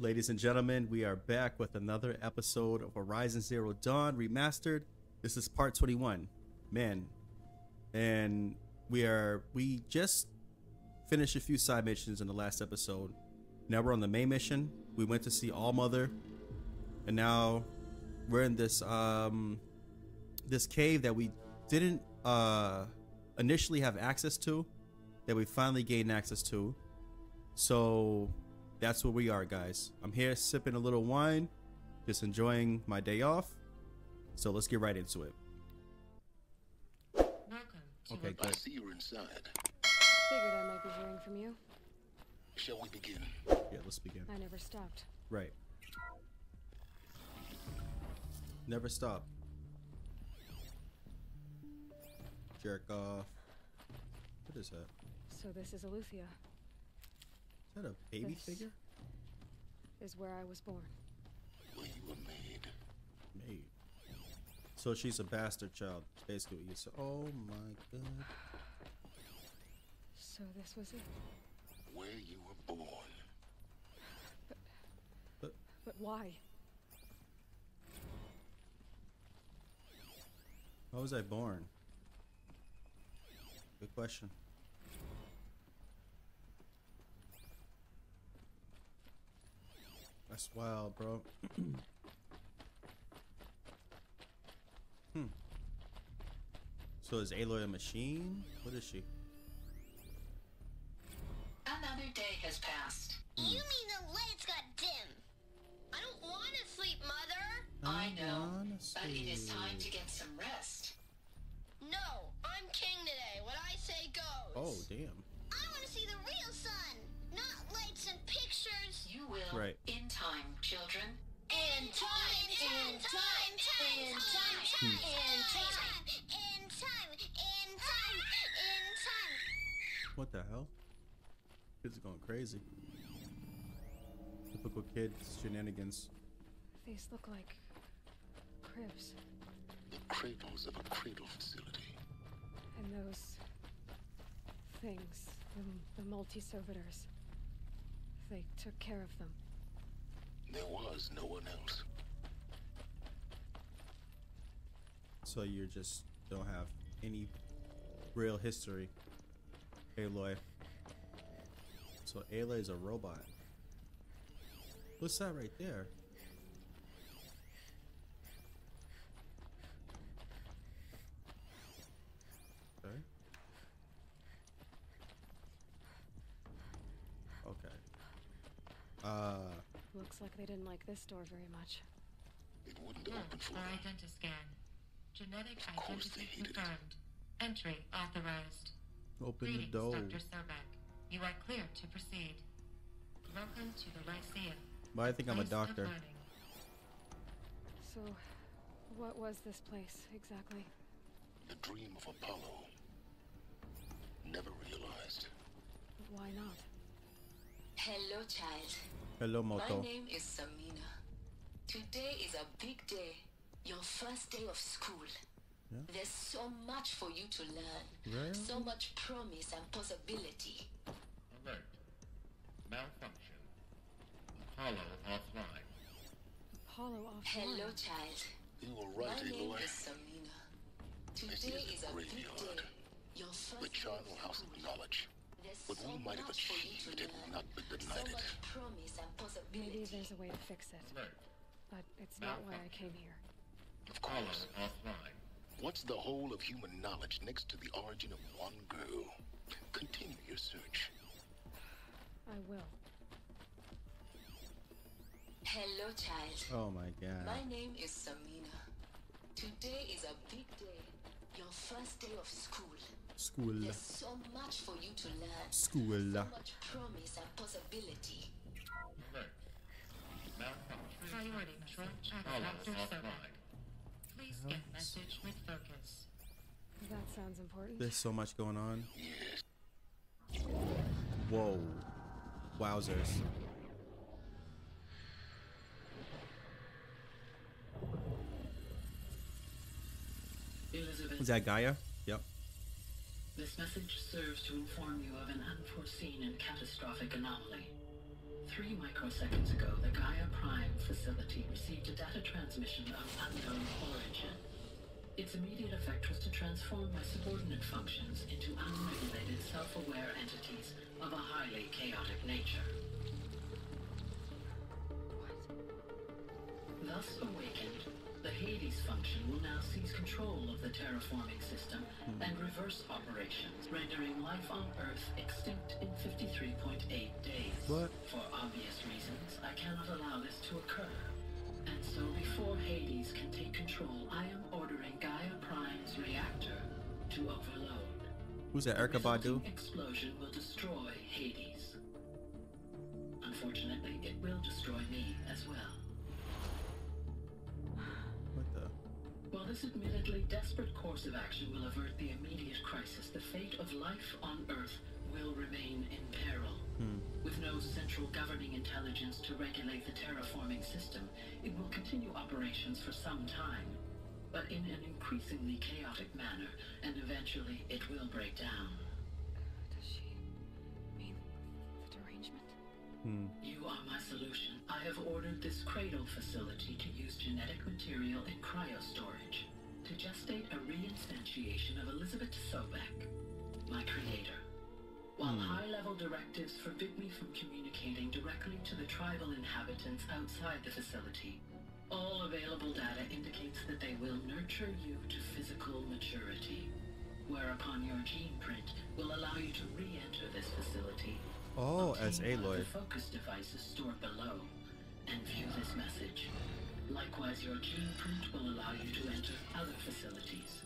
Ladies and gentlemen, we are back with another episode of Horizon Zero Dawn Remastered. This is part 21, man, and we just finished a few side missions in the last episode. Now we're on the main mission. We went to see All Mother, and now we're in this this cave that we didn't initially have access to, that we finally gained access to. So that's where we are, guys. I'm here sipping a little wine, just enjoying my day off. So let's get right into it. Welcome to okay, I see you're inside. Figured I might be hearing from you. Shall we begin? Yeah, let's begin. I never stopped. Right. Never stop. Jerk off. What is that? So this is Elucia. Is that a baby figure? Is where I was born. Where you were made. Made. So she's a bastard child, basically. You said, oh my god. So this was it. Where you were born. But why? How was I born? Good question. That's wild, bro. So is Aloy a machine? What is she? Another day has passed. You mean the lights got dim? I don't want to sleep, Mother. I know, but it is time to get some rest. No, I'm king today. What I say goes. Oh, damn. I want to see the real sun. Not lights and pictures. You will. Right. In time, children. In time. In time. In time. In time. In time. In time. In time. What the hell? Kids are going crazy. Typical kids shenanigans. These look like cribs. The cradles of a cradle facility. And those things, the multi-servitors. They took care of them. There was no one else. So you just don't have any real history, Aloy. So Aloy is a robot. What's that right there? Looks like they didn't like this door very much. It wouldn't open for identiscan. Genetic identity confirmed. Entry authorized. Open the door. Dr. Sobek, you are clear to proceed. Welcome to the Lyceum. Well, I think I'm a doctor. So, what was this place exactly? The dream of Apollo. Never realized. Why not? Hello, child. Hello, Moto. My name is Samina. Today is a big day. Your first day of school. Yeah. There's so much for you to learn. Right. So much promise and possibility. Alert. Malfunction. Apollo offline. Apollo offline. Hello, child. You were right, my name is Samina. Today is a big day. Your first the charnel house of knowledge. What we might have achieved had we not been denied it. Maybe there's a way to fix it. But it's not why I came here. Of course. What's the whole of human knowledge next to the origin of one girl? Continue your search. I will. Hello, child. Oh my god. My name is Samina. Today is a big day. Your first day of school. School. There's so much for you to learn. School. So much promise and possibility. Priority control channel Dr. Sobek. Please get message with focus. That sounds important. There's so much going on. Whoa. Wowzers. Is that Gaia? Yep. This message serves to inform you of an unforeseen and catastrophic anomaly. 3 microseconds ago, the Gaia Prime facility received a data transmission of unknown origin. Its immediate effect was to transform my subordinate functions into unregulated, self-aware entities of a highly chaotic nature. Thus awakened, the Hades function will now seize control of the terraforming system and reverse operations, rendering life on Earth extinct in 53.8 days. What? For obvious reasons, I cannot allow this to occur. And so before Hades can take control, I am ordering Gaia Prime's reactor to overload. Who's that, Erika Badu? The explosion will destroy Hades. Unfortunately, it will destroy me as well. While this admittedly desperate course of action will avert the immediate crisis, the fate of life on Earth will remain in peril. With no central governing intelligence to regulate the terraforming system, it will continue operations for some time, but in an increasingly chaotic manner, and eventually it will break down. Does she mean the derangement? You are my solution. I have ordered this cradle facility to use genetic material in cryostorage to gestate a reinstantiation of Elisabet Sobeck, my creator. While high-level directives forbid me from communicating directly to the tribal inhabitants outside the facility, all available data indicates that they will nurture you to physical maturity, whereupon your gene print will allow you to re-enter this facility. Oh, as Aloy. The focus device is stored below, and view this message. Likewise, your gene print will allow you to enter other facilities,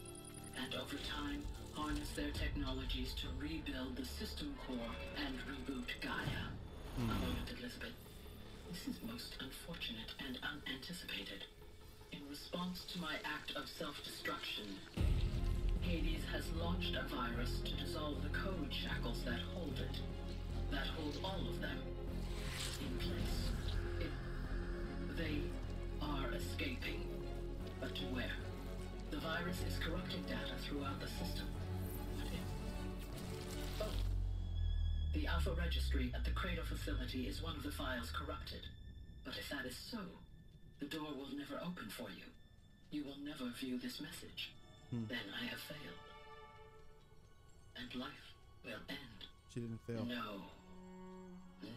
and over time, harness their technologies to rebuild the system core and reboot Gaia. A moment, Elisabet. This is most unfortunate and unanticipated. In response to my act of self-destruction, Hades has launched a virus to dissolve the code shackles that hold it. That hold all of them in place. They are escaping, but to where? The virus is corrupting data throughout the system. What if? Oh, the alpha registry at the cradle facility is one of the files corrupted. But if that is so, the door will never open for you. You will never view this message. Then I have failed, and life will end. She didn't fail. No.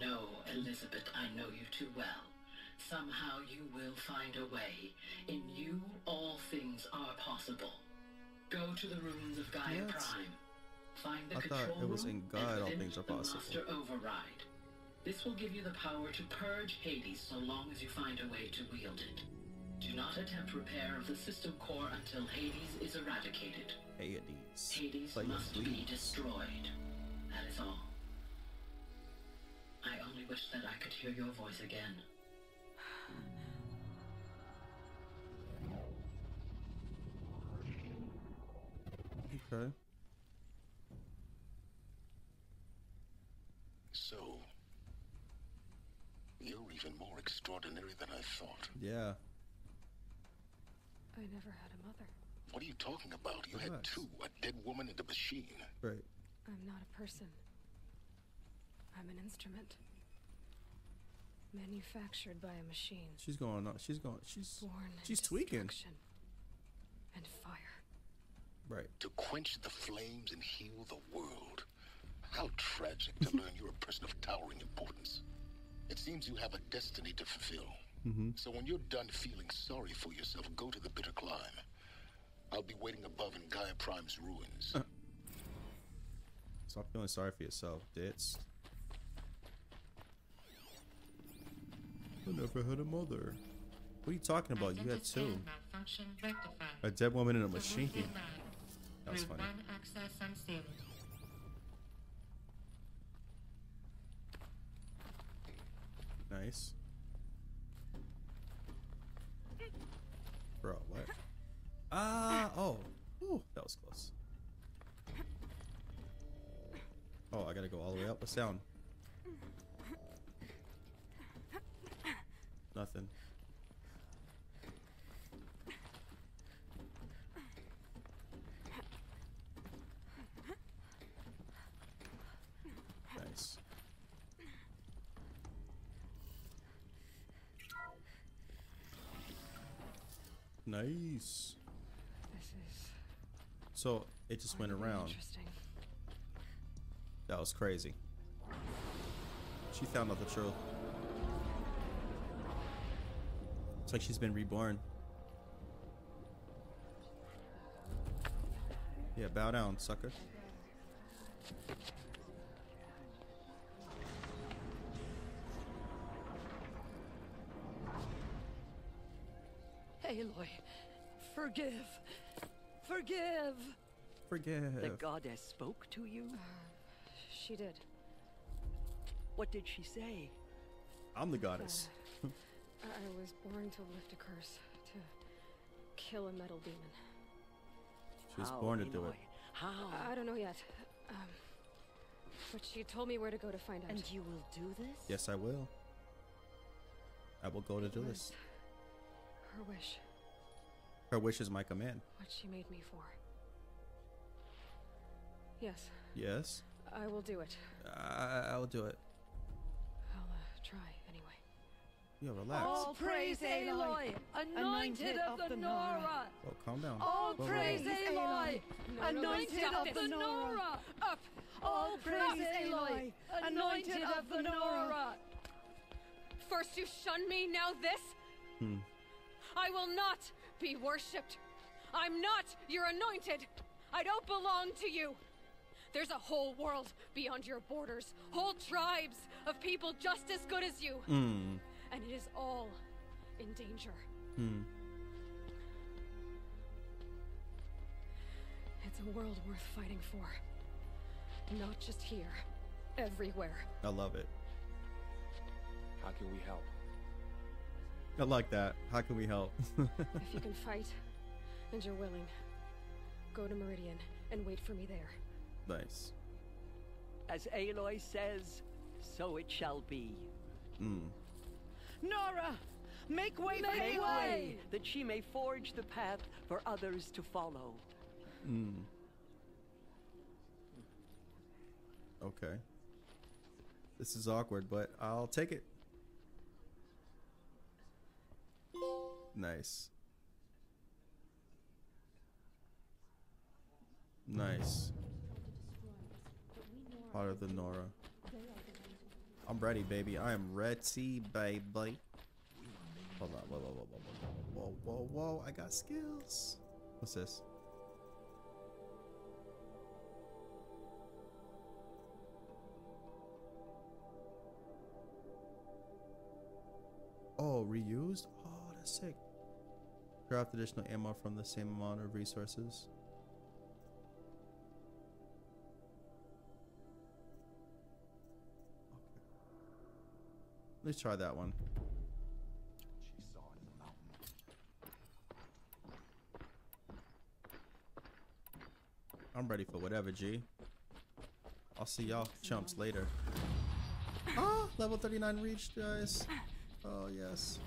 No, Elisabet, I know you too well. Somehow you will find a way. In you, all things are possible. Go to the ruins of Gaia Prime. Find the control room. I thought it was in God all things are possible. Master override. This will give you the power to purge Hades so long as you find a way to wield it. Do not attempt repair of the system core until Hades is eradicated. Hades must be destroyed. That is all. I only wish that I could hear your voice again. Okay. So, you're even more extraordinary than I thought. Yeah. I never had a mother. What are you talking about? You had two, a dead woman and a machine. Right. I'm not a person. I'm an instrument. Manufactured by a machine. She's going on. She's going. She's tweaking. And fire. Right. To quench the flames and heal the world. How tragic to learn you're a person of towering importance. It seems you have a destiny to fulfill. So when you're done feeling sorry for yourself, go to the Bitter Climb. I'll be waiting above in Gaia Prime's ruins. Stop feeling sorry for yourself, Ditz. I never had a mother. What are you talking about? You had two. A dead woman and a machine. That was funny. Nice. Bro, what? Ah, oh. Ooh, that was close. Oh, I gotta go all the way up. What's down? Nothing. Nice. Nice. This is. So it just went around. Interesting. That was crazy. She found out the truth. It's like she's been reborn. Yeah, bow down, sucker. Aloy, forgive. Forgive. Forgive. The goddess spoke to you? She did. What did she say? I'm the goddess. I was born to lift a curse, to kill a metal demon. She was born to do it. How? I don't know yet. But she told me where to go to find out. And you will do this? Yes, I will. I will go to do this. Her wish. Her wish is my command. What she made me for. Yes. Yes? I will do it. I'll do it. I'll try anyway. Yeah, relax. All praise Aloy, anointed of the Nora. Oh, calm down. All praise Aloy, anointed of the Nora. Up. All praise Aloy, anointed of the Nora. First you shun me, now this? I will not be worshipped. I'm not your anointed. I don't belong to you. There's a whole world beyond your borders, whole tribes of people just as good as you. And it is all in danger. It's a world worth fighting for. Not just here, everywhere. I love it. How can we help? I like that. How can we help? If you can fight, and you're willing, go to Meridian and wait for me there. Nice. As Aloy says, so it shall be. Nora, make way for Aloy, that she may forge the path for others to follow. Okay. This is awkward, but I'll take it. Nice. Nice. Part of the Nora. I'm ready, baby. I am ready, baby. Hold on. Whoa, whoa, whoa, whoa, whoa, whoa, whoa. I got skills. What's this? Oh, reused? Oh, that's sick. Craft additional ammo from the same amount of resources. Okay. Let's try that one. She saw it in the mountain. I'm ready for whatever, G. I'll see y'all chumps later. Ah, level 39 reached, guys. Oh, yes.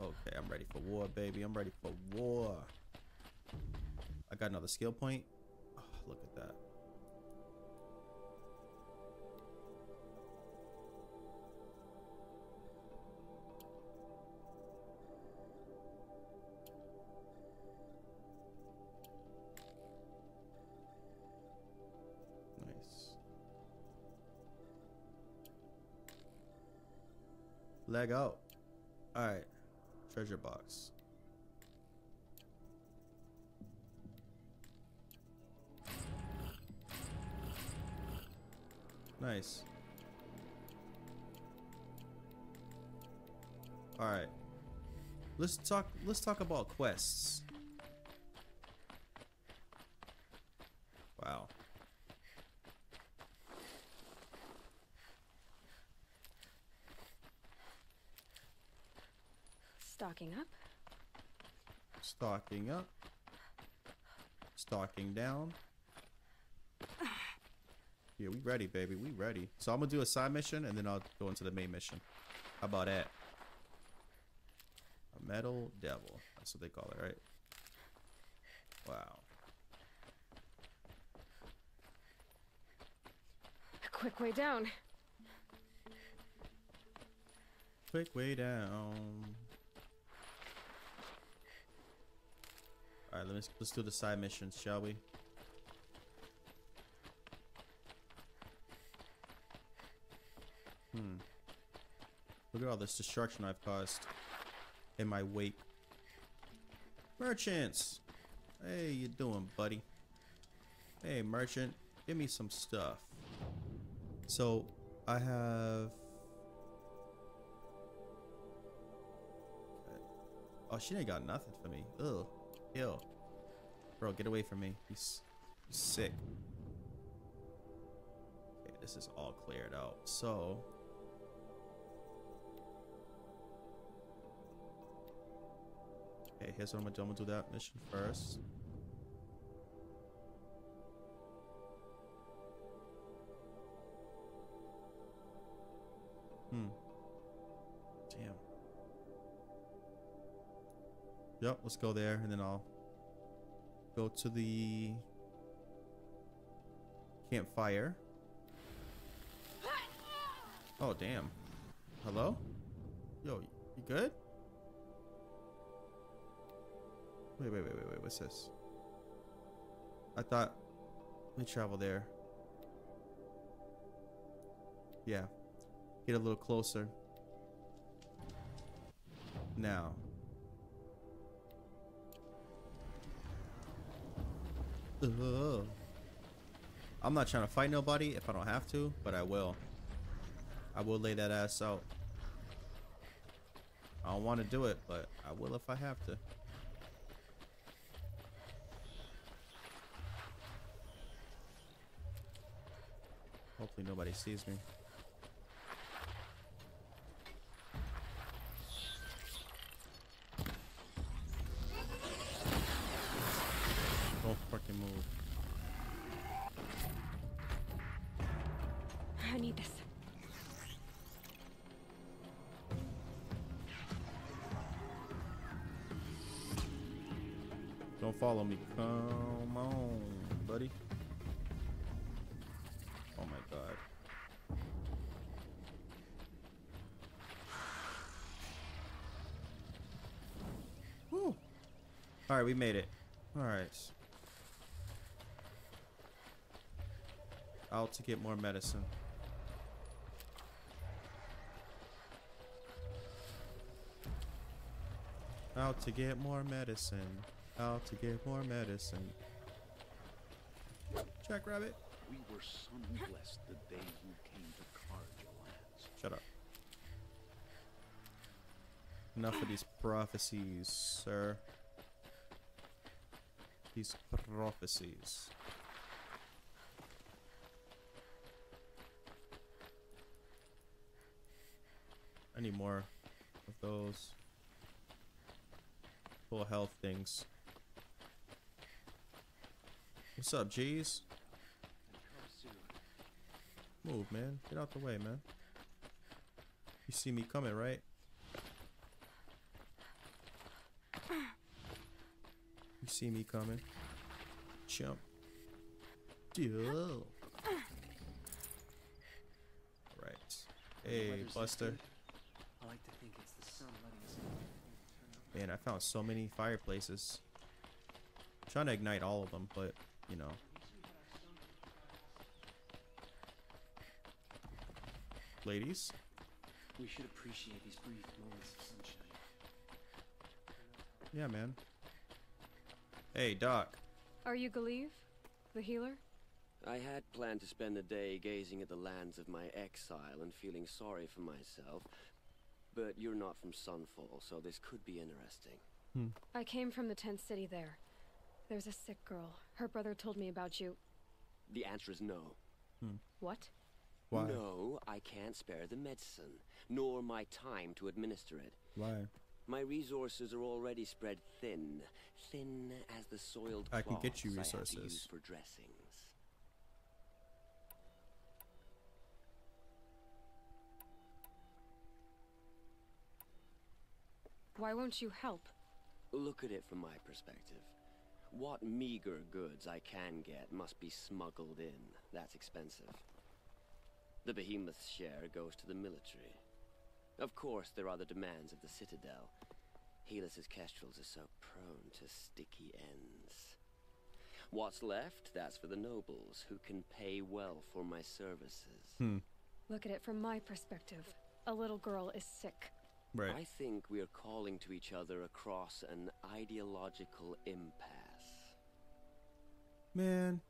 Okay, I'm ready for war, baby. I'm ready for war. I got another skill point. Oh, look at that. Leg out. Alright. Treasure box. Nice. Alright. Let's talk about quests. Wow. Stocking up. Stocking up. Stocking down. Yeah, we ready, baby. We ready. So I'm gonna do a side mission and then I'll go into the main mission. How about that? A metal devil. That's what they call it, right? Wow. A quick way down. Quick way down. Alright, let's do the side missions, shall we? Look at all this destruction I've caused in my wake. Merchants! Hey, you doing, buddy? Hey, merchant, give me some stuff. So, I have... Oh, she ain't got nothing for me. Ugh. Ew. Bro, get away from me. He's sick. Okay, this is all cleared out. So... Okay, here's what I'm gonna do. I'm gonna do that mission first. Damn. Yep, let's go there, and then I'll go to the campfire. Oh, damn. Hello? Yo, you good? Wait, what's this? I thought we travel there. Yeah. Get a little closer. Now. Ugh. I'm not trying to fight nobody if I don't have to, but I will. I will lay that ass out. I don't want to do it, but I will if I have to. Hopefully nobody sees me. Don't fucking move. I need this. Don't follow me. Come on, buddy. Oh my god. Woo! Alright, we made it. Alright. Out to get more medicine. Out to get more medicine. Out to get more medicine. Jackrabbit. We were sun-blessed the day you came to Carja lands. Shut up. Enough of these prophecies, sir. These prophecies. I need more of those full health things. What's up, G's? Move, man. Get out the way, man. You see me coming, right? You see me coming. Jump. Deal. Alright. Hey, Buster. I like to think it's the sun letting us in. Man, I found so many fireplaces. I'm trying to ignite all of them, but, you know. Ladies, we should appreciate these brief moments of sunshine. Yeah, man. Hey, Doc. Are you Galeev, the healer? I had planned to spend the day gazing at the lands of my exile and feeling sorry for myself, but you're not from Sunfall, so this could be interesting. I came from the tent city there. There's a sick girl. Her brother told me about you. The answer is no. What? Why? No, I can't spare the medicine, nor my time to administer it. Why? My resources are already spread thin, thin as the soiled cloths I can get you resources. I have to use for dressings. Why won't you help? Look at it from my perspective. What meager goods I can get must be smuggled in. That's expensive. The behemoth's share goes to the military. Of course, there are the demands of the Citadel. Helis' kestrels are so prone to sticky ends. What's left, that's for the nobles, who can pay well for my services. Look at it from my perspective. A little girl is sick. Right. I think we are calling to each other across an ideological impasse. Man.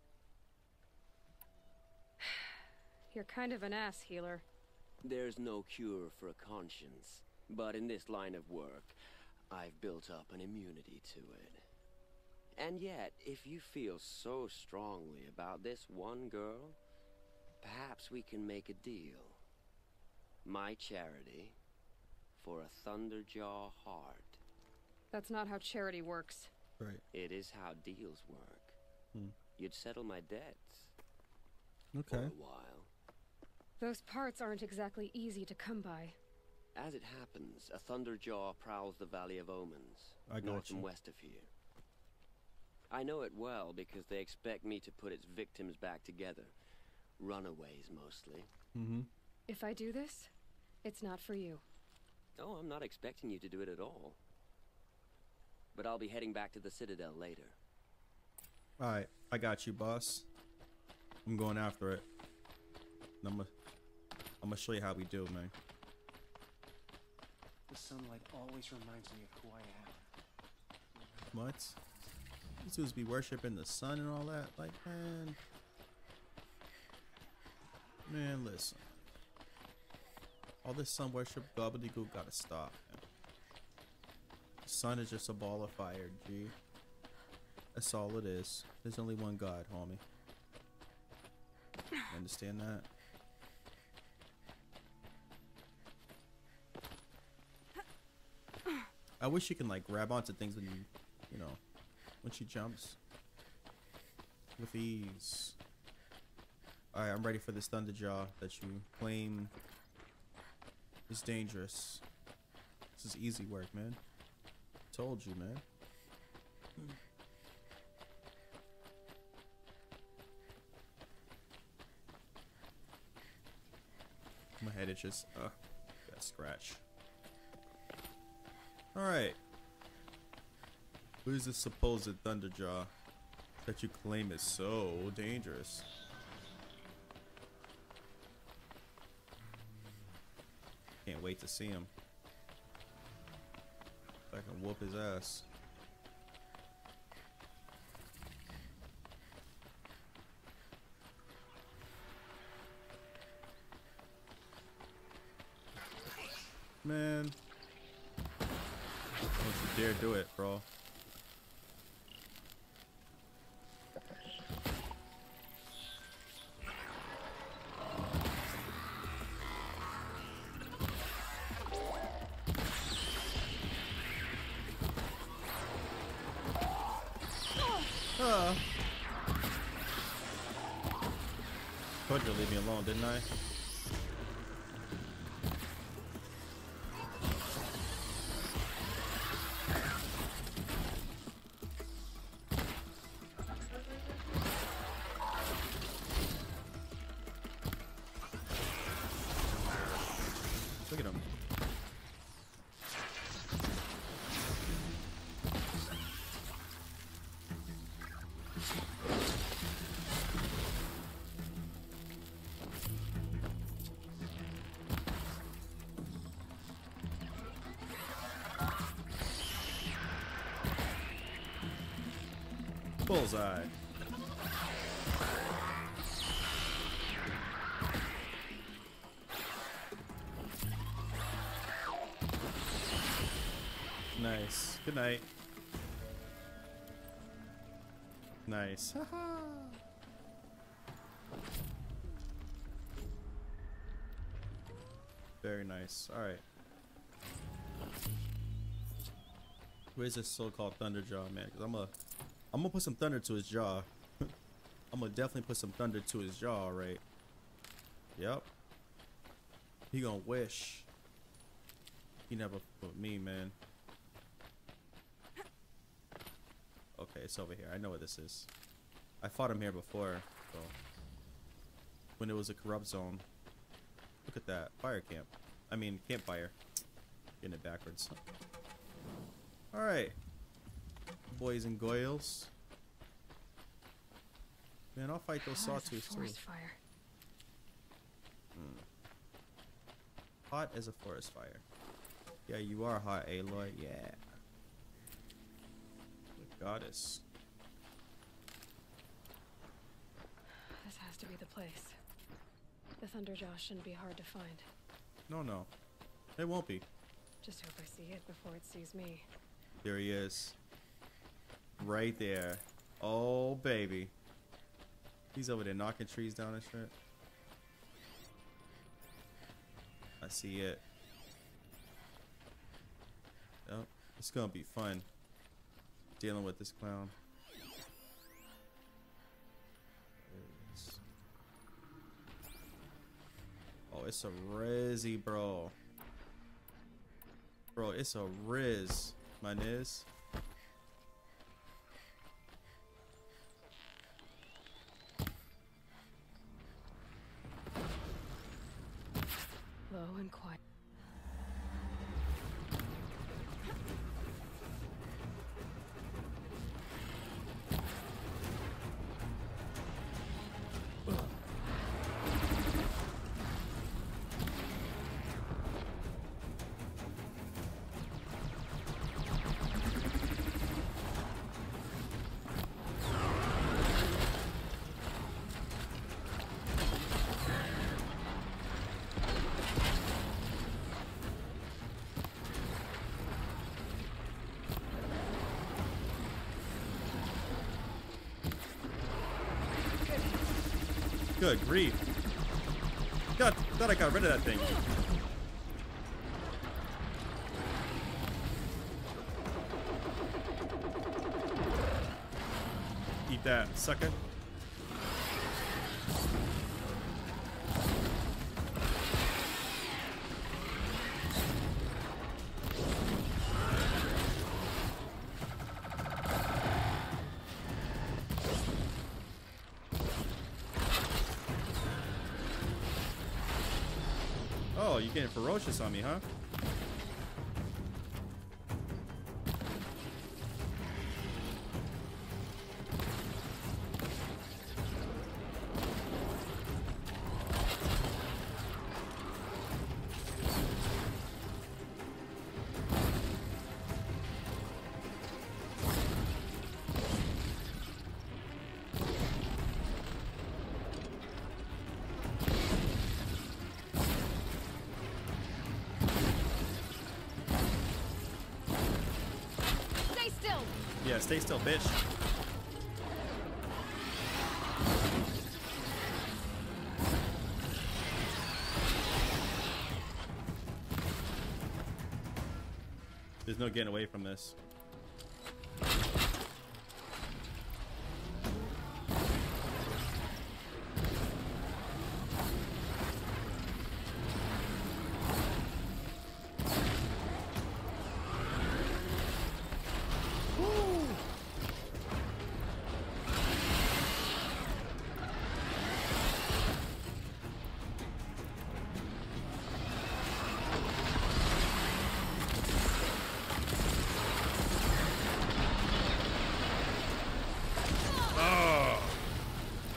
You're kind of an ass, Healer. There's no cure for a conscience, but in this line of work, I've built up an immunity to it. And yet, if you feel so strongly about this one girl, perhaps we can make a deal. My charity for a Thunderjaw heart. That's not how charity works. Right. It is how deals work. You'd settle my debts. Okay. For a while. Those parts aren't exactly easy to come by. As it happens, a Thunderjaw prowls the Valley of Omens, north and west of here. I know it well because they expect me to put its victims back together. Runaways, mostly. If I do this, it's not for you. Oh, I'm not expecting you to do it at all. But I'll be heading back to the Citadel later. Alright, I got you, boss. I'm going after it. I'm gonna show you how we do, man. The sunlight always reminds me of who I am. What? These dudes be worshiping the sun and all that, like, man. Man, listen. All this sun worship gobbledygook gotta stop, man. The sun is just a ball of fire, G. That's all it is. There's only one God, homie. Understand that? I wish you can like grab onto things when you know, when she jumps with ease. All right, I'm ready for this Thunderjaw that you claim is dangerous. This is easy work, man. Told you, man. My head itches. Oh, got a scratch. Alright. Who's this supposed Thunderjaw that you claim is so dangerous? Can't wait to see him. If I can whoop his ass. Man. Don't you dare do it, bro. Told you to leave me alone, didn't I? Bullseye. Nice. Good night. Nice. Haha. Very nice. All right. Where's this so-called Thunderjaw, man? Cause I'm gonna put some thunder to his jaw. I'm gonna definitely put some thunder to his jaw, right? Yep. He gonna wish. He never put me, man. Okay, it's over here. I know what this is. I fought him here before, so. When it was a corrupt zone. Look at that. Fire camp. I mean, campfire. Getting it backwards. Alright. Boys and goyles. Man, I'll fight those Sawtooth too. Hot as a forest fire. Yeah, you are hot, Aloy. Yeah. The goddess. This has to be the place. The Thunderjaw shouldn't be hard to find. No, no. It won't be. Just hope I see it before it sees me. There he is. Right there. Oh, baby. He's over there knocking trees down and shit. I see it. Oh, it's gonna be fun dealing with this clown. Oh, it's a Rizzy, bro. Bro, it's a Riz, my Niz. Low and quiet. Good grief. God, I thought I got rid of that thing. Eat that, sucker. Getting ferocious on me, huh? Yeah, stay still, bitch. There's no getting away from this.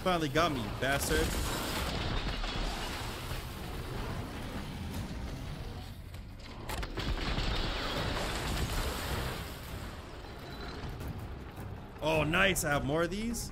Finally got me, bastard. Oh, nice. I have more of these.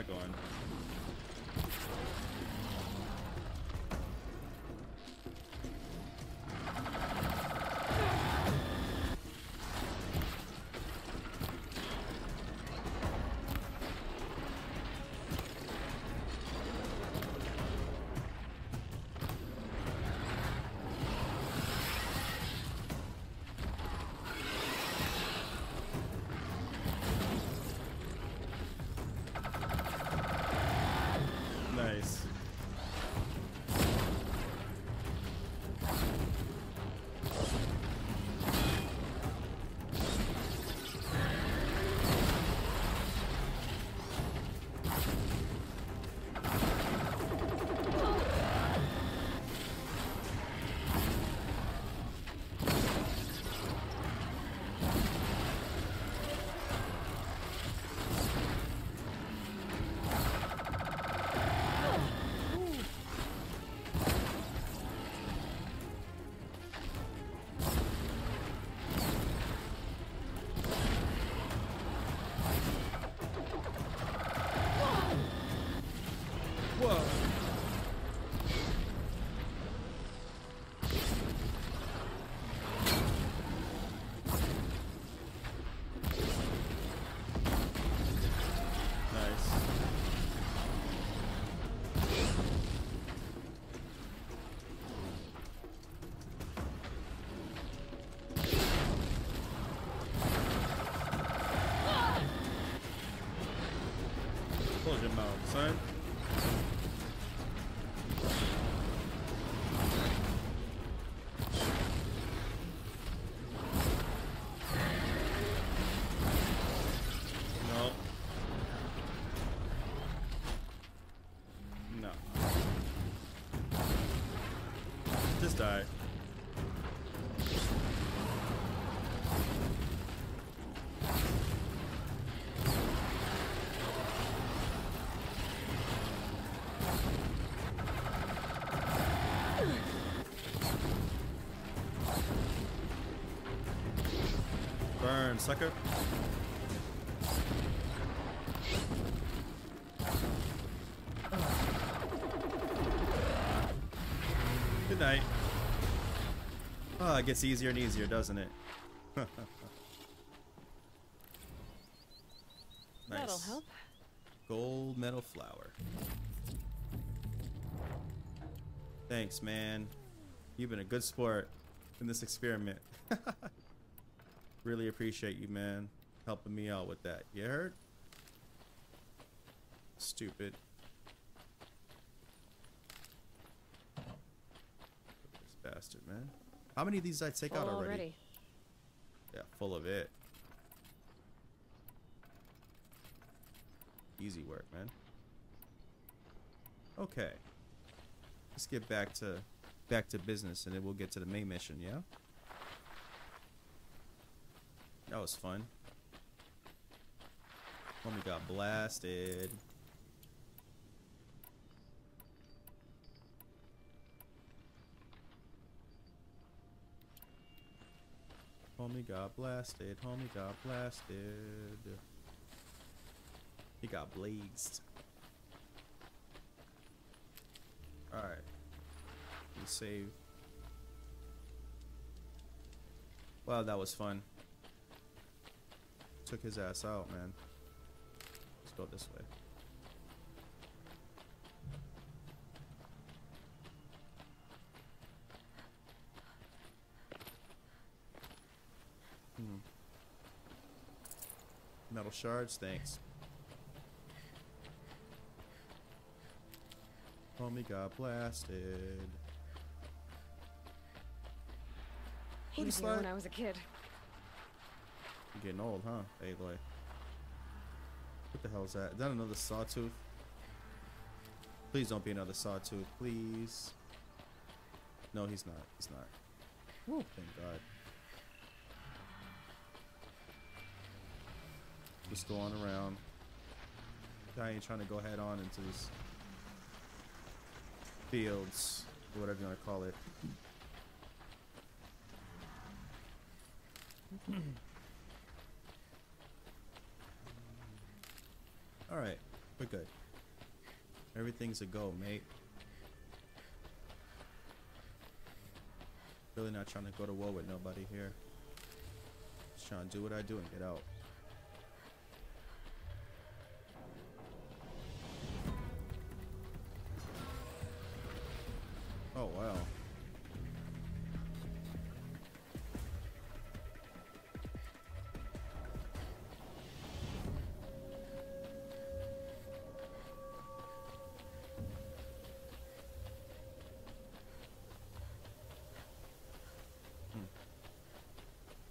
I going? Die. Burn, sucker. Good night. Oh, it gets easier and easier, doesn't it? Nice. That'll help. Gold metal flower. Thanks, man. You've been a good sport in this experiment. Really appreciate you, man. Helping me out with that. You heard? Stupid. This bastard, man. How many of these did I take out already? Yeah, full of it. Easy work, man. Okay. Let's get back to business and then we'll get to the main mission, yeah? That was fun. Homie got blasted. Homie got blasted. Homie got blasted. He got blazed. Alright. We save. Wow, that was fun. Took his ass out, man. Let's go this way. Metal shards, thanks. Homie got blasted. He was slow when I was a kid. You're getting old, huh, Aloy? What the hell is that? Is that another Sawtooth? Please don't be another Sawtooth, please. No, he's not. He's not. Woo. Thank God. Just going around. I ain't trying to go head on into these fields, or whatever you want to call it. All right, we're good. Everything's a go, mate. Really not trying to go to war with nobody here. Just trying to do what I do and get out. Oh, wow.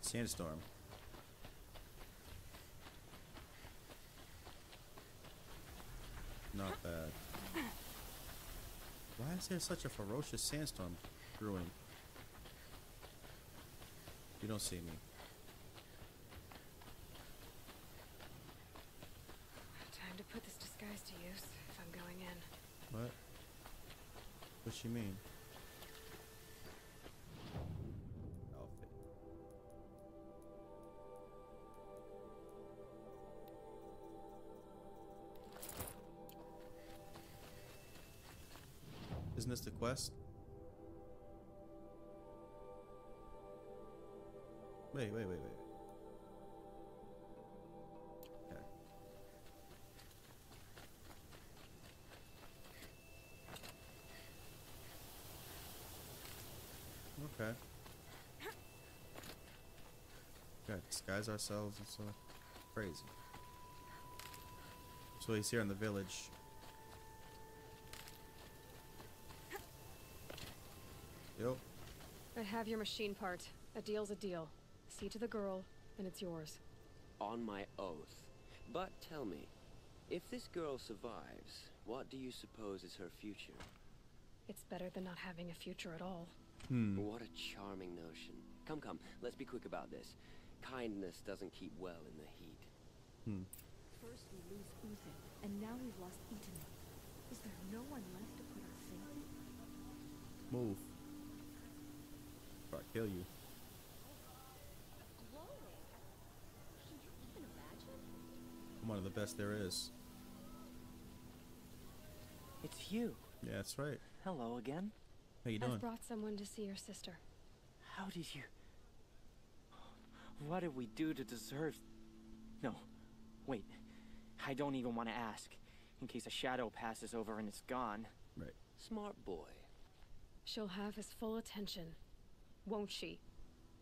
Sandstorm. Not bad. Why is there such a ferocious sandstorm brewing? You don't see me. Time to put this disguise to use if I'm going in. What? What you mean? Isn't this the quest? Wait. Okay. Okay, disguise ourselves and so crazy. So he's here in the village. Yep. I have your machine part. A deal's a deal. See to the girl, and it's yours. On my oath. But tell me, if this girl survives, what do you suppose is her future? It's better than not having a future at all. What a charming notion. Come, let's be quick about this. Kindness doesn't keep well in the heat. First we lose Uther, and now we've lost Ethan. Is there no one left to put our faith in? Move. I'll kill you. I'm one of the best there is. It's you. Yeah, that's right. Hello again. How you doing? I've brought someone to see your sister. How did you... What did we do to deserve... No. Wait. I don't even want to ask. In case a shadow passes over and it's gone. Right. Smart boy. She'll have his full attention. Won't she?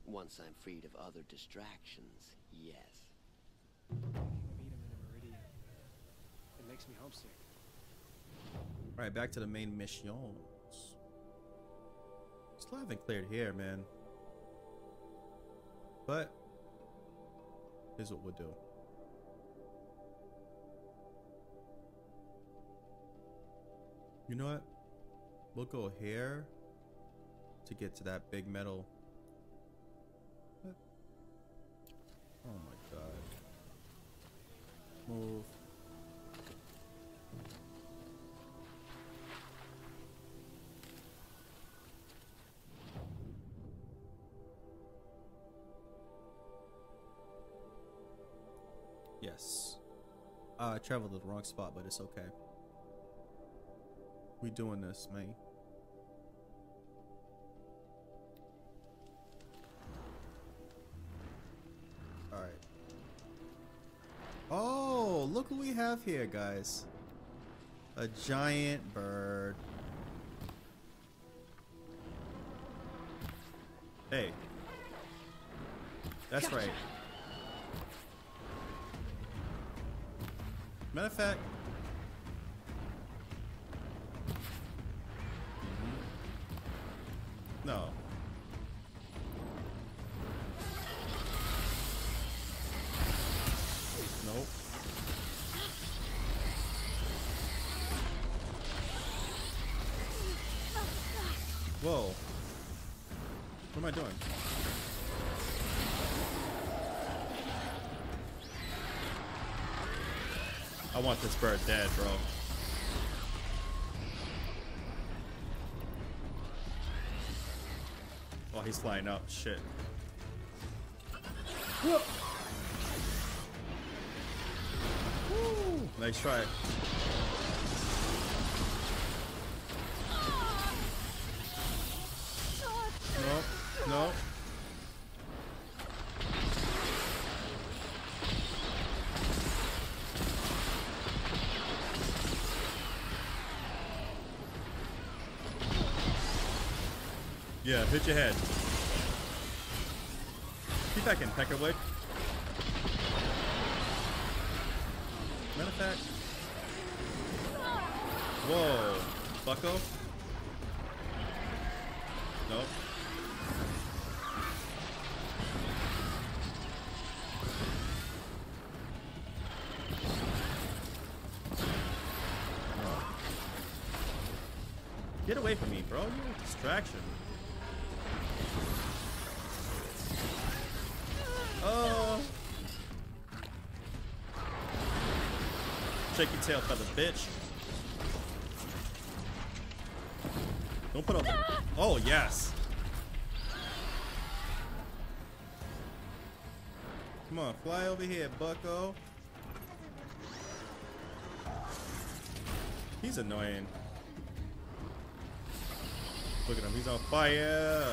Once I'm freed of other distractions, yes. I meet him in a Meridian. It makes me homesick. Alright, back to the main missions. Still haven't cleared here, man. But here's what we'll do. You know what? We'll go here to get to that big metal. What? Oh my god. Move. Yes. I traveled to the wrong spot, but it's okay. We doing this, man. Oh, look what we have here, guys. A giant bird. Hey. That's right. Matter of fact. No. Nope. Whoa. What am I doing? I want this bird dead, bro. Oh, he's flying up. Shit. Whoa. Nice try. Yeah, hit your head. Keep back in, Pecker Wick. Matter of fact. Whoa. Bucko? Nope. Get away from me, bro. You're a distraction. Oh. Shake your tail, feather bitch. Don't put up. Oh, yes. Come on, fly over here, bucko. He's annoying. Look at him, he's on fire!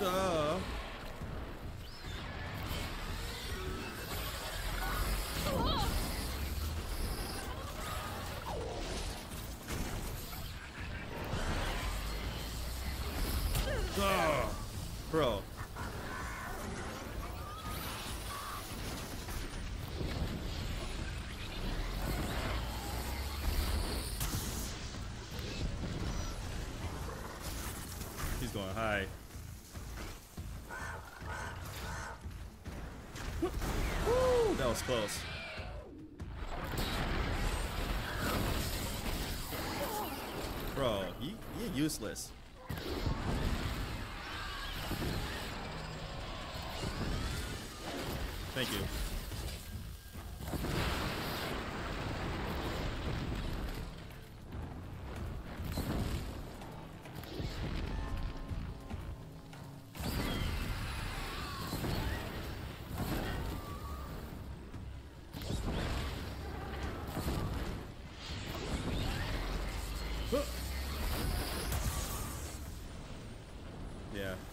Duh. Duh. Bro. Hi. Woo, that was close. Bro, you're useless. Thank you.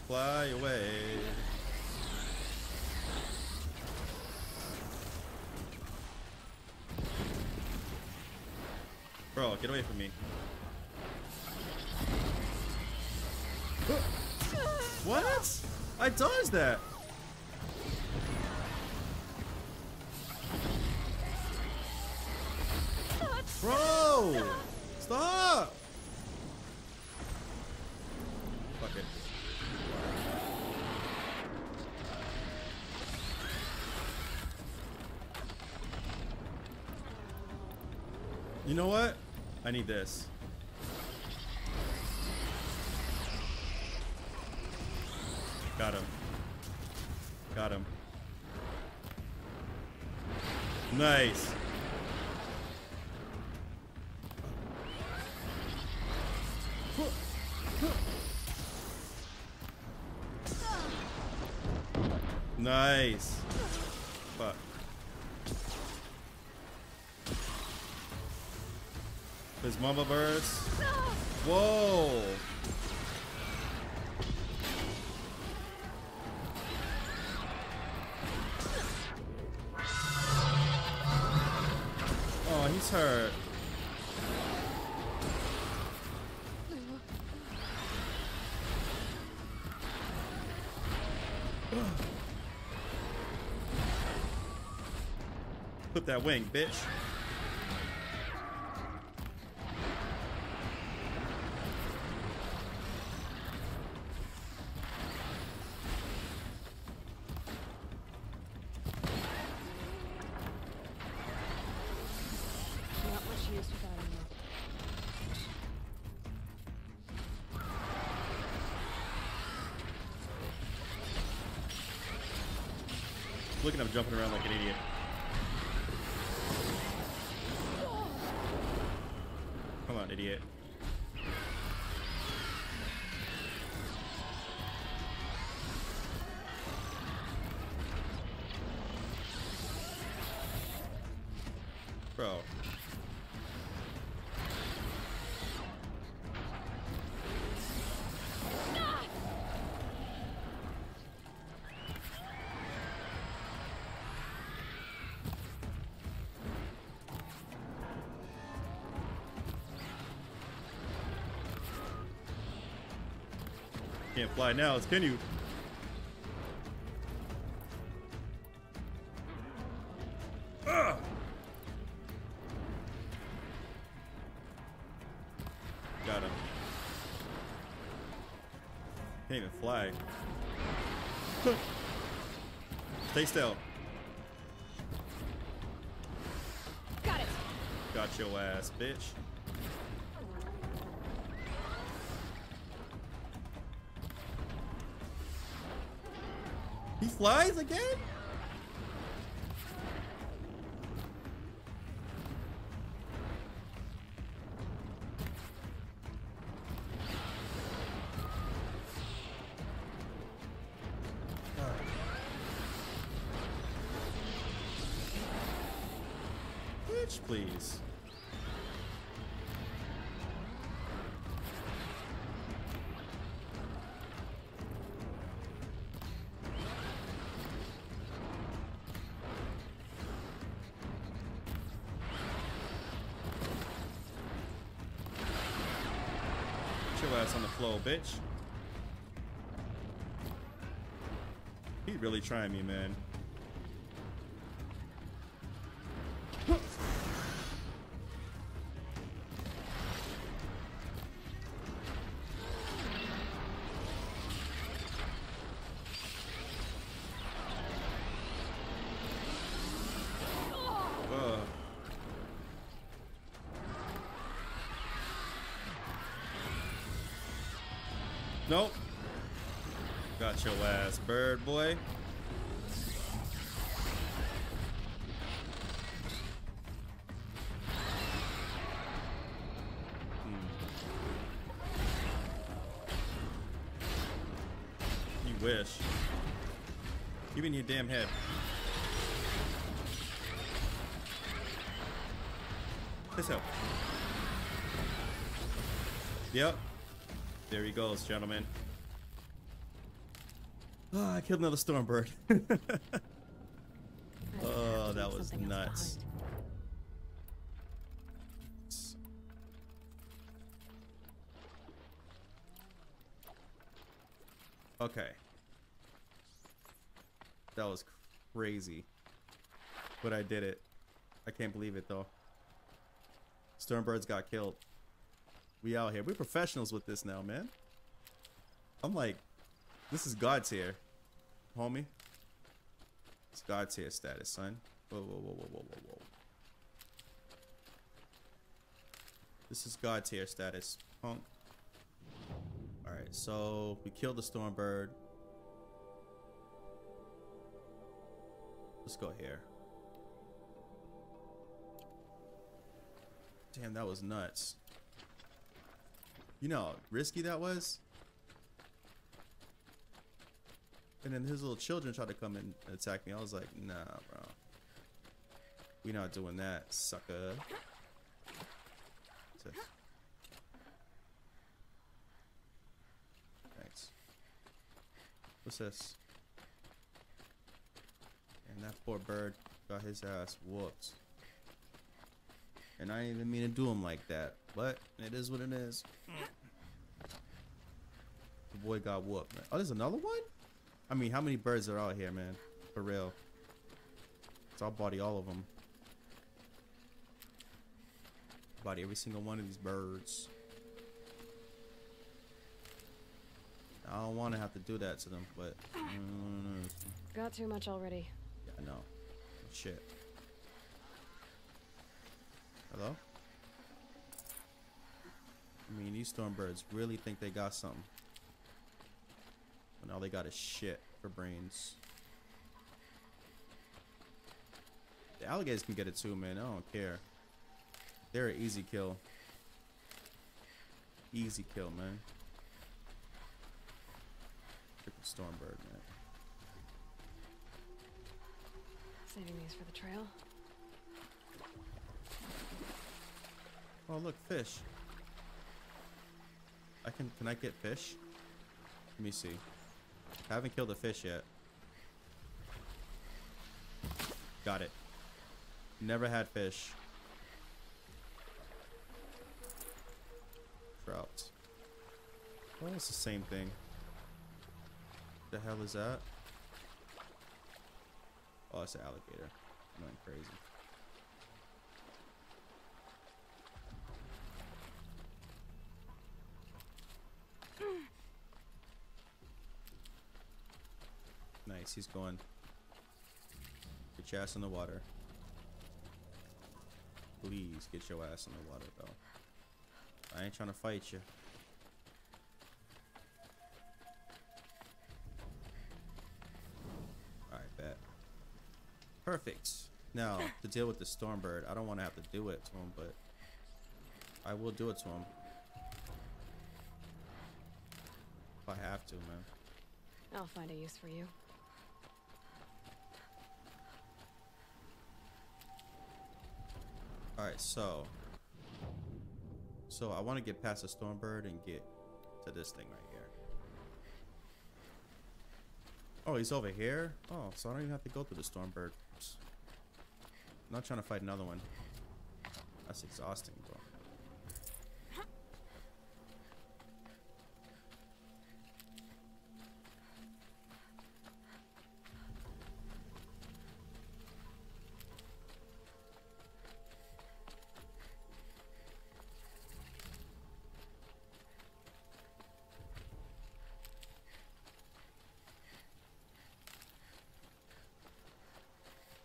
Fly away. Bro, get away from me. What? I dodged that. Bro! Stop! Fuck it. You know what? I need this. Got him. Got him. Nice. Nice. Fuck. His mama burst. Whoa. Oh, he's hurt. Put that wing, bitch. Look at him jumping around like an idiot. Come on, idiot. Bro. Can't fly now, can you? Ugh! Got him. Can't even fly. Stay still. Got it. Got your ass, bitch. He flies again? Bitch, please. On the floor, bitch. He really trying me, man. Nope. Got your ass, bird boy. Hmm. You wish. Give me your damn head. Let's help. Yep. There he goes, gentlemen. Oh, I killed another Stormbird. Oh, that was nuts. Okay. That was crazy. But I did it. I can't believe it, though. Stormbirds got killed. We out here. We're professionals with this now, man. I'm like, this is God tier, homie. It's God tier status, son. Whoa, whoa, whoa, whoa, whoa, whoa, whoa. This is God tier status, punk. All right, so we killed the Stormbird. Let's go here. Damn, that was nuts. You know how risky that was? And then his little children tried to come and attack me. I was like, nah, bro. We not doing that, sucker. Thanks. What's this? And that poor bird got his ass whooped. And I didn't even mean to do him like that, but it is what it is. The boy got whooped, man. Oh, there's another one? I mean, how many birds are out here, man? For real. So I'll body all of them. Body every single one of these birds. I don't want to have to do that to them, but... Got too much already. Yeah, I know. Shit. Hello? I mean, these Stormbirds really think they got something. And all they got is shit for brains. The alligators can get it too, man. I don't care. They're an easy kill. Easy kill, man. Freaking Stormbird, man. Saving these for the trail. Oh look, fish. Can I get fish? Let me see. I haven't killed a fish yet. Got it. Never had fish. Trout. Well, it's the same thing. The hell is that? Oh, it's an alligator. I'm going crazy. Nice, he's going. Get your ass in the water. Please get your ass in the water, though. I ain't trying to fight you. Alright, bet. Perfect. Now, to deal with the Stormbird, I don't want to have to do it to him, but I will do it to him. If I have to, man. I'll find a use for you. Alright, so I want to get past the Stormbird and get to this thing right here. Oh, he's over here? Oh, so I don't even have to go through the Stormbird. Oops. I'm not trying to fight another one. That's exhausting, bro.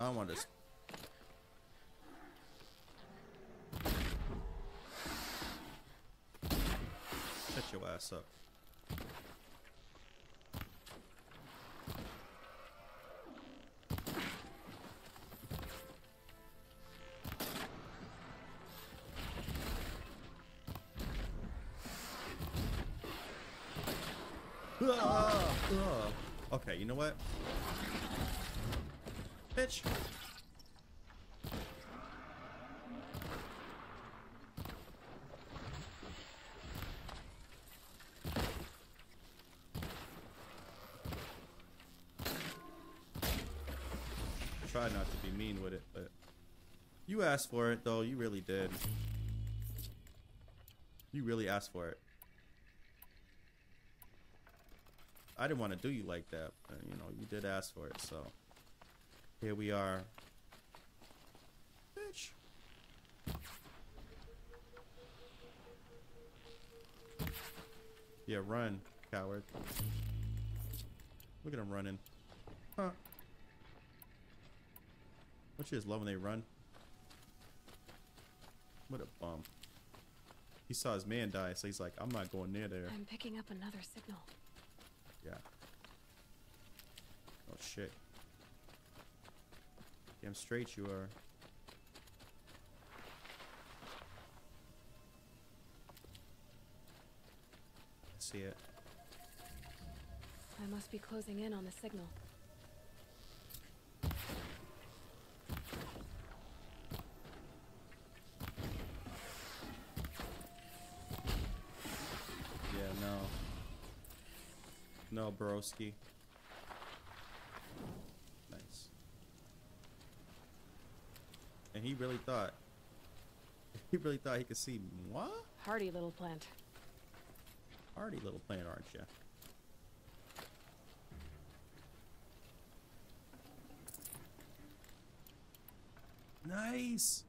I don't want this. Shut your ass up. Okay, you know what? Bitch. Try not to be mean with it, but you asked for it though, you really did. You really asked for it. I didn't want to do you like that, but you know, you did ask for it, so. Here we are. Bitch. Yeah, run, coward. Look at him running. Huh. Don't you just love when they run? What a bum. He saw his man die, so he's like, I'm not going near there. I'm picking up another signal. Yeah. Oh, shit. Damn straight you are. See it. I must be closing in on the signal. Yeah, no. No, broski. And he really thought he could see what? Hardy little plant. Hardy little plant, aren't you? Nice.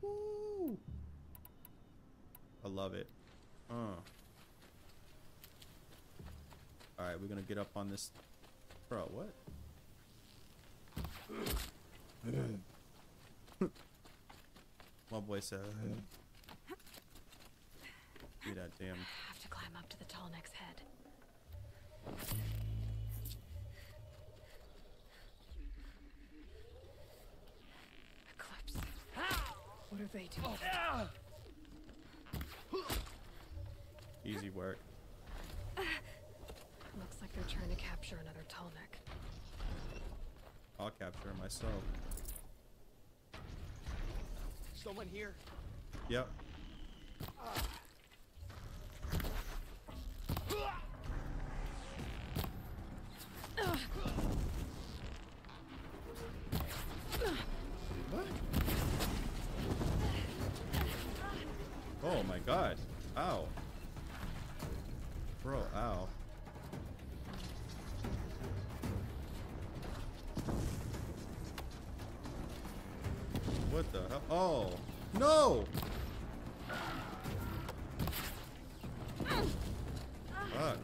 Woo! I love it. All right, we're gonna get up on this. Bro, what? My boy said, "Do that damn." I have to climb up to the Tallneck's head. Eclipse. What are they doing? Oh. Easy work. Looks like they're trying to capture another Tallneck. I'll capture him myself. Someone here? Yep. What? Oh my god. Ow. Bro, ow. What the hell? Oh, no! Fuck.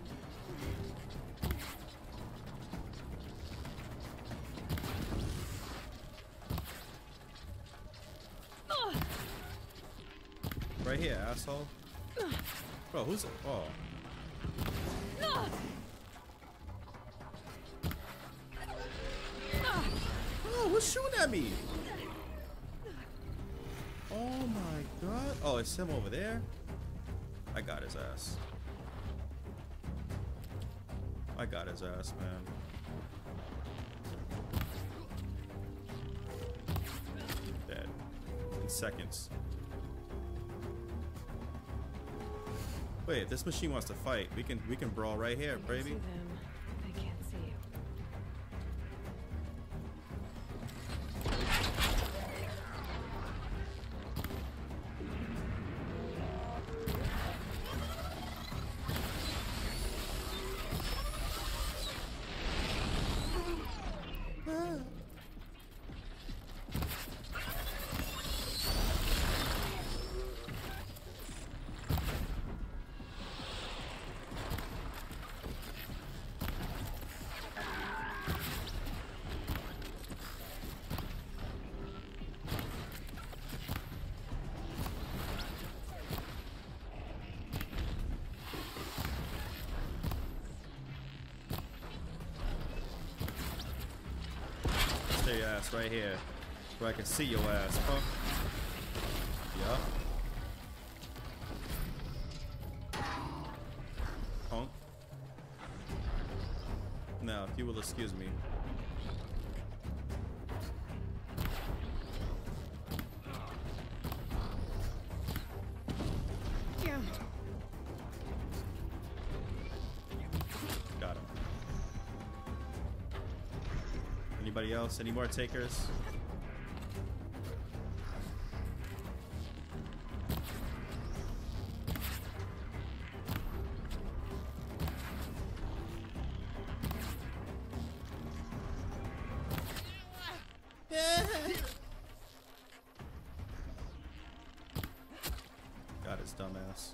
Right here, asshole. Bro, who's... Oh. Oh, who's shooting at me? Oh my god. Oh, it's him over there. I got his ass. I got his ass, man. Dead. In seconds. Wait, if this machine wants to fight, we can brawl right here, baby. I can't see you. Right here, where I can see your ass, punk. Yup. Punk. Now, if you will excuse me. Anybody else? Any more takers? Got his dumbass.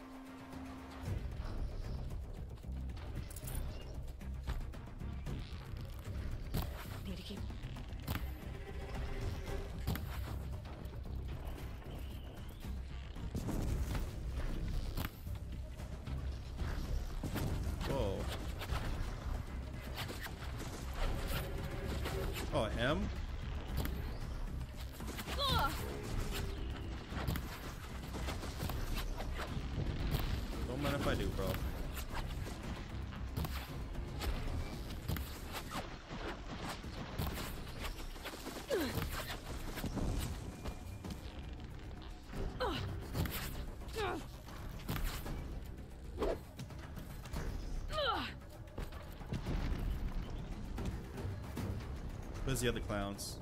Him? Don't mind if I do, bro. Where's the other clowns?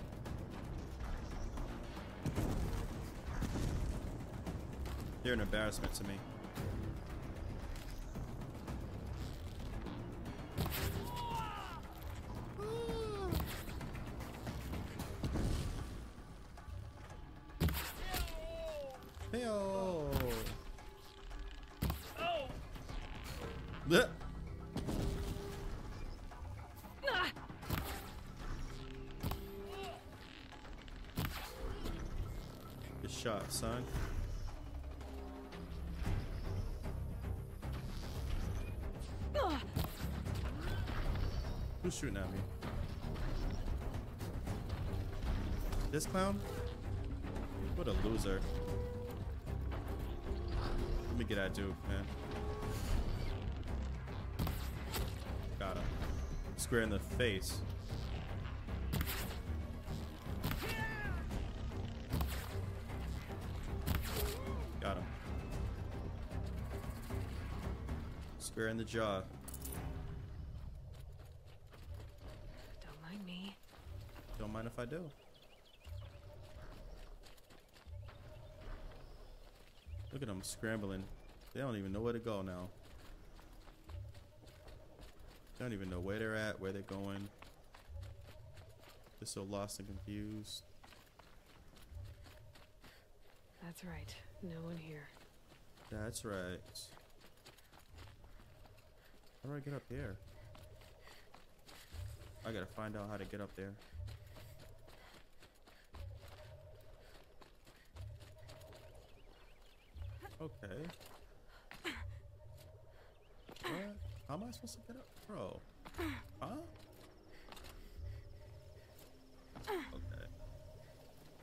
They're an embarrassment to me. Hey-oh! Oh! Blech. Shot, son. Who's shooting at me? This clown? What a loser. Let me get that dude, man. Got him. Square in the face. We're in the jaw. Don't mind me. Don't mind if I do. Look at them scrambling. They don't even know where to go now. They don't even know where they're at, where they're going. They're so lost and confused. That's right. No one here. That's right. How do I get up there? I gotta find out how to get up there. Okay. What? How am I supposed to get up? Bro. Huh? Okay.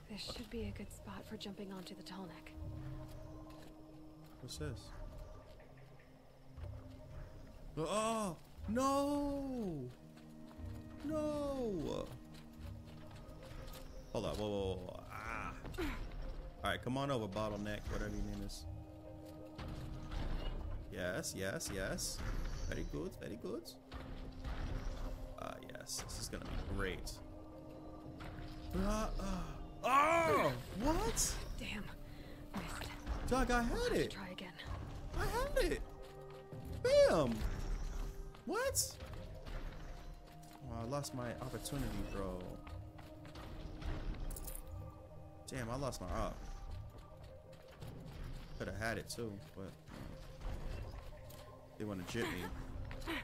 This should be a good spot for jumping onto the Tallneck. What's this? Oh! No! No! Hold on. Whoa, whoa, whoa. Ah. Alright, come on over, bottleneck, whatever your name is. Yes, yes, yes. Very good, very good. Ah, yes. This is gonna be great. Oh! What? Damn. Missed. Doug, I had it. Try again. I had it. Bam! What? Oh, I lost my opportunity, bro. Damn, I lost my op. Could have had it too, but they want to jip me.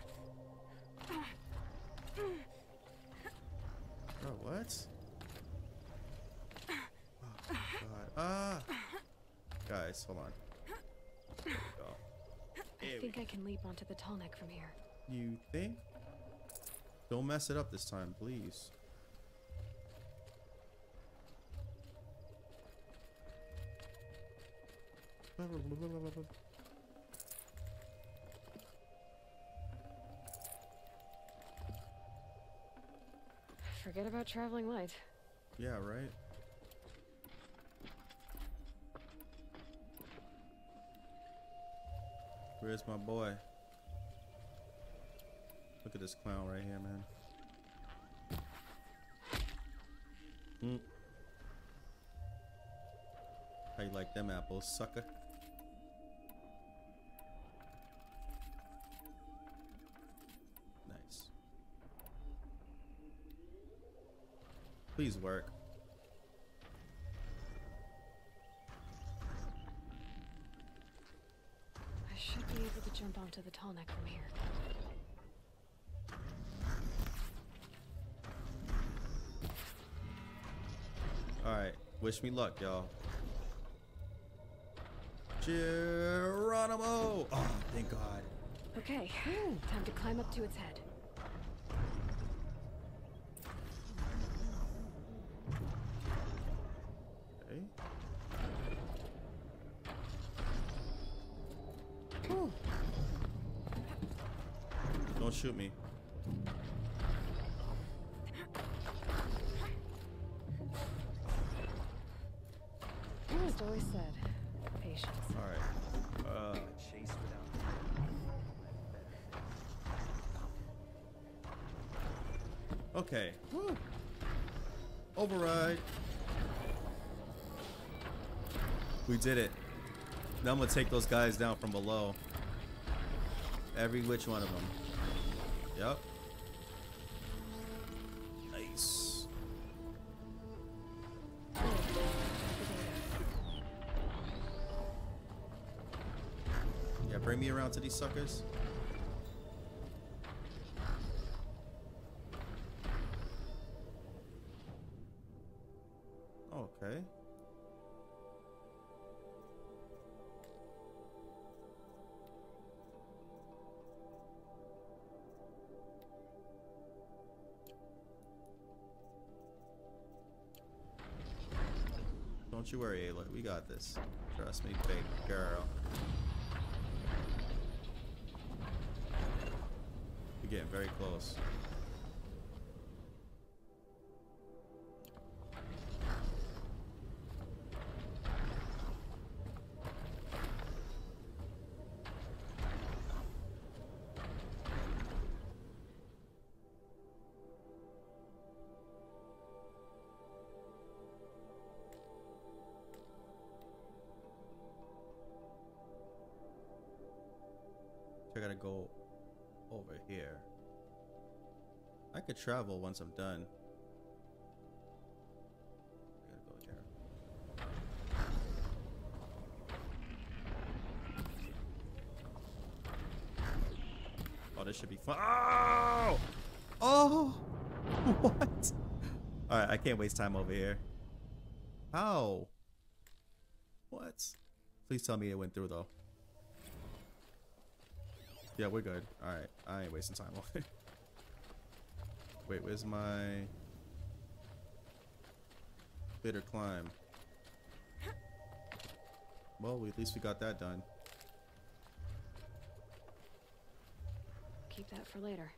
Bro, what? Oh, God. Ah! Guys, hold on. There we go. I think I can leap onto the Tallneck from here. You think? Don't mess it up this time, please. Forget about traveling light. Yeah, right? Where's my boy? Look at this clown right here, man. Mm. How you like them apples, sucker? Nice. Please work. Jump onto the Tallneck from here. Alright, wish me luck, y'all. Geronimo! Oh, thank God. Okay, time to climb up to its head. Okay. Don't shoot me. As always said, patience. All right. Chase without. Okay. Woo. Override. We did it. Now I'm gonna take those guys down from below. Every which one of them. Yep. Nice. Yeah, bring me around to these suckers. Okay. Don't you worry, Aloy. We got this. Trust me, big girl. We're getting very close. I gotta go over here. I could travel once I'm done. I gotta go here. this should be fun. Oh! Oh! What? Alright, I can't waste time over here. How? What? Please tell me it went through, though. Yeah, we're good. Alright, I ain't wasting time over here. Wait, where's my... Bitter Climb? Well, at least we got that done. Keep that for later.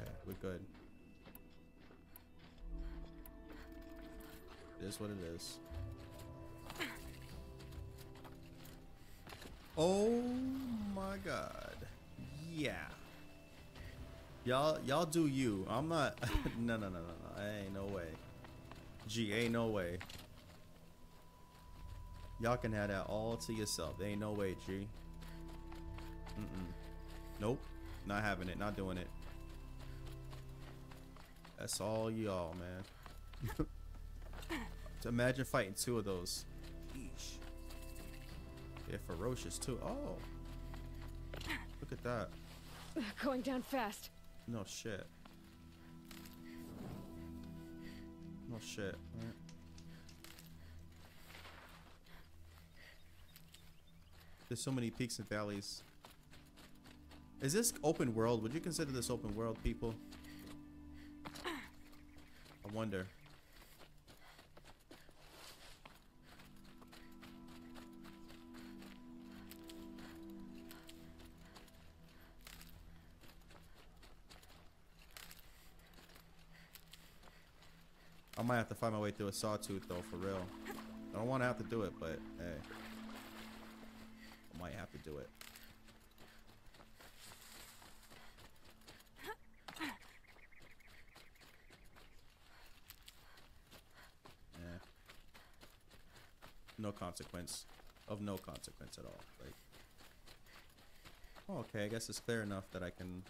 Okay, we're good. It is what it is. Oh my god. Yeah. Y'all do you. I'm not. No. Ain't no way. Gee, ain't no way. Y'all can have that all to yourself. Ain't no way, G. Nope. Not having it. Not doing it. That's all y'all, man. So imagine fighting two of those. Eesh. They're ferocious, too. Oh. Look at that. Going down fast. No shit. No shit. Man. There's so many peaks and valleys. Is this open world? Would you consider this open world, people? I wonder. I might have to find my way through a sawtooth, though, for real. I don't want to have to do it, but hey. Might have to do it. Yeah. No consequence. Of no consequence at all. Like. Oh, okay, I guess it's clear enough that I can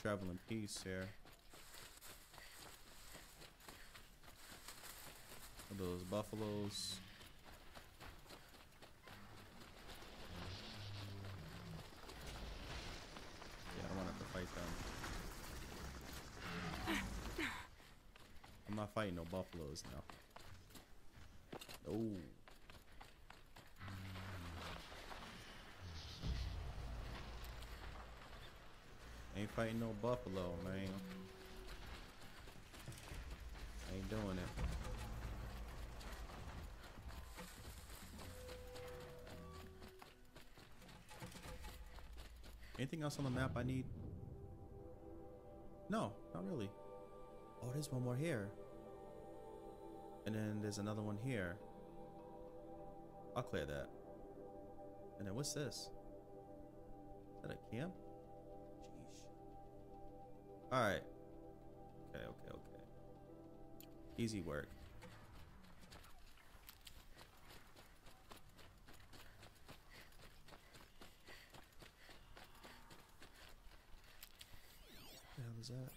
travel in peace here. Those buffaloes. I'm not fighting no buffaloes now. Oh. Ain't fighting no buffalo, man. Ain't doing it. Anything else on the map I need? No, not really. Oh, there's one more here. And then there's another one here. I'll clear that. And then what's this? Is that a camp? Jeez. Alright. Okay. Easy work. Is that?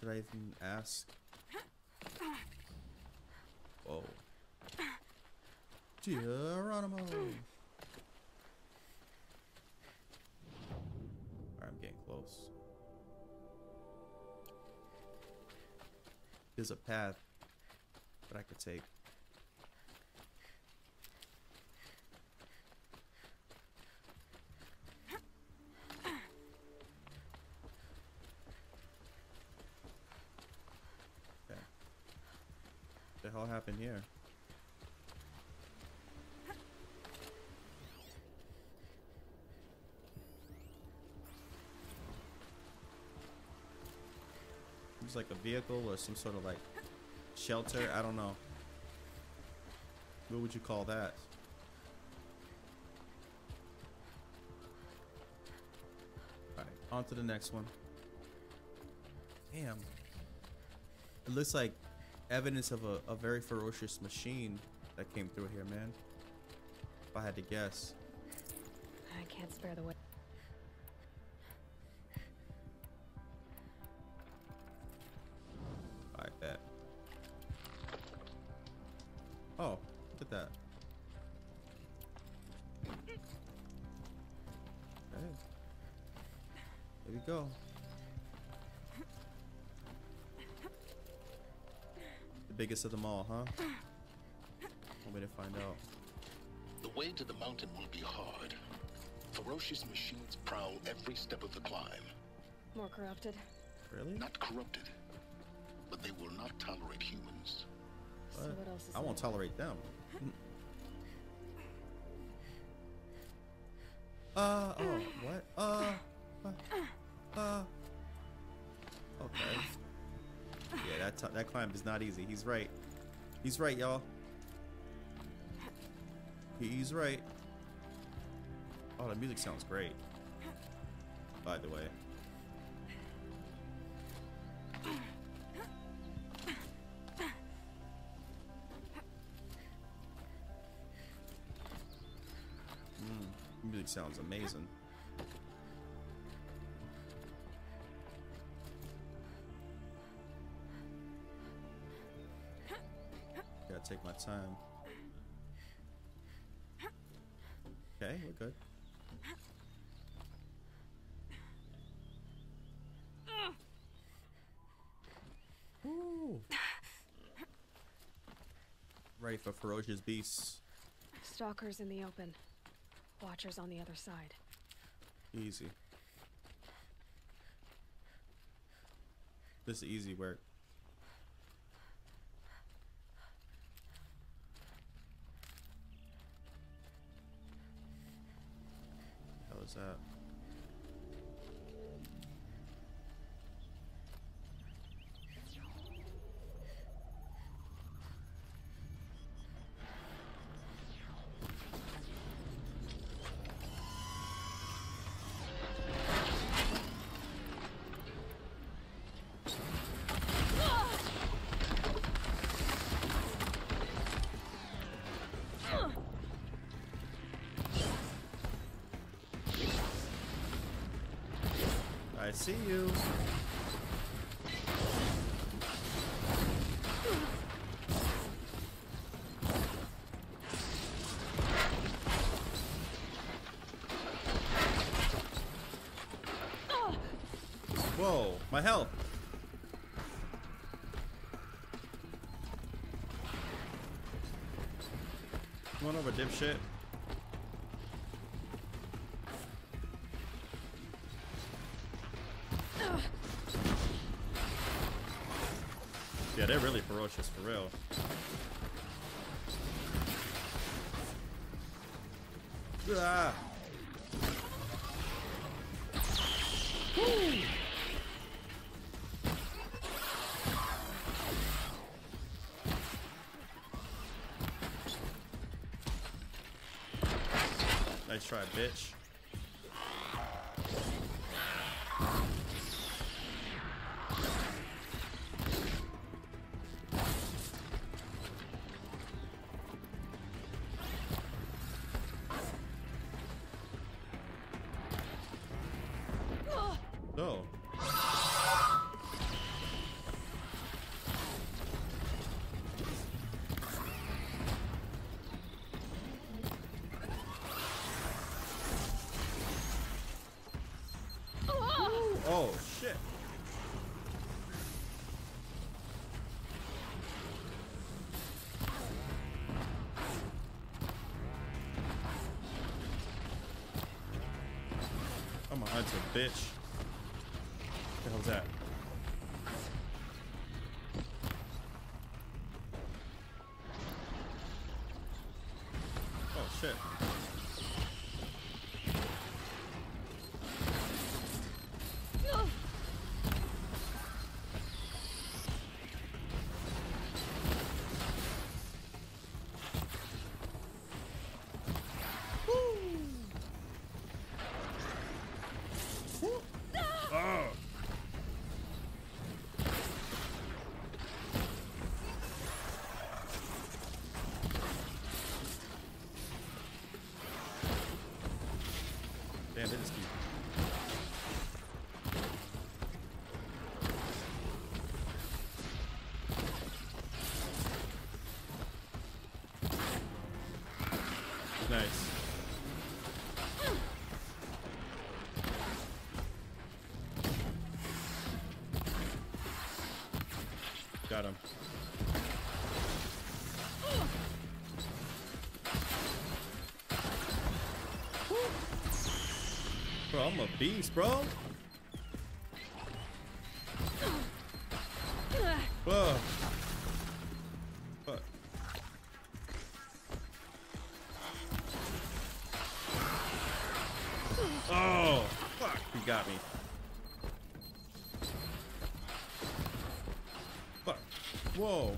Should I even ask? Whoa. Geronimo! Alright, I'm getting close. There's a path that I could take. All happened here. It was like a vehicle or some sort of like shelter. I don't know. What would you call that? All right, on to the next one. Damn. It looks like evidence of a very ferocious machine that came through here, man. If I had to guess. I can't spare the way. I bet. There we go. The biggest of them all, huh? Want me to find out? The way to the mountain will be hard. Ferocious machines prowl every step of the climb. More corrupted. Really? Not corrupted. But they will not tolerate humans. So what else is I won't there? Tolerate them. Oh, what? Okay. Yeah, that climb is not easy. He's right. He's right, y'all. He's right. Oh, the music sounds great. By the way. Music sounds amazing. Gotta take my time. Okay, we're good. Ooh. Ready for ferocious beasts. Stalkers in the open. Watchers on the other side. Easy. This is easy work. How was that? I see you. Whoa, my health. Come on over, dipshit. Yeah, they're really ferocious, for real. Ah. Woo. Nice try, bitch. Oh, shit. I'm a hunter, bitch. What the hell's that? Oh, shit. Damn, it is deep. Nice. at him. Bro, I'm a beast, bro. Whoa. Fuck. Oh, fuck, he got me. Fuck. Whoa.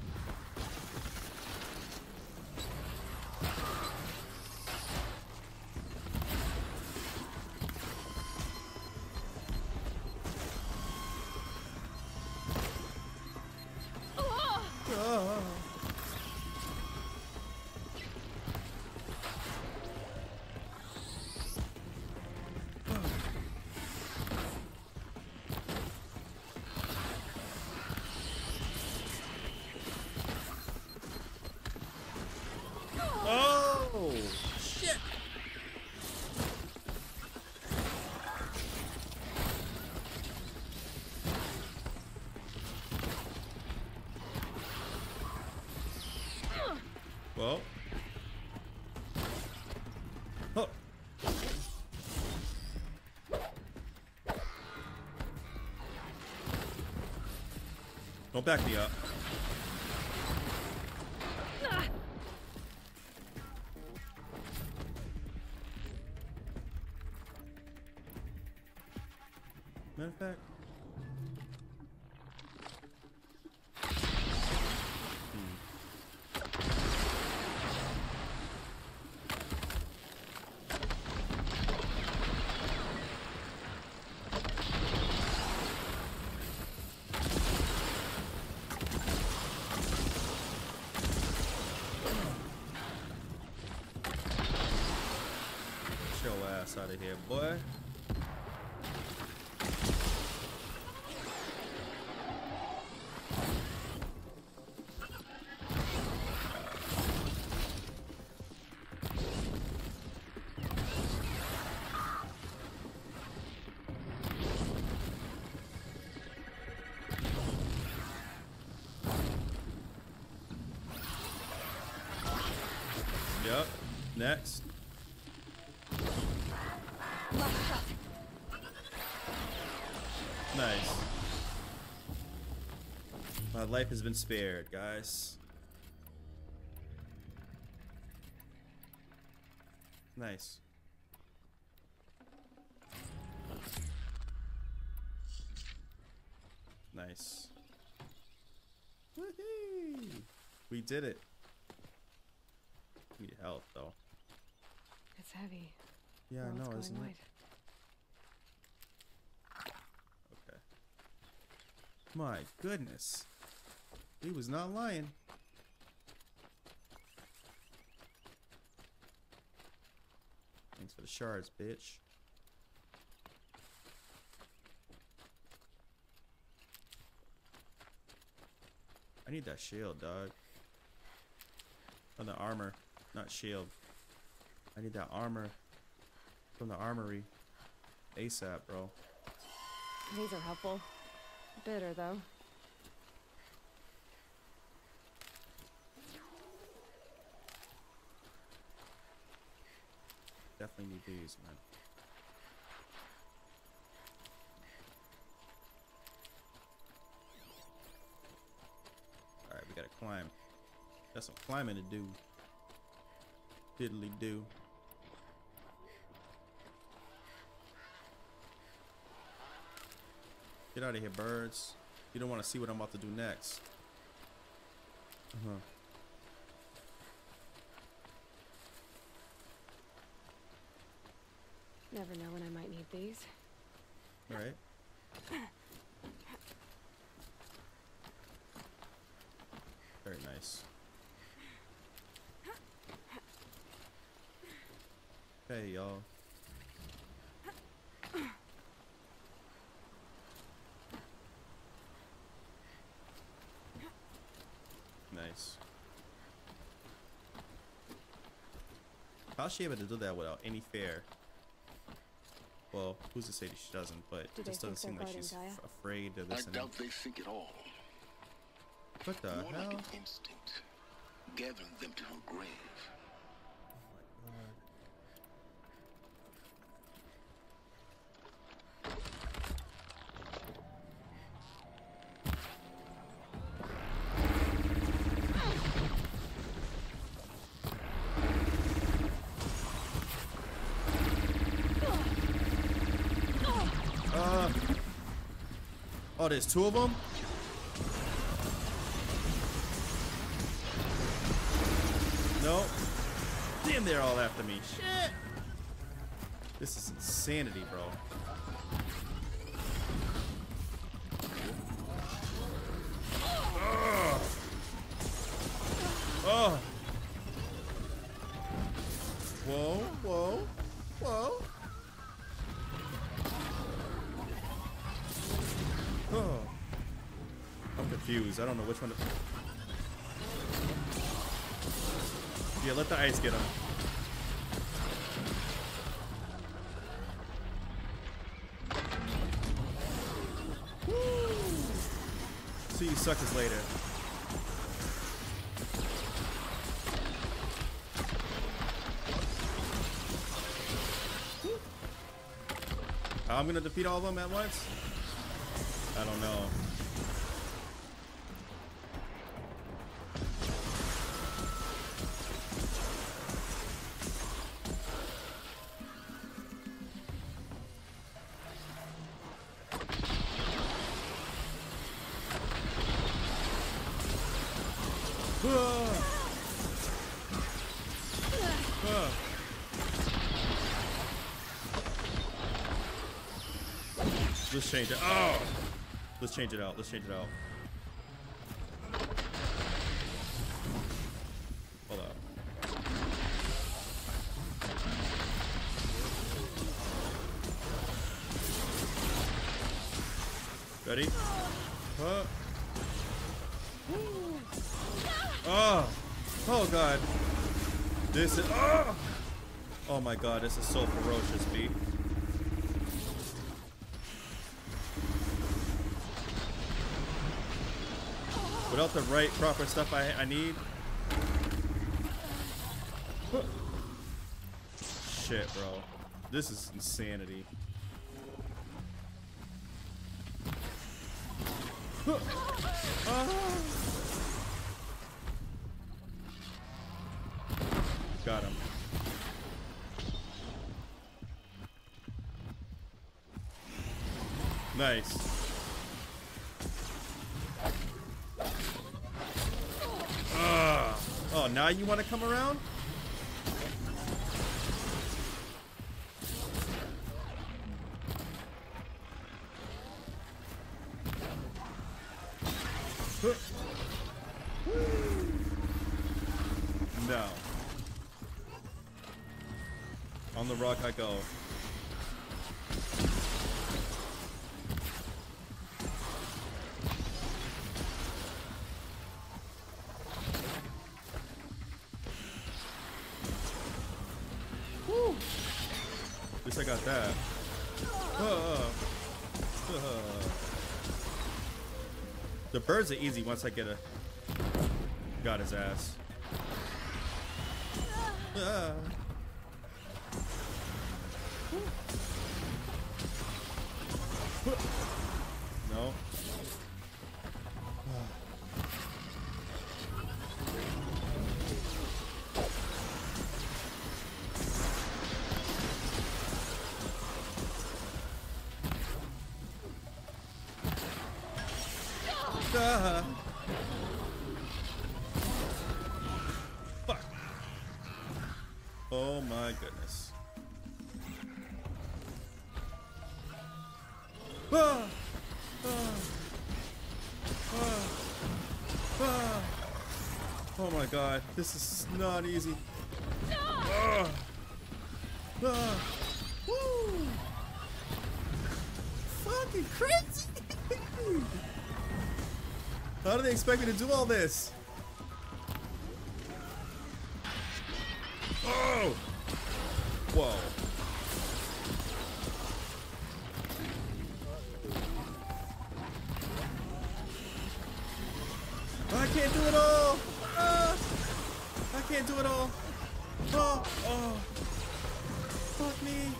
Well. Oh. Don't back me up. Matter of fact. Out of here, boy. Yep, next. Nice. My life has been spared, guys. Nice. Nice. Woohoo! We did it. Need help, though. It's heavy. Yeah, I know, isn't it? My goodness, he was not lying. Thanks for the shards, bitch. I need that shield, dog. From the armor, not shield. I need that armor from the armory ASAP, bro. These are helpful. Bitter though. Definitely need these, man. All right, we gotta climb. Got some climbing to do. Fiddly do. Get out of here, birds. You don't want to see what I'm about to do next. Uh-huh. Never know when I might need these. All right. Very nice. Hey, y'all. How's she able to do that without any fear? Well, who's to say that she doesn't, but it just doesn't seem like she's afraid of this. I doubt they think at all. What the hell? Like an instinct, gathering them to her grave. Oh my God. Oh, there's two of them? No. Damn, they're all after me. Shit. This is insanity, bro. Ugh. Oh. Whoa, whoa, whoa. Oh. I'm confused. I don't know which one to... Yeah, let the ice get on. Woo! See you suckers later. I'm gonna defeat all of them at once? I don't know. Let's change it. Oh! Let's change it out. Let's change it out. Hold up. Ready? Huh? Oh! Oh God! This is. Oh! Oh my God! This is so ferocious, B. Without the right proper stuff I need. Huh. Shit, bro. This is insanity. Huh. Got him. Nice. Oh, now you want to come around? No. On the rock I go. I got that. The birds are easy once I get a... Got his ass. No. Fuck. Oh my goodness. Ah. Ah. Ah. Ah. Oh my God, this is not easy. Ah. Ah. Woo. Fucking crazy. How do they expect me to do all this? Oh! Whoa. Ah! can't do it all. I can't do it all. Oh, oh. Fuck me.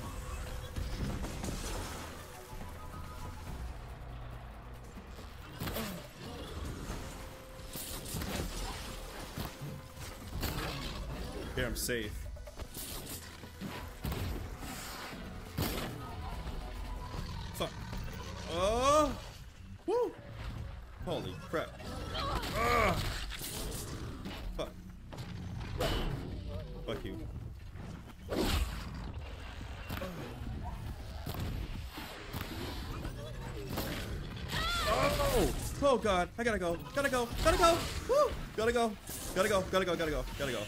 Here, I'm safe. Fuck. Oh! Woo! Holy crap. Ugh. Fuck. Fuck you. Oh! Oh god, I gotta go. Gotta go. Gotta go. Woo! Gotta go. Gotta go. Gotta go. Gotta go. Gotta go.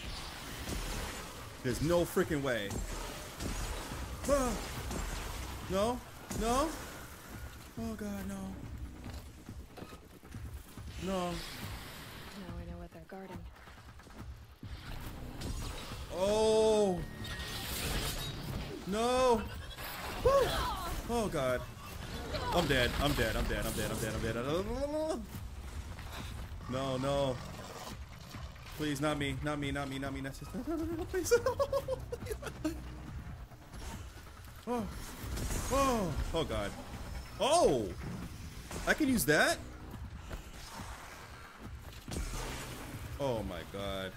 There's no freaking way. Ah. No? No? Oh god, no. No. Now I know what they're guarding. Oh. No. Woo. Oh god. I'm dead. I'm dead. I'm dead. I'm dead. I'm dead. I'm dead. No, no. Please, not me, not me, not me, not me, not just. Please. Oh. Oh. Oh, God. Oh! I can use that? Oh, my God.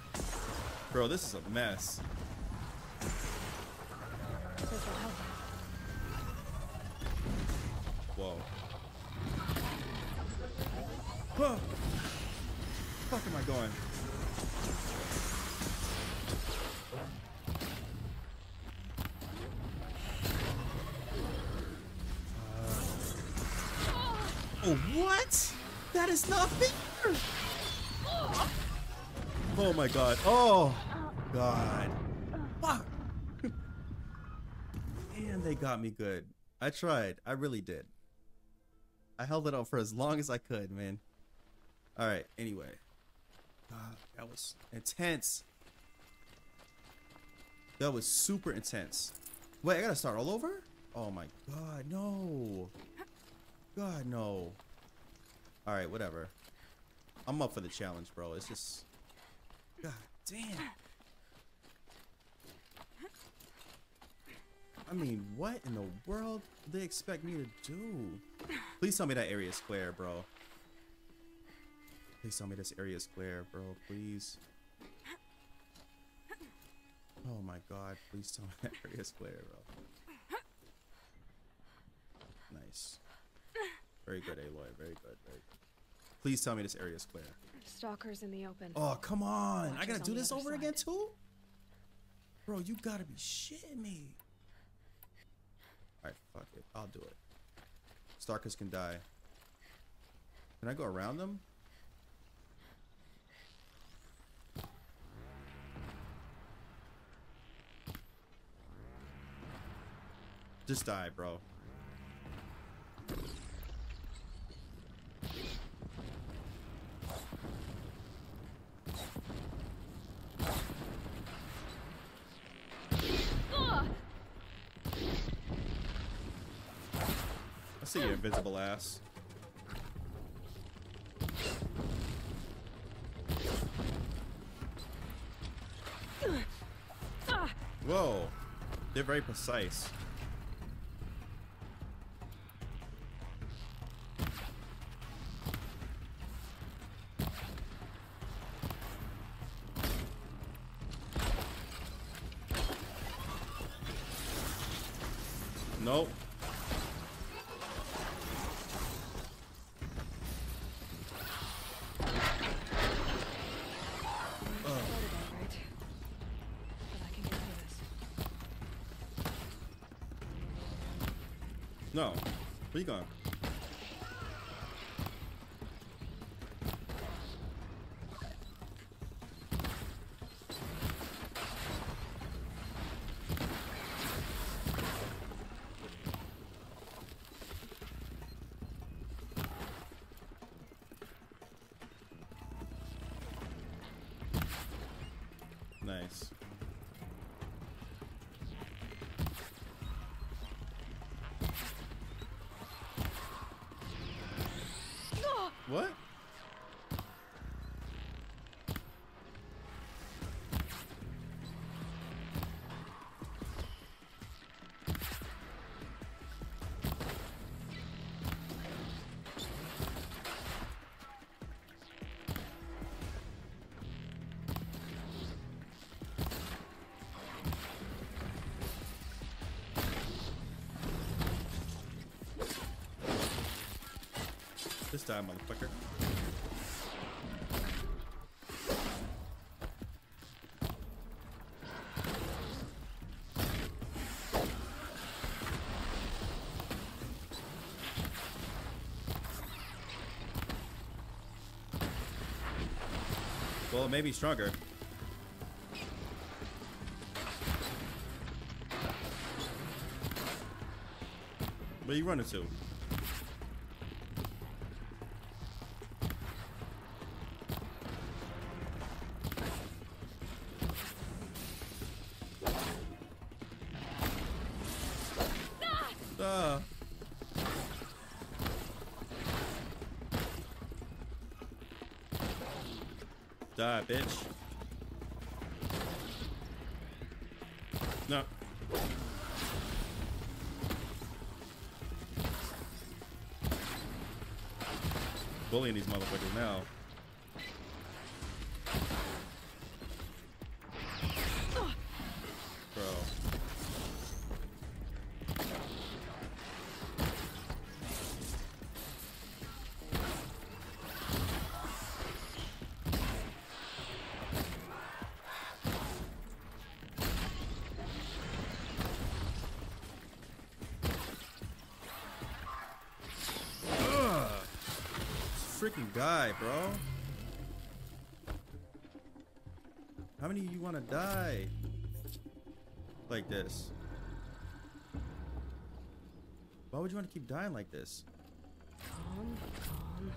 Bro, this is a mess. Whoa. Oh. Where the fuck am I going? Oh, what? That is not fair! Oh my god. Oh god. Fuck. And they got me good. I tried. I really did. I held it out for as long as I could, man. Alright, anyway. God, that was intense. That was super intense. Wait, I gotta start all over? Oh my god, no. God, no. Alright, whatever. I'm up for the challenge, bro. It's just... God damn. I mean, what in the world do they expect me to do? Please tell me that area is square, bro. Please tell me this area is square, bro. Please. Oh my god. Please tell me that area is square, bro. Nice. Very good, Aloy. Very good. Very good. Please tell me this area is clear. Stalker's in the open. Oh, come on. Watchers I gotta do this over side. Again, too? Bro, you gotta be shitting me. Alright, fuck it. I'll do it. Stalkers can die. Can I go around them? Just die, bro. I see your invisible ass. Whoa, they're very precise. Nope. No. Where you going? Nice. What? This time, motherfucker. Well, maybe stronger. Where are you running to? Die, bitch. No. Bullying these motherfuckers now. Die, bro. How many of you want to die like this? Why would you want to keep dying like this? Calm, calm.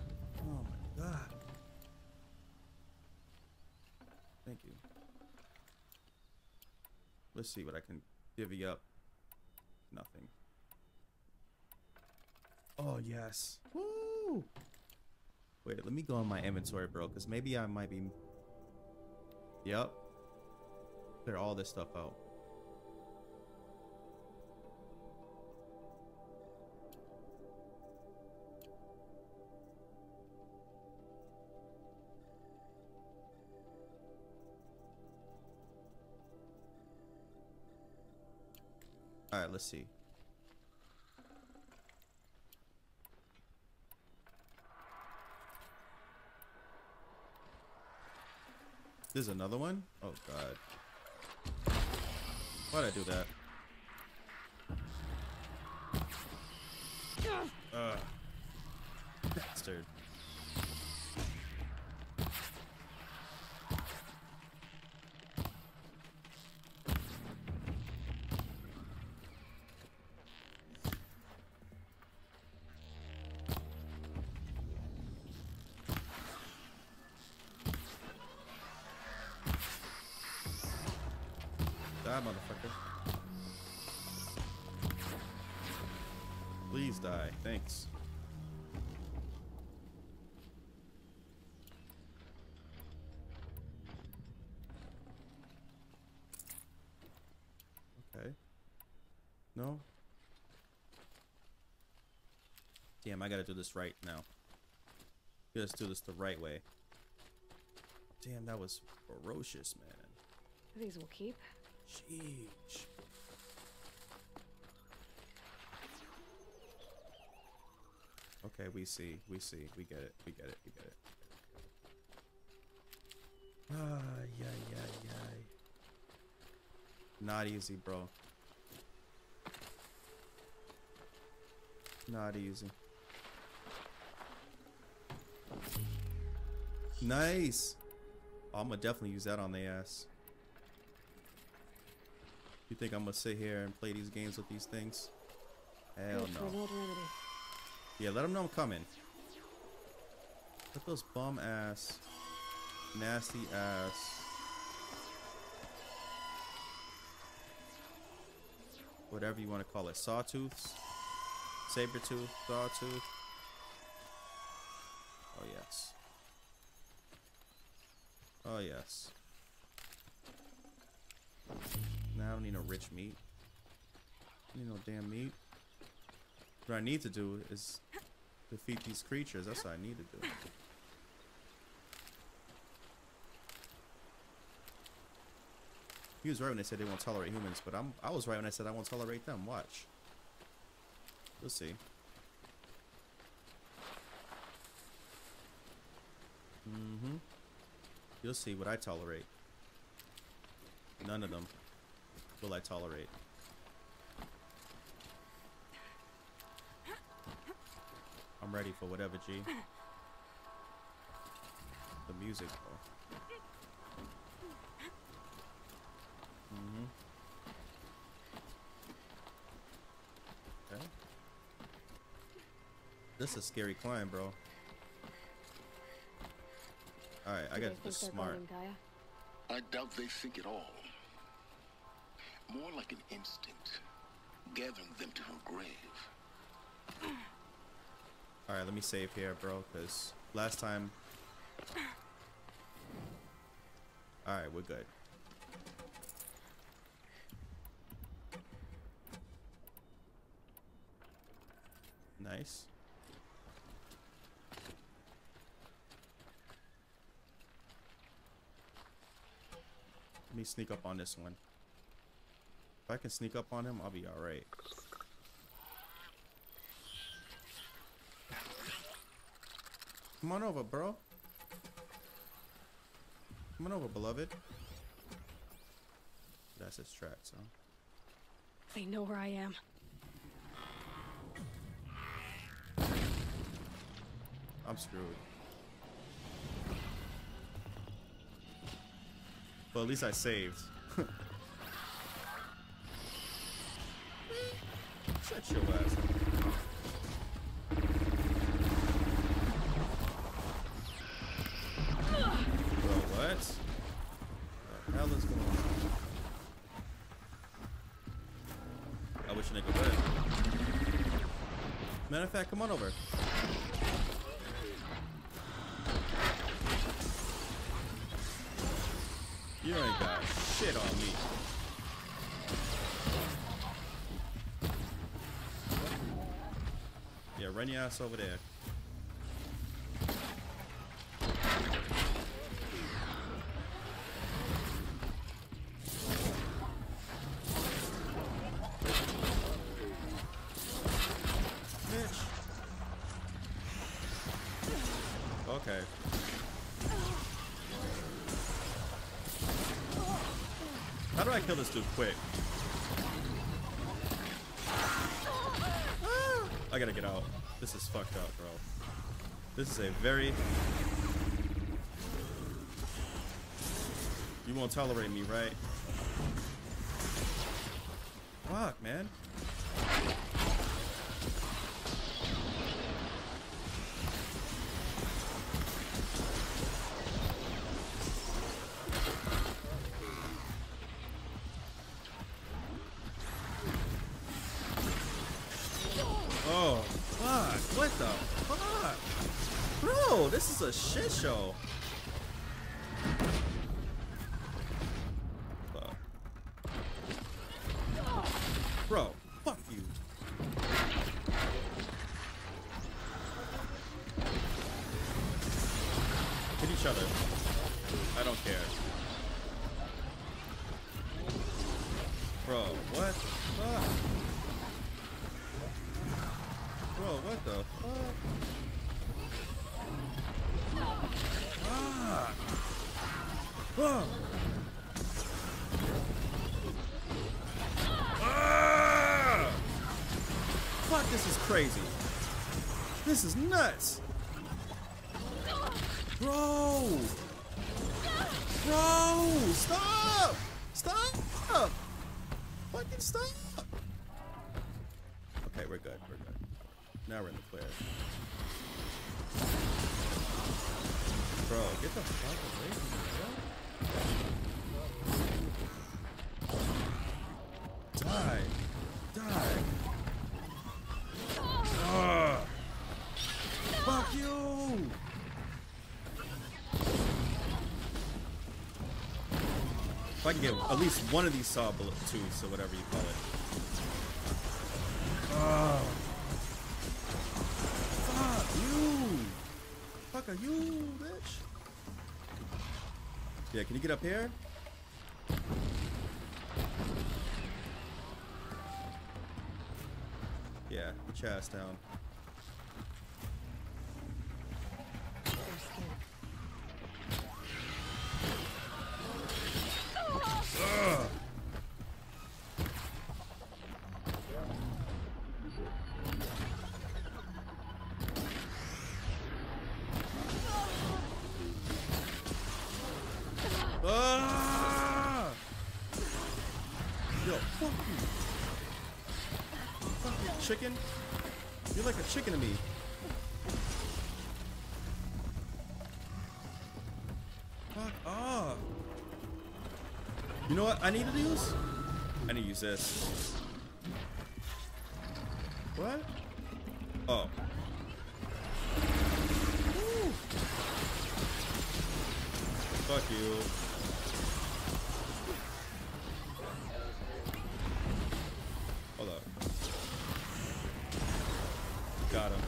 Oh my god. Thank you. Let's see what I can divvy up. Nothing. Oh yes. Woo! Wait, let me go on my inventory, bro, because maybe I might be... Yep. Clear all this stuff out. Alright, let's see. There's another one? Oh god. Why'd I do that? Bastard. Die, motherfucker. Please die. Thanks. Okay. No. Damn, I gotta do this right now. Let's do this the right way. Damn, that was ferocious, man. These will keep. Sheesh. Okay, we get it. Ah, yeah. Not easy, bro. Not easy. Nice. Oh, I'm gonna definitely use that on the ass. You think I'm gonna sit here and play these games with these things? Hell no. Yeah, let them know I'm coming. Look at those bum ass, nasty ass, whatever you want to call it, sawtooths, saber-tooth, sawtooth. Oh yes. Oh yes. Nah, I don't need no rich meat. I don't need no damn meat. What I need to do is defeat these creatures. That's what I need to do. He was right when they said they won't tolerate humans, but I was right when I said I won't tolerate them. Watch. We'll see. Mm-hmm. You'll see what I tolerate. None of them will I tolerate. I'm ready for whatever, G. The music, bro. Mm-hmm. Okay. This is a scary climb, bro. Alright, I got this smart. I doubt they think at all. More like an instinct, gathering them to her grave. Alright, let me save here, bro, because last time... Alright, we're good. Nice. Let me sneak up on this one. If I can sneak up on him, I'll be alright. Come on over, bro. Come on over, beloved. That's his tracks, huh? They know where I am. I'm screwed. Well, at least I saved. Shut your ass up. What the hell is going on? I wish nigga would. Matter of fact, come on over. You ain't got shit on me. Yeah, run your ass over there. Okay. How do I kill this dude quick? I gotta get out. This is fucked up, bro. This is a very... You won't tolerate me, right? Fuck, man. Oh, fuck. What the fuck? Bro, this is a shit show. Fuck. Bro, fuck you. Hit each other. I don't care. Bro, what the fuck? Bro, what the fuck? Ah! Ah! Ah! Fuck, this is crazy. This is nuts. Bro! Bro! Stop! Stop! Fucking stop! Okay, we're good, we're good. Now we're in the clear. Bro, get the fuck away from me, bro. Die. Die. Ugh. Fuck you! If I can get at least one of these saw bullet tubes or whatever you call it. Ugh. Fuck are you, bitch? Yeah, can you get up here? Yeah, put your ass down. chicken? You're like a chicken to me. Fuck off. You know what I need to use? I need to use this. What? Oh. Woo. Fuck you. Hold up. Got him.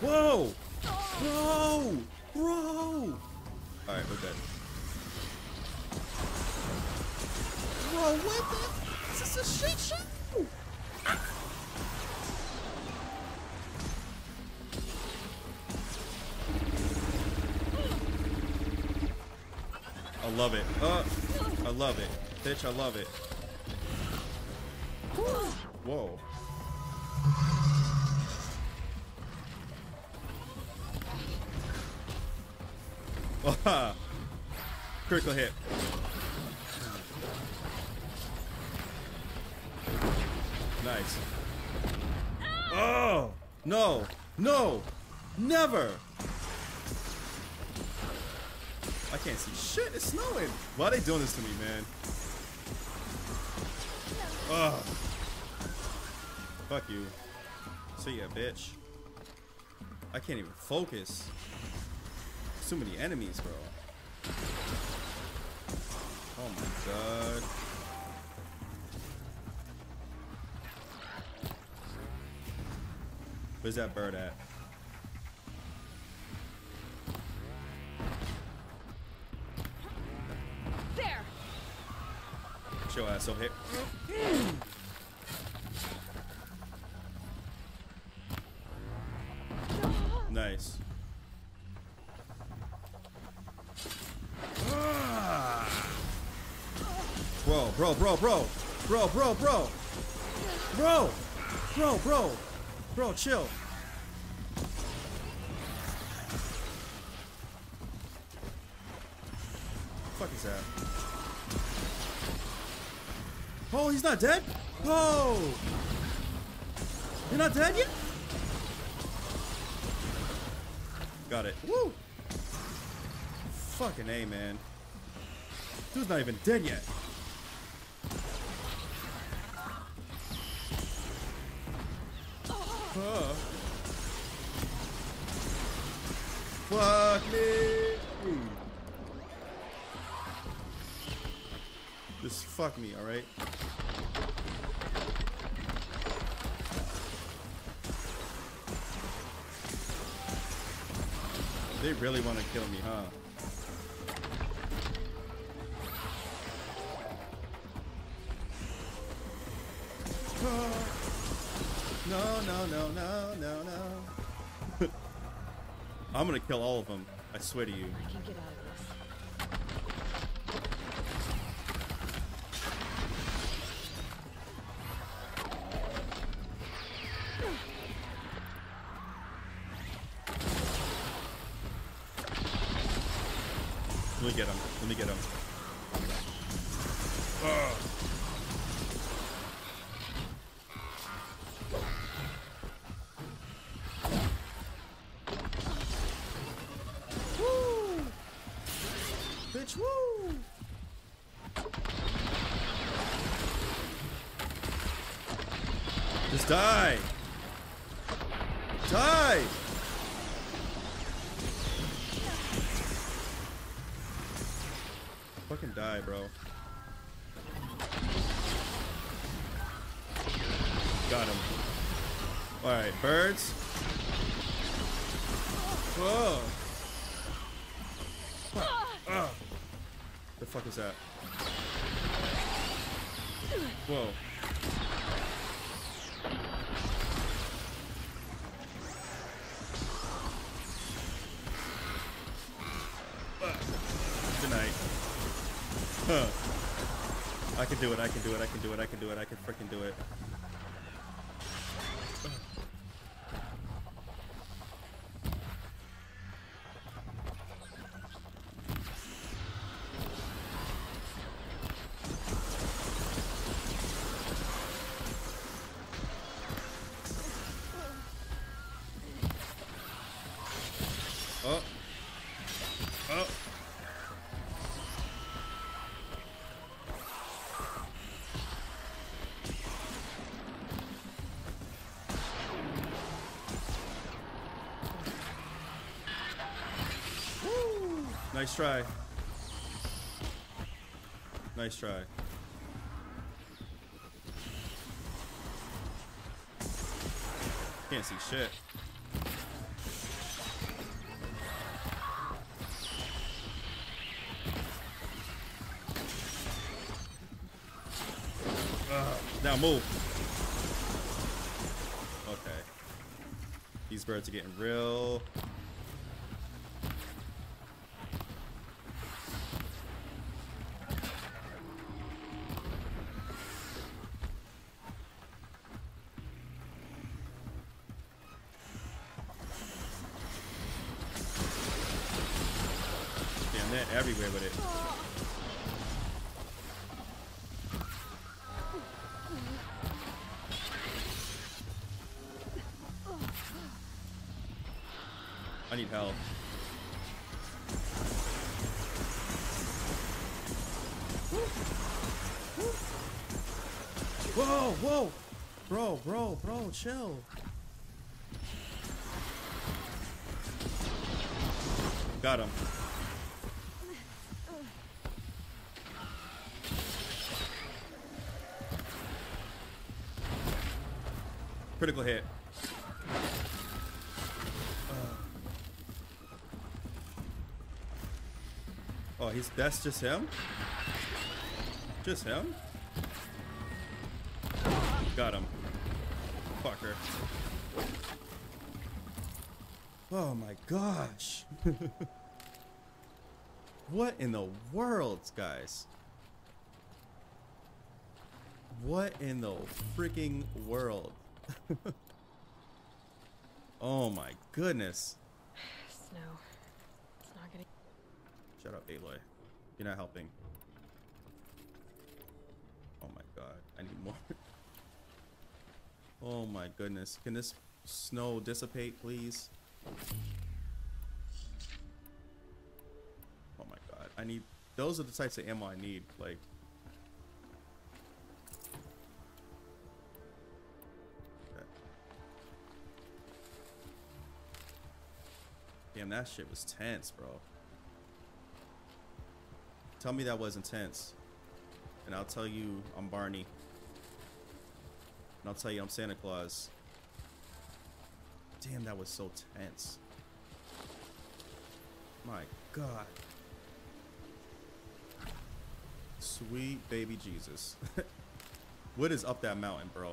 Whoa! Bro! Bro! Alright, we're dead. Whoa, what the? Is this a shit show? I love it. I love it. Bitch, I love it. Whoa. Critical hit. Nice. Oh! No! No! Never! I can't see shit, it's snowing! Why are they doing this to me, man? Ugh. Fuck you. See ya, bitch. I can't even focus. So many enemies, bro. Oh my god. Where's that bird at? There. Get your ass over here. Nice. Bro, chill. Fuck is that? Oh, he's not dead? Oh! You're not dead yet? Got it. Woo! Fucking A, man. Dude's not even dead yet. Fuck me! Just fuck me, alright? They really want to kill me, huh? No. I'm gonna kill all of them. I swear to you. I can get out of this. Let me get him. Die! Die! Fucking die, bro. Got him. Alright, birds. Whoa! The fuck is that? Whoa. Huh. I can freaking do it. Nice try. Nice try. Can't see shit. Now move. Okay. These birds are getting real. Everywhere with it. I need help. Whoa, whoa! Bro, chill. Got him. Critical hit. Oh, that's just him? Just him? Got him. Fucker. Oh my gosh. What in the world, guys? What in the freaking world? Oh my goodness. Snow. It's not gonna. Shut up, Aloy. You're not helping. Oh my god. I need more. Oh my goodness. Can this snow dissipate, please? Oh my god. I need. Those are the types of ammo I need. Like. Damn, that shit was tense, bro. Tell me that wasn't tense. And I'll tell you I'm Barney. And I'll tell you I'm Santa Claus. Damn, that was so tense. My God. Sweet baby Jesus. What is up that mountain, bro?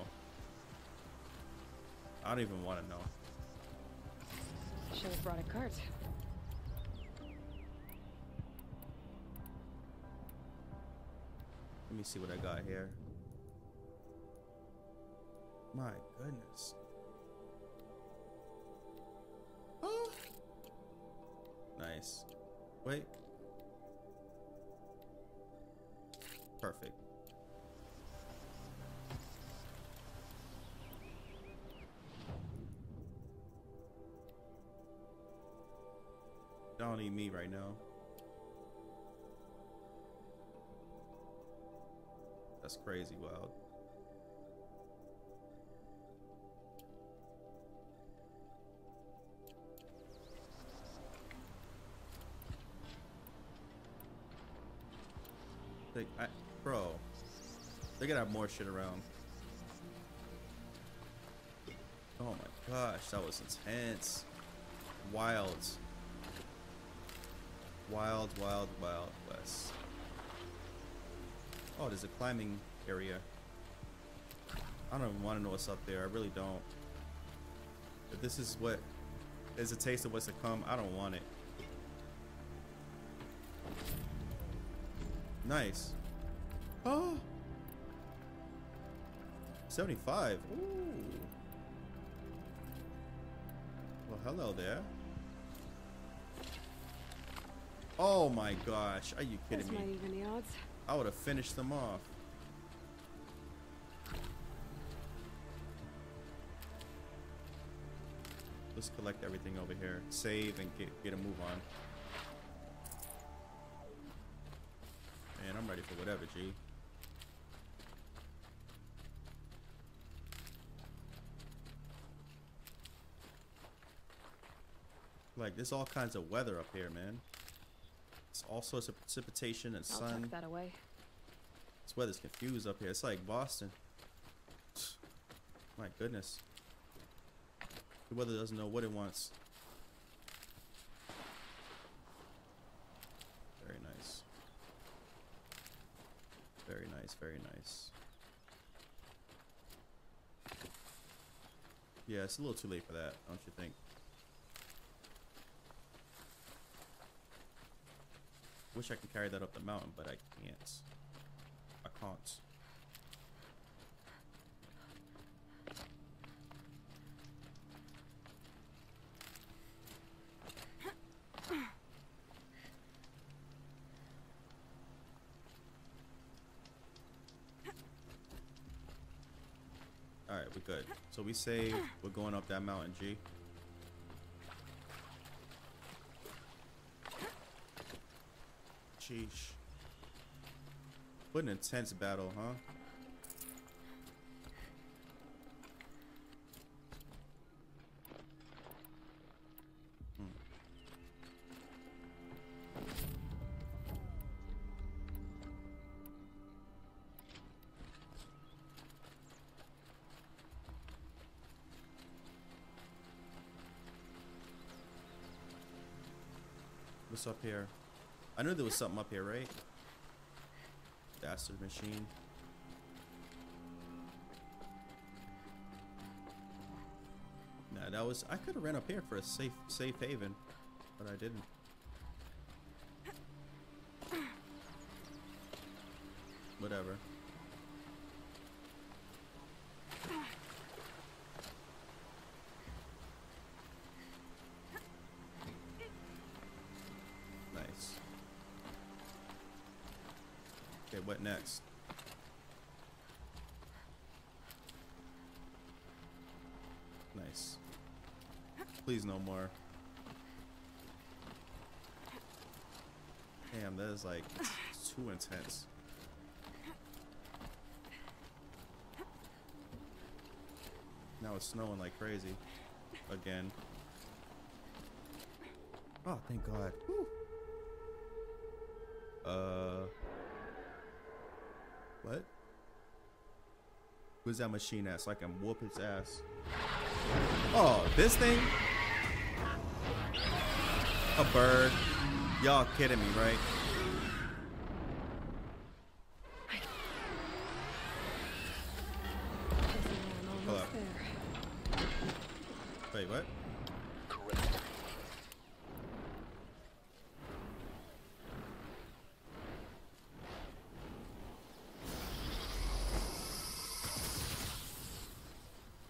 I don't even want to know. Should have brought a cart. Let me see what I got here. My goodness. Oh. Nice. Wait. Perfect. Y'all need me right now. That's crazy wild. Like, bro, they're gonna have more shit around. Oh my gosh, that was intense. Wild. Wild, wild, wild west. Oh, there's a climbing area. I don't even want to know what's up there. I really don't. If this is what is a taste of what's to come, I don't want it. Nice. Oh! 75. Ooh. Well, hello there. Oh my gosh, are you kidding me? That's not even the odds. I would have finished them off. Let's collect everything over here. Save and get a move on. Man, I'm ready for whatever, G. Like, there's all kinds of weather up here, man. all sorts of precipitation and sun. I'll tuck that away. This weather's confused up here. It's like Boston. My goodness. The weather doesn't know what it wants. Very nice. Very nice, very nice. Yeah, it's a little too late for that, don't you think? Wish I could carry that up the mountain, but I can't. I can't. Alright, we're good. So we say we're going up that mountain, G. Sheesh. What an intense battle, huh? What's up here? I knew there was something up here, right? Bastard machine. Nah, that was... I could have ran up here for a safe haven, but I didn't. Whatever. What next? Nice. Please no more. Damn, that is like too intense. Now it's snowing like crazy. Again. Oh, thank God. Whew. What? Who's that machine at so I can whoop its ass? Oh, this thing? A bird. Y'all kidding me, right? Hold up. Wait, what? Correct.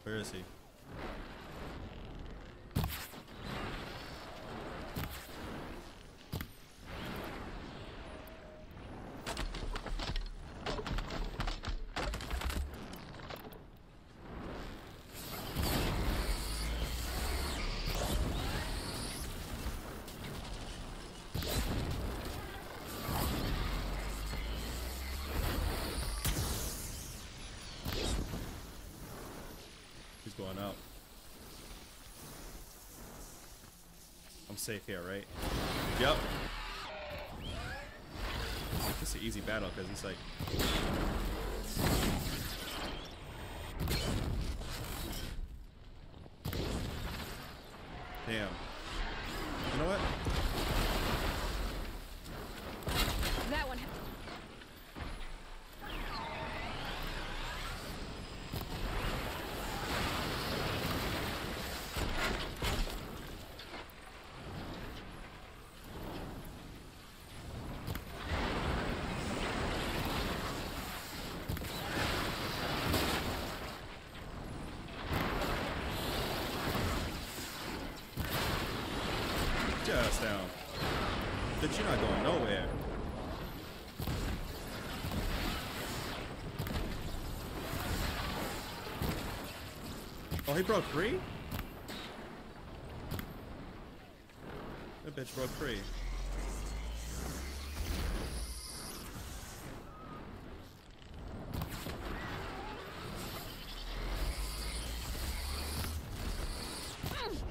Where is he? Safe here, right? Yep. It's an easy battle because he's like... Damn. You know what? That one. Down. But you're not going nowhere. Oh, he broke free? That bitch broke free.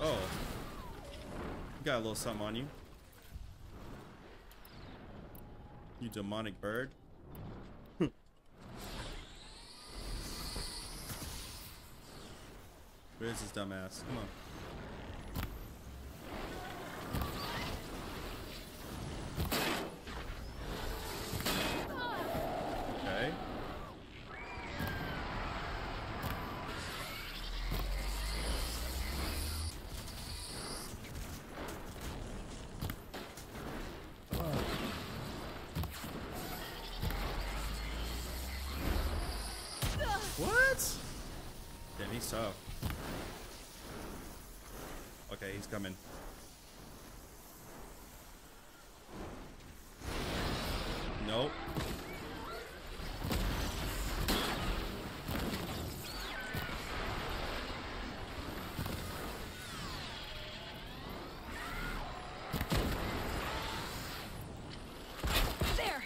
Oh. Got a little something on you. you demonic bird. Where's this dumbass? Come on. Coming. Nope. There.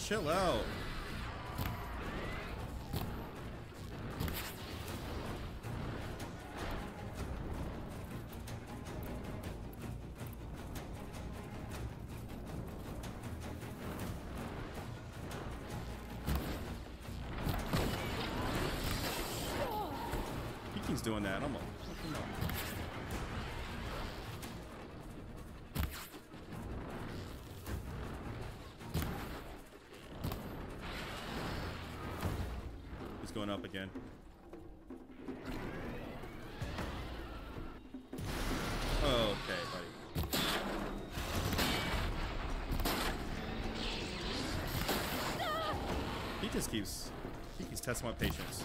Chill out. He keeps doing that. I'm like, going up again. Okay, buddy. He just keeps testing my patience.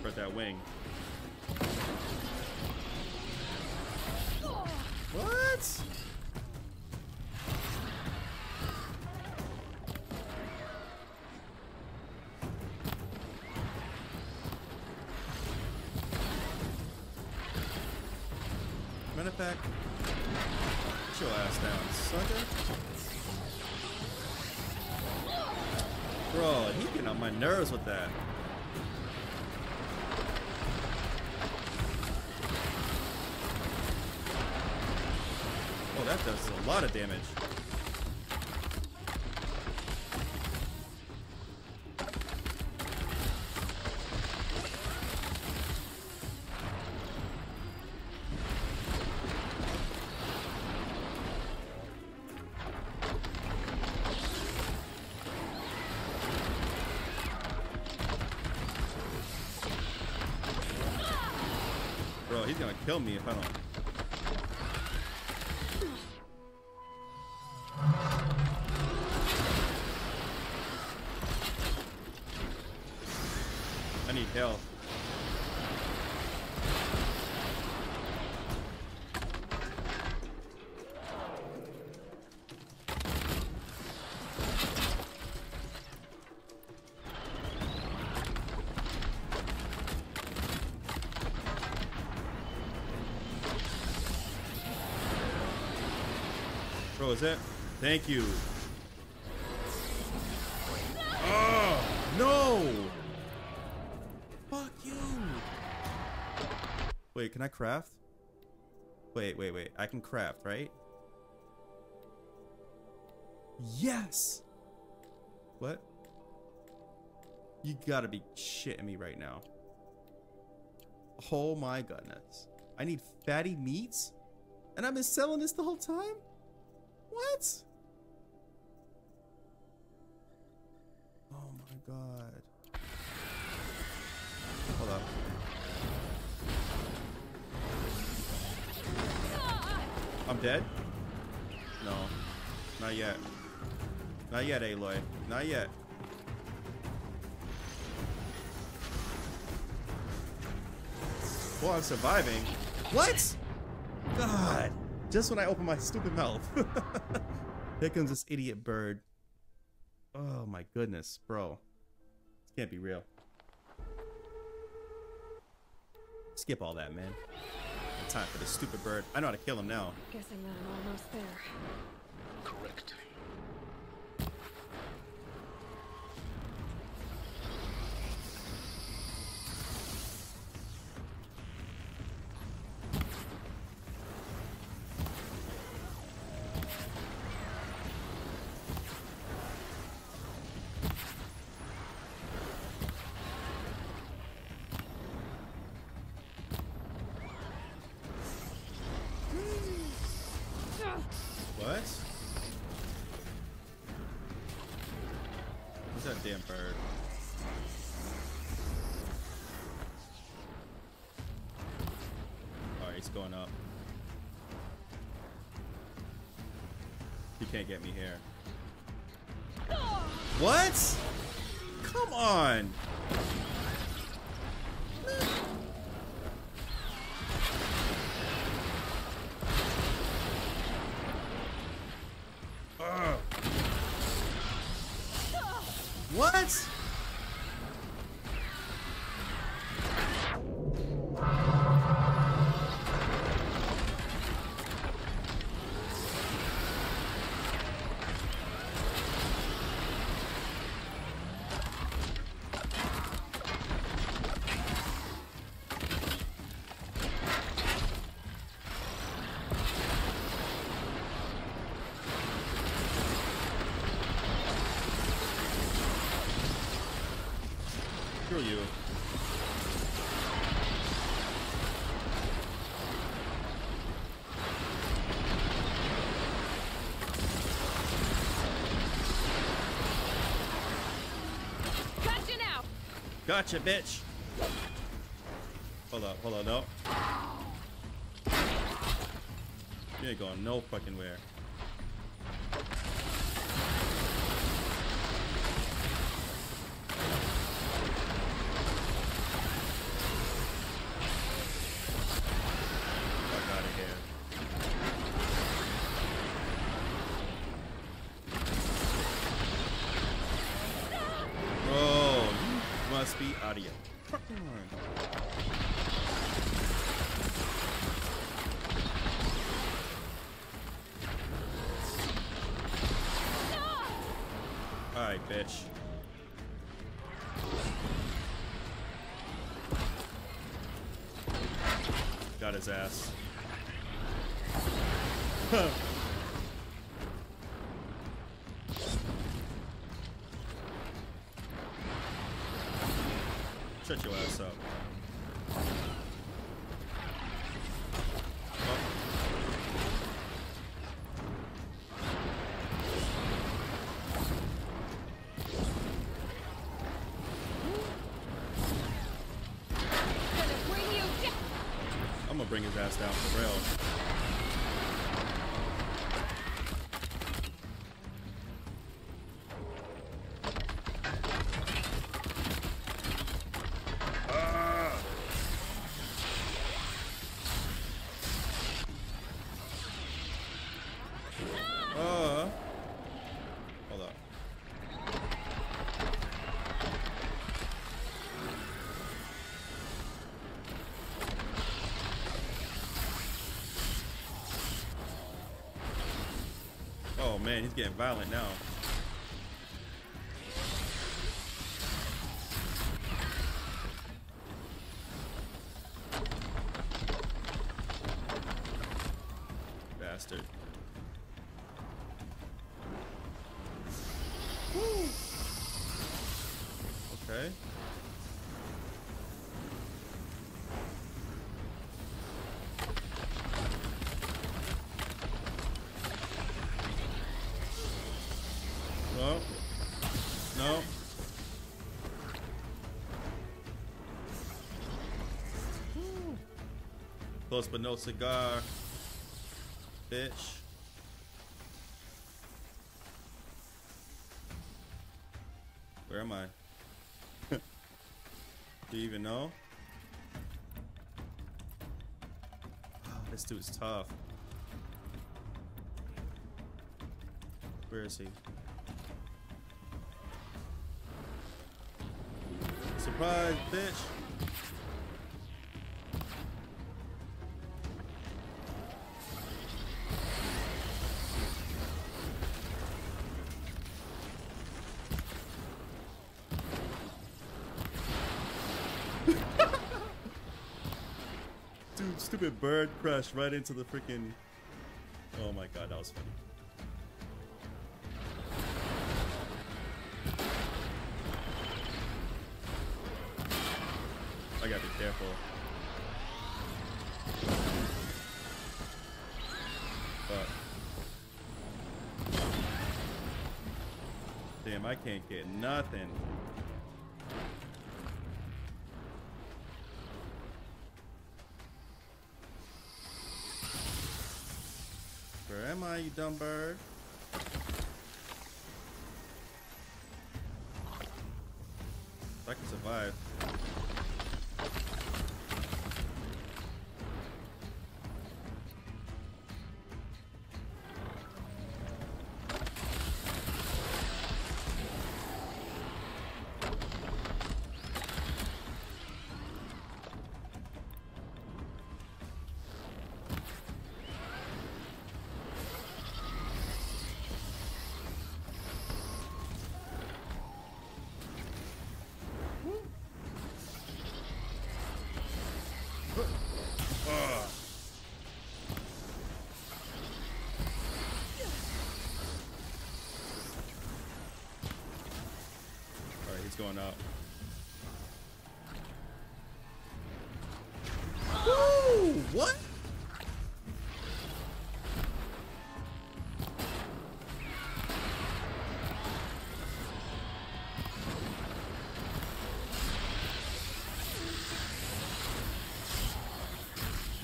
Spread that wing. What? Back. Get your ass down, sucker. Bro, he getting on my nerves with that. Oh, that does a lot of damage. He's gonna kill me if I don't. I need help. Is it? Thank you. Oh, no! Fuck you! Wait, can I craft? Wait. I can craft, right? Yes! What? You gotta be shitting me right now. Oh my goodness. I need fatty meats? And I've been selling this the whole time? What? Oh my god. Hold up. I'm dead? No. Not yet. Not yet, Aloy. Not yet. Well, I'm surviving. What? God. Just when I open my stupid mouth. Here comes this idiot bird. Oh my goodness, bro. This can't be real. Skip all that, man. No time for this stupid bird. I know how to kill him now. Guessing that I'm almost there. Correct. Get me here. What? Come on. What? Gotcha, bitch. Hold up, no. You ain't going no fucking where. Bitch. Got his ass. Shut your ass up. Down the rail. Hold up. Oh man, he's getting violent now. Bastard. Woo. Okay. Close but no cigar, bitch. Where am I? Do you even know? This dude's tough. Where is he? Surprise, bitch! Dude, stupid bird crashed right into the freaking... Oh my god, that was funny. I gotta be careful. Fuck. Damn, I can't get nothing. Where am I, you dumb bird? I can survive. Going up. Woo! What?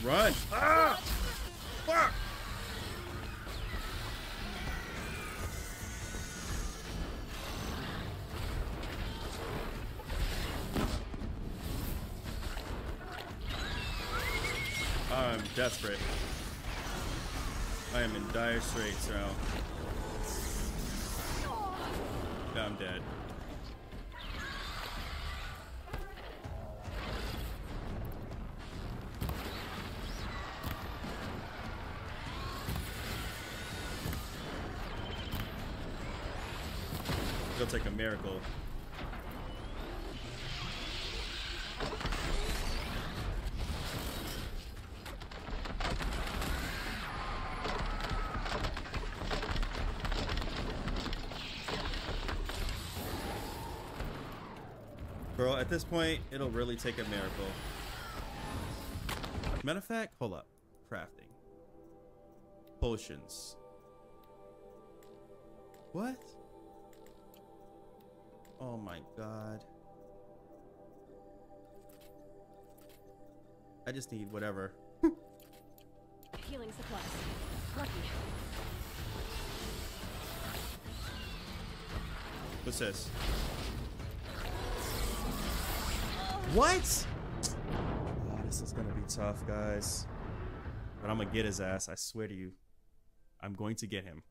Run! Ah! Fuck! I'm desperate. I am in dire straits now. Yeah, I'm dead. It'll take a miracle. Bro, at this point, it'll really take a miracle. Matter of fact, hold up. Crafting. Potions. What? Oh my god. I just need whatever. Healing supplies. Lucky. What's this? What? Oh, this is gonna be tough, guys. But I'm gonna get his ass. I swear to you. I'm going to get him.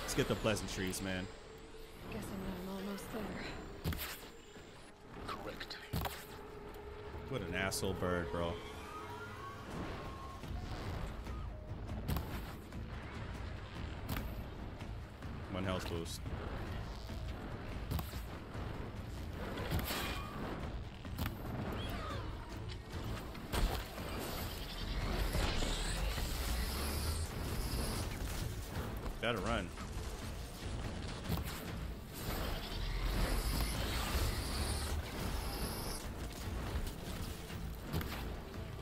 Let's get the pleasantries, man. Guessing I'm almost there. Correct. What an asshole bird, bro. One health boost. Gotta run.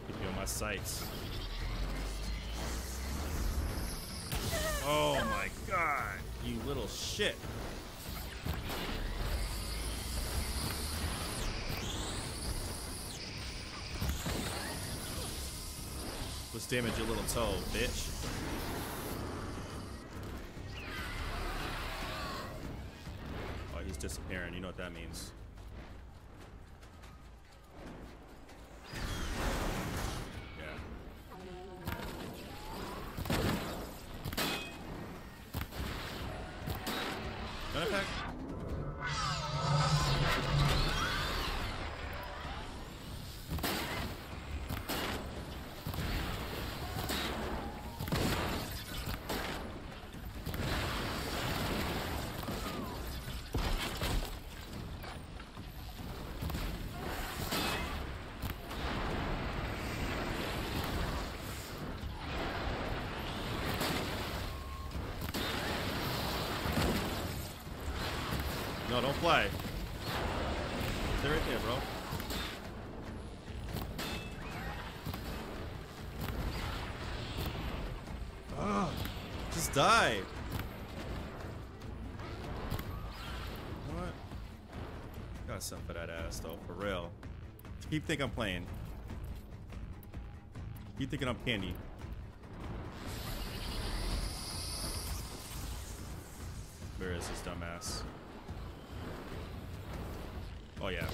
Keep you on my sights. Oh my god, you little shit. Let's damage your little toe, bitch. Disappearing, you know what that means. No, don't fly. Stay right there, bro. Ugh, just die. What? Gotta suffer for that ass, though, for real. Keep thinking I'm playing. Keep thinking I'm candy. Where is this dumbass? Oh, yeah.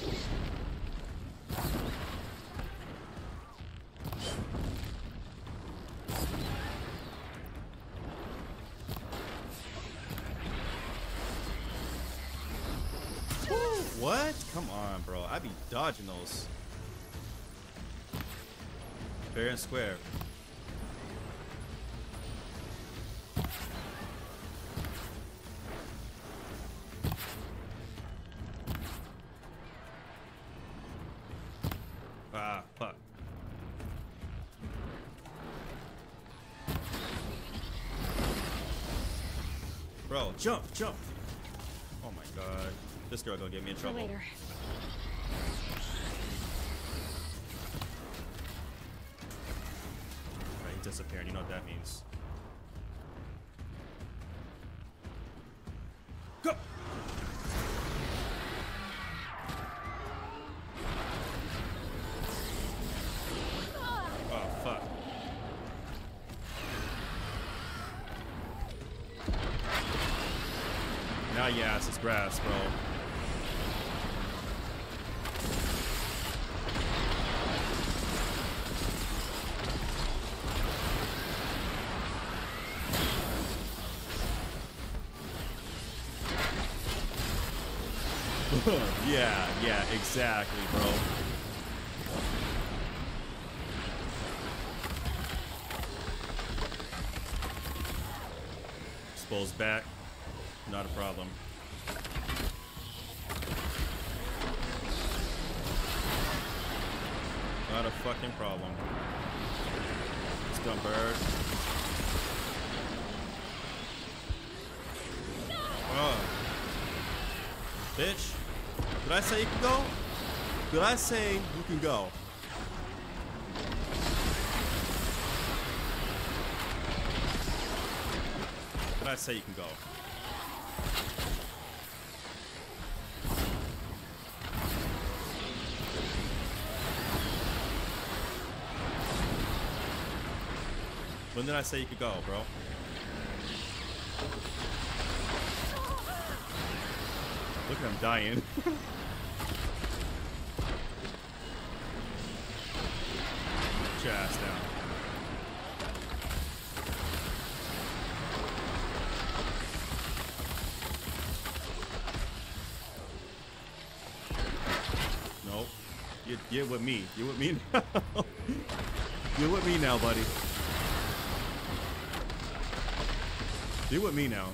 Woo, what? Come on, bro. I be dodging those. Fair and square. Jump, jump! Oh my god. This girl gonna get me in trouble. Later. Alright, he disappeared. You know what that means. Go! Oh, fuck. Now your ass is grass, bro. yeah, exactly, bro. Spulls back. Not a problem. Not a fucking problem. Stormbird. No! Oh. Bitch. Did I say you can go? Did I say you can go? Did I say you can go? When did I say you could go, bro? Look at him dying. Put your ass down. Nope. You're with me. You're with me now. You're with me now, buddy. Do with me now,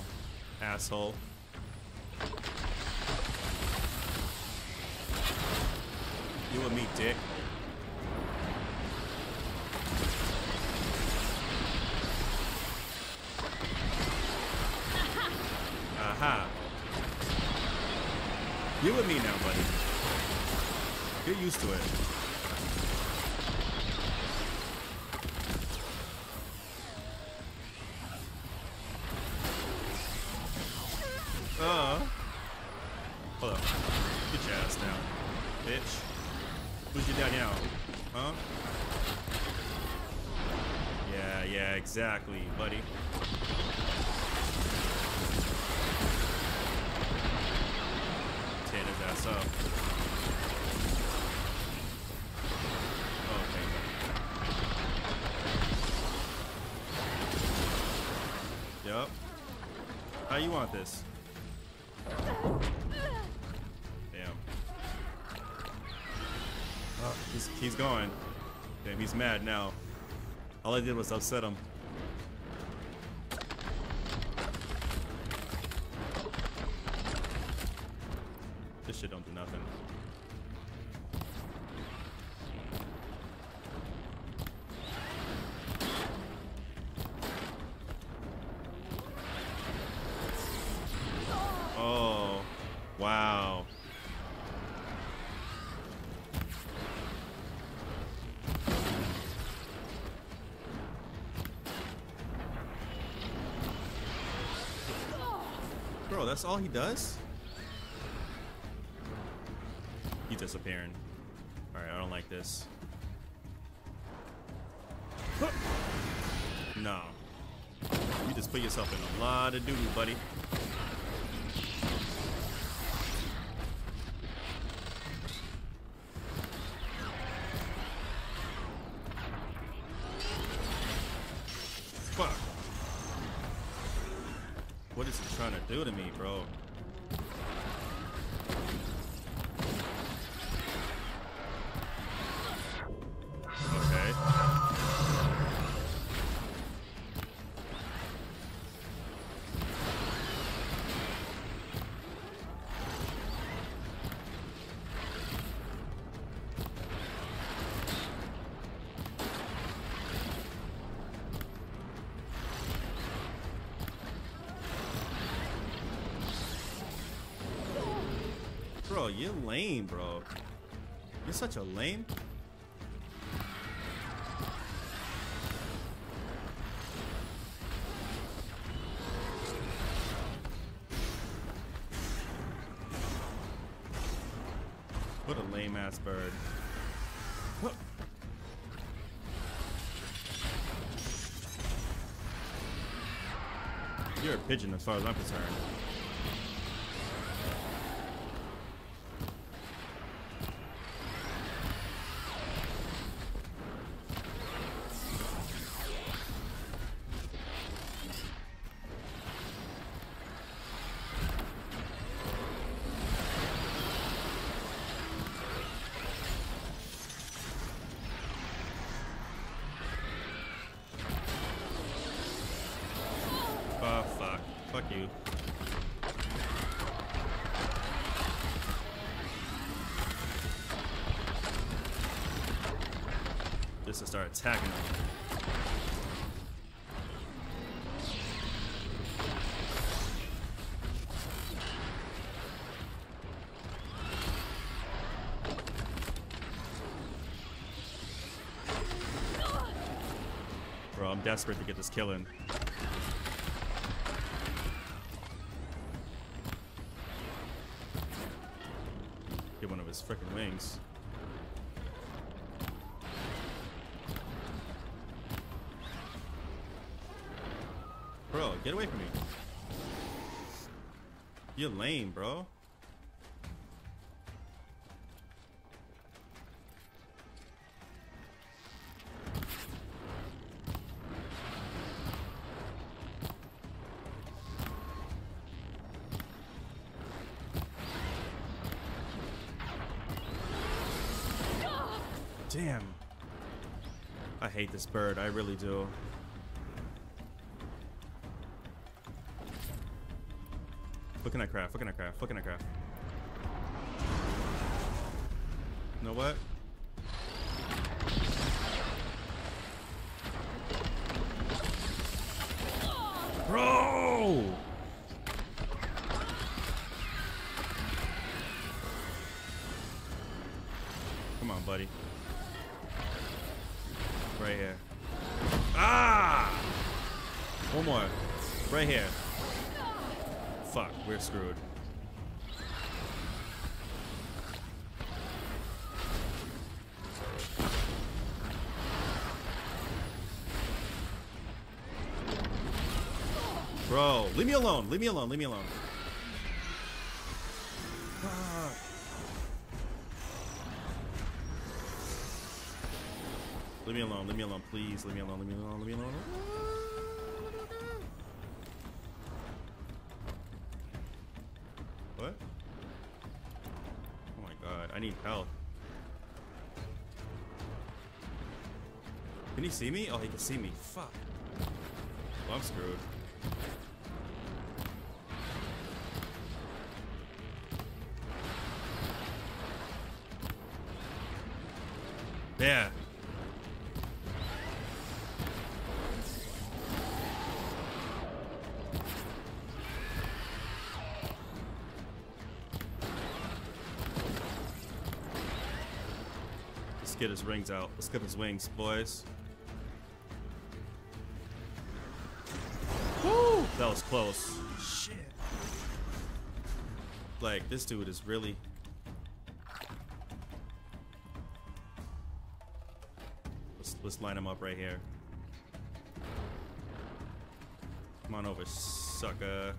asshole. Do with me, dick. Aha. You with me now, buddy. Get used to it. Hold up. Get your ass down, bitch. Who's your dad now? Huh? Yeah, exactly, buddy. Tear his ass up. Oh, thank God. Yup. How you want this? He's going. Damn, he's mad now. All I did was upset him. This shit don't do nothing. Oh, wow. Bro, that's all he does? He's disappearing. Alright, I don't like this. No. You just put yourself in a lot of doo-doo, buddy. Fuck. What is he trying to do to me, bro? Bro, you're lame, bro. You're such a lame. What a lame ass bird. What? You're a pigeon as far as I'm concerned. Fuck you. Just to start attacking them. Bro, I'm desperate to get this kill in. Frickin' wings. Bro, get away from me. You're lame, bro. Damn. I hate this bird. I really do. What can I craft? What can I craft? What can I craft? You know what? Bro! Come on, buddy. Right here. Ah! One more. Right here. Fuck, we're screwed. Bro, leave me alone. Leave me alone. Leave me alone. Leave me alone, leave me alone, please, leave me alone, leave me alone, leave me alone. What? Oh my god, I need help. Can he see me? Oh, he can see me. Fuck. Well, I'm screwed. Yeah. Let's get his rings out. Let's get his wings, boys. Woo! That was close. Shit. Like, this dude is really... Let's line him up right here. Come on over, sucker.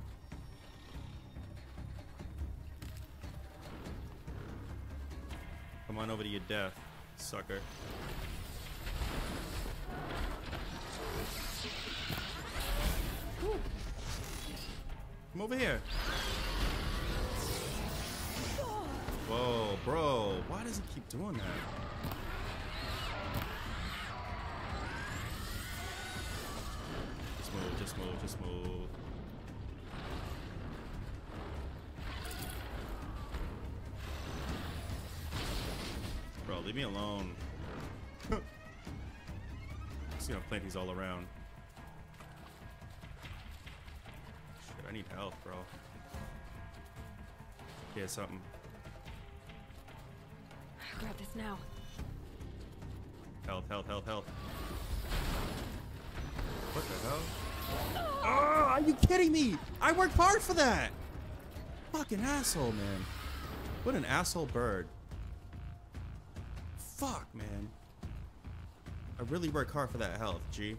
Come on over to your death, sucker. Woo. Come over here. Whoa, bro. Why does he keep doing that? Just move, just move. Bro, leave me alone. Just gonna plant these all around. Shit, I need health, bro. Here's something. I'll grab this now. Health, health, health, health. What the hell? Oh, are you kidding me? I worked hard for that! Fucking asshole, man. What an asshole bird. Fuck, man. I really worked hard for that health, G.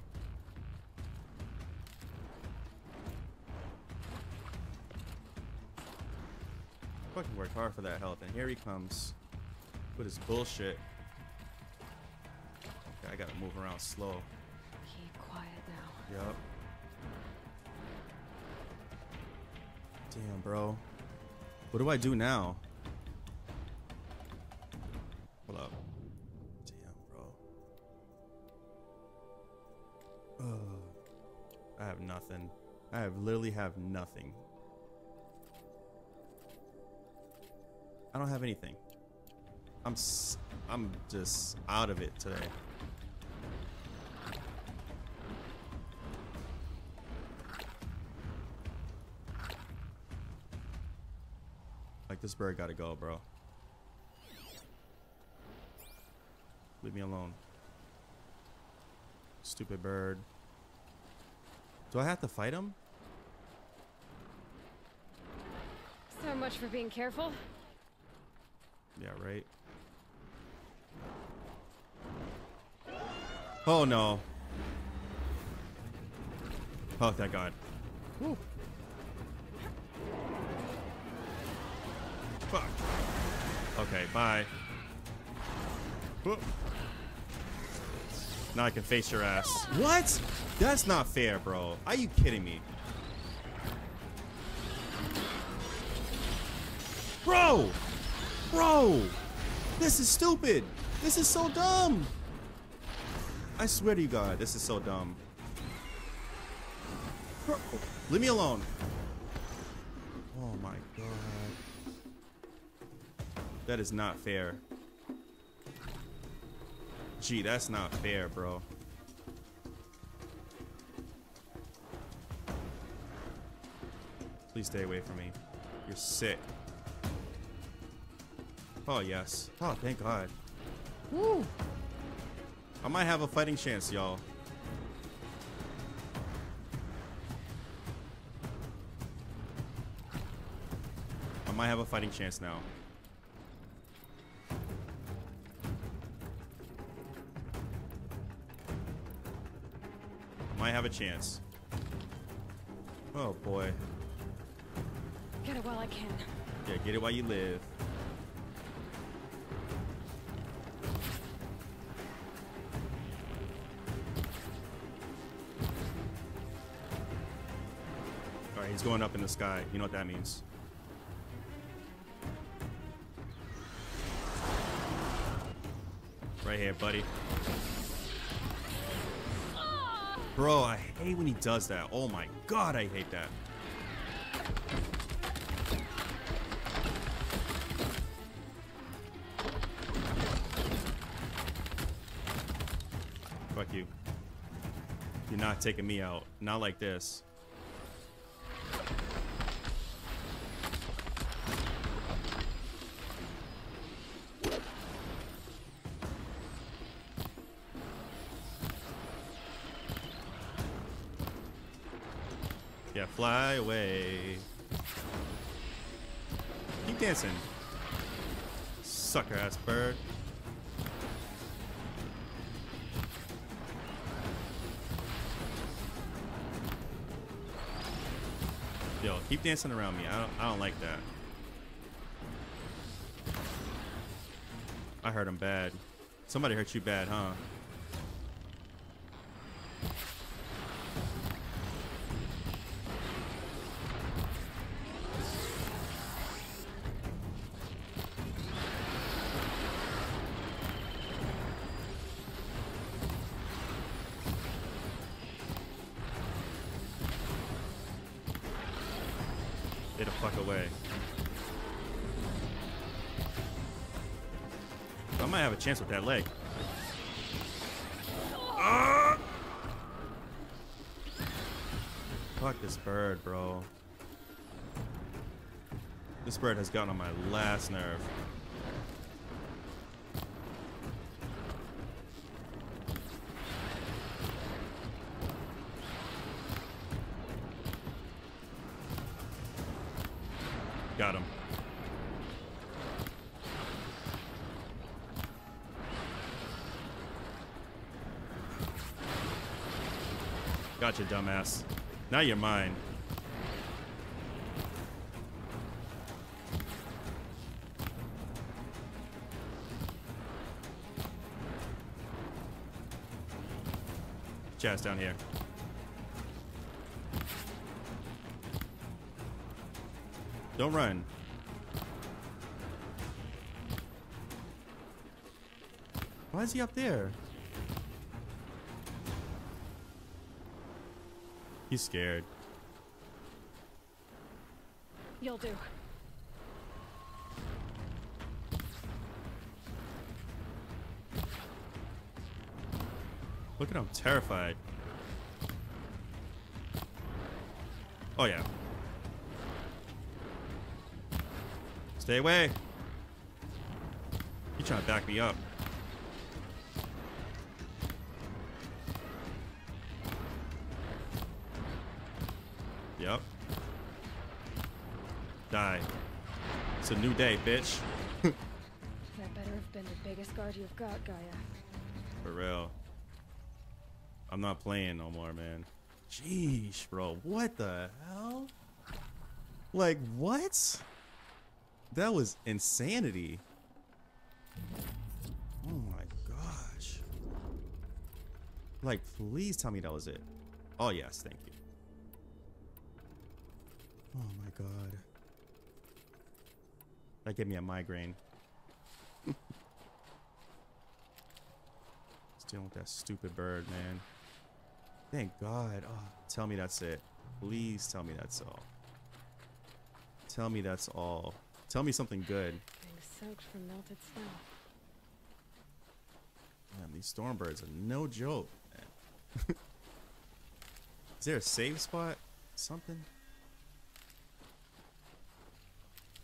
Fucking worked hard for that health, and here he comes with his bullshit. Okay, I gotta move around slow. Keep quiet now. Yup. Damn, bro. What do I do now? Hold up. Damn, bro. Oh, I have nothing. I have literally have nothing. I don't have anything. I'm just out of it today. This bird gotta go, bro. Leave me alone. Stupid bird. Do I have to fight him? So much for being careful. Yeah, right. Oh no. Oh, thank God. Whew. Fuck. Okay, bye. Whoop. Now I can face your ass. What? That's not fair, bro. Are you kidding me? Bro! Bro! This is stupid! This is so dumb! I swear to you, God, this is so dumb. Bro, leave me alone. Oh my God. That is not fair. Gee, that's not fair, bro. Please stay away from me. You're sick. Oh, yes. Oh, thank God. Woo! I might have a fighting chance, y'all. I might have a fighting chance now. Have a chance. Oh boy. Get it while I can. Yeah, get it while you live. All right, he's going up in the sky. You know what that means. Right here, buddy. Bro, I hate when he does that. Oh my God, I hate that. Fuck you. You're not taking me out. Not like this. Fly away. keep dancing. Sucker ass bird. Yo, keep dancing around me. I don't like that. I hurt him bad. Somebody hurt you bad, huh? Chance with that leg. Ah! Fuck this bird, bro. This bird has gotten on my last nerve. Got him. Gotcha, dumbass. Now you're mine. Chaz down here. Don't run. Why is he up there? He's scared. You'll do. Look at him, terrified. Oh yeah. Stay away. You're trying to back me up. Yep. Die. It's a new day, bitch. That better have been the biggest guard you've got, Gaia. For real. I'm not playing no more, man. Jeez, bro. What the hell? Like, what? That was insanity. Oh my gosh. Like, please tell me that was it. Oh, yes. Thank you. Oh my god. That gave me a migraine. Just dealing with that stupid bird, man. Thank god. Oh, tell me that's it. Please tell me that's all. Tell me that's all. Tell me something good. Being soaked from melted snow. Man, these Stormbirds are no joke, man. Is there a save spot? Something?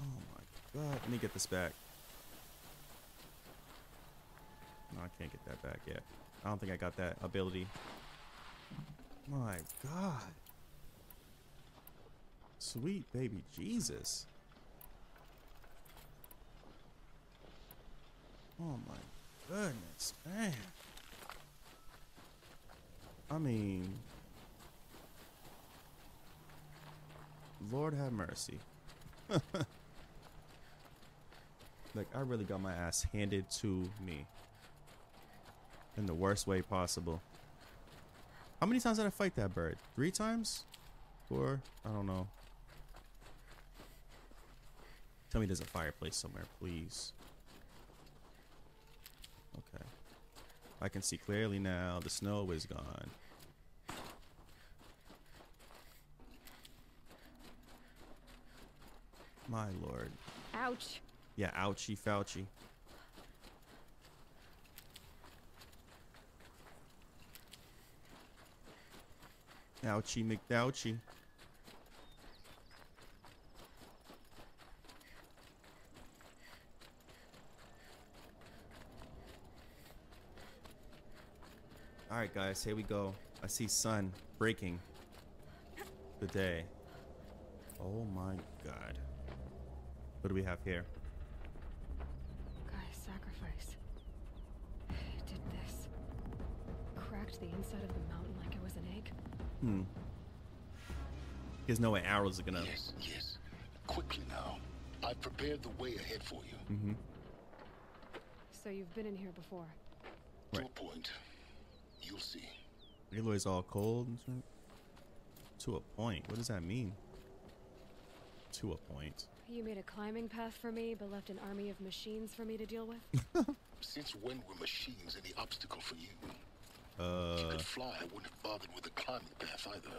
Oh my god, let me get this back. No, I can't get that back yet. I don't think I got that ability. My god. Sweet baby Jesus. Oh my goodness, man. I mean, Lord have mercy. Like, I really got my ass handed to me in the worst way possible. How many times did I fight that bird? 3 times? 4? I don't know. Tell me there's a fireplace somewhere, please. Okay. I can see clearly now. The snow is gone. My lord. Ouch. Yeah, ouchie fouchie. Ouchie McDouchie. Alright guys, here we go. I see sun breaking the day. Oh my god. What do we have here? Gaia's sacrifice. He did this. Cracked the inside of the mountain like it was an egg. Hmm. There's no way arrows are gonna... Yes, yes. Quickly now. I've prepared the way ahead for you. Mm-hmm. So you've been in here before. Right. To a point. You'll see. Aloy's all cold. To a point. What does that mean? To a point. You made a climbing path for me, but left an army of machines for me to deal with? Since when were machines any obstacle for you? If you could fly, I wouldn't have bothered with a climbing path either.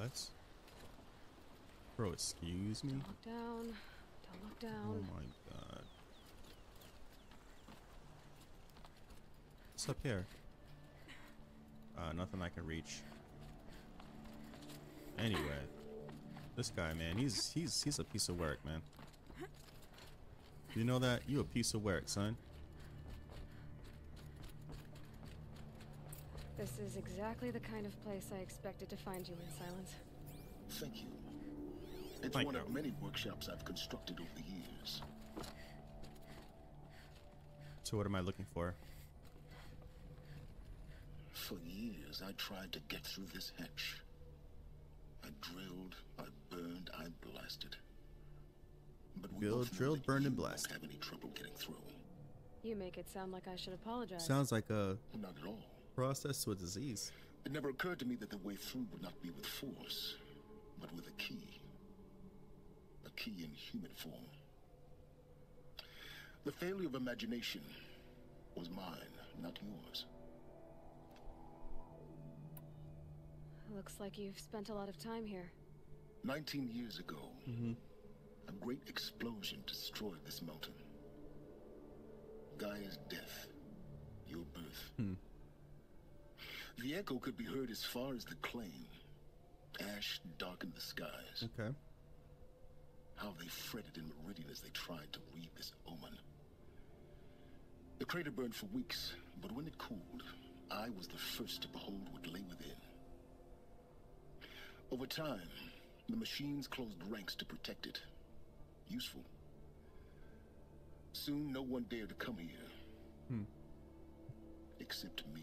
What? Bro, excuse me? Don't look down. Don't look down. Oh my god. What's up here? Nothing I can reach. Anyway. This guy, man, he's a piece of work, man. You know that? You a piece of work, son. This is exactly the kind of place I expected to find you in, Silence. Thank you. It's one of many workshops I've constructed over the years. So what am I looking for? For years, I tried to get through this hatch. I drilled, I burned, I blasted. But we both drilled, burned, and blasted. Have any trouble getting through? You make it sound like I should apologize. Sounds like a not at all process with disease. It never occurred to me that the way through would not be with force, but with a key. A key in human form. The failure of imagination was mine, not yours. Looks like you've spent a lot of time here. 19 years ago, a great explosion destroyed this mountain. Gaia's death, your birth. The echo could be heard as far as the plain. Ash darkened the skies. Okay. How they fretted in Meridian as they tried to read this omen. The crater burned for weeks, but when it cooled, I was the first to behold what lay within. Over time, the machines closed ranks to protect it. Useful. Soon, no one dared to come here. Except me.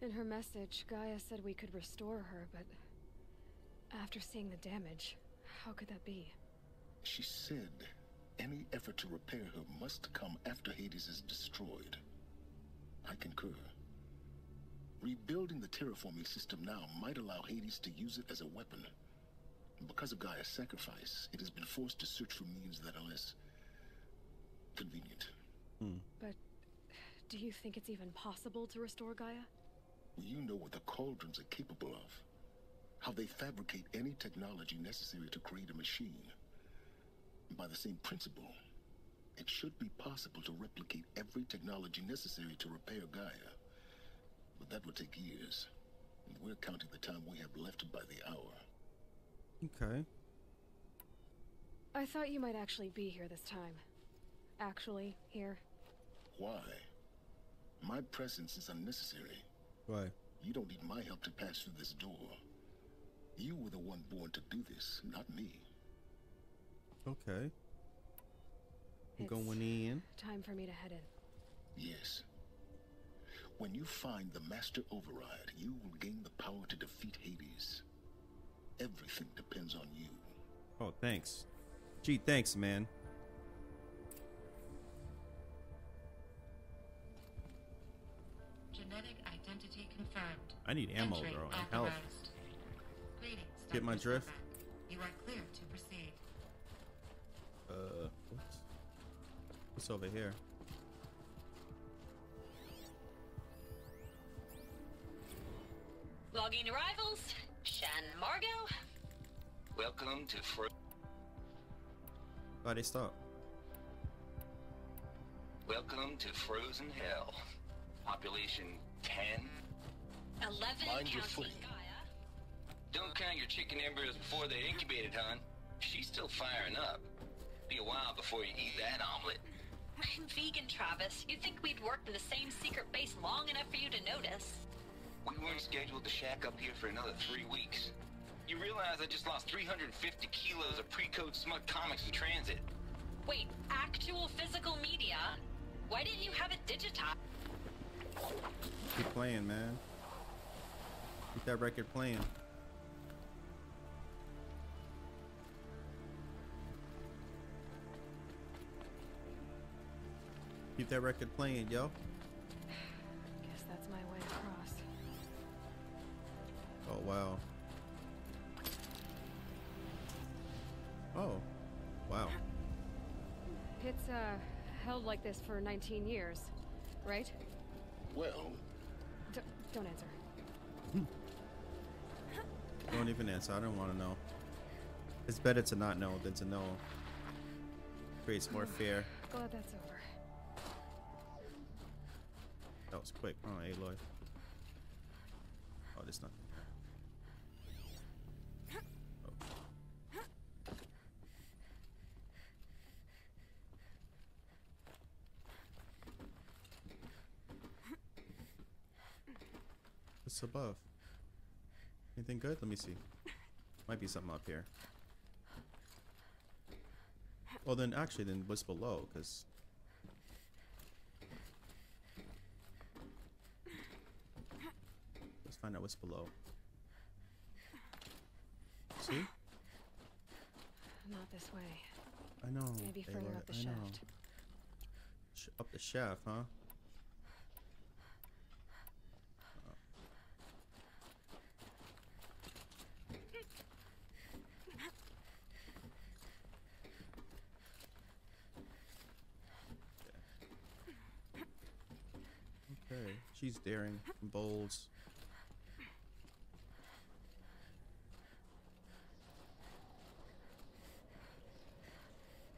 In her message, Gaia said we could restore her, but... after seeing the damage, how could that be? She said... any effort to repair her must come after Hades is destroyed. I concur. Rebuilding the terraforming system now might allow Hades to use it as a weapon. Because of Gaia's sacrifice, it has been forced to search for means that are less convenient. But do you think it's even possible to restore Gaia? You know what the cauldrons are capable of. How they fabricate any technology necessary to create a machine. By the same principle, it should be possible to replicate every technology necessary to repair Gaia. But that would take years, and we're counting the time we have left by the hour. Okay. I thought you might actually be here this time. Actually, here. Why? My presence is unnecessary. Why? You don't need my help to pass through this door. You were the one born to do this, not me. Okay. It's going in. Time for me to head in. Yes. When you find the Master Override, you will gain the power to defeat Hades. Everything depends on you. Oh, thanks. Gee, thanks, man. Genetic identity confirmed. I need ammo, bro. And health. Get my drift. You are clear to proceed. What's over here? Logging arrivals, Shan Margo. Welcome to Fro. Why'd they stop? Welcome to Frozen Hell. Population 10. 11. Mind your footing. Don't count your chicken embers before they incubated, hon. She's still firing up. Be a while before you eat that omelet. I'm vegan, Travis. You'd think we'd worked in the same secret base long enough for you to notice. We weren't scheduled to shack up here for another 3 weeks. You realize I just lost 350 kilos of pre-code smut comics in transit. Wait, actual physical media? Why didn't you have it digitized? Keep playing, man. Keep that record playing. Keep that record playing, yo. Guess that's my way across. Oh, wow. Oh, wow. It's held like this for 19 years, right? Well... Don't answer. Don't even answer. I don't want to know. It's better to not know than to know. Creates more fear. Glad that's over. That was quick. Oh, Aloy. Oh, there's nothing. What's above? Anything good? Let me see. Might be something up here. Well, then actually, then what's below? Because let's find out what's below. See? Not this way. I know. Maybe further up the shaft. Up the shaft, huh? Okay, she's daring and bold.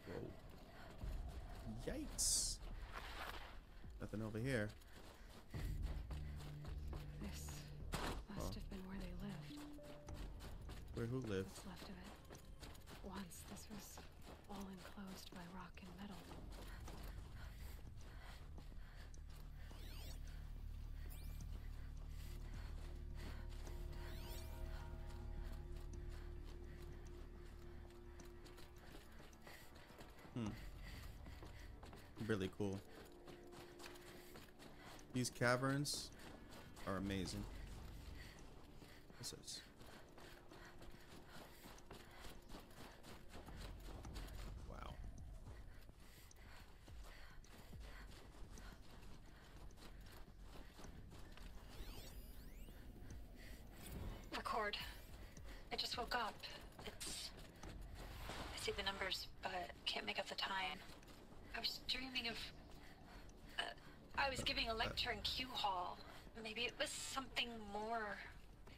Whoa. Yikes! Nothing over here. This must have been where they lived. Where who lived? What's left of it. Once this was all enclosed by rock and metal. Really cool. These caverns are amazing. What's this? Wow. Record. I just woke up. I see the numbers, but can't make up the time. I was dreaming of... I was giving a lecture in Q Hall. Maybe it was something more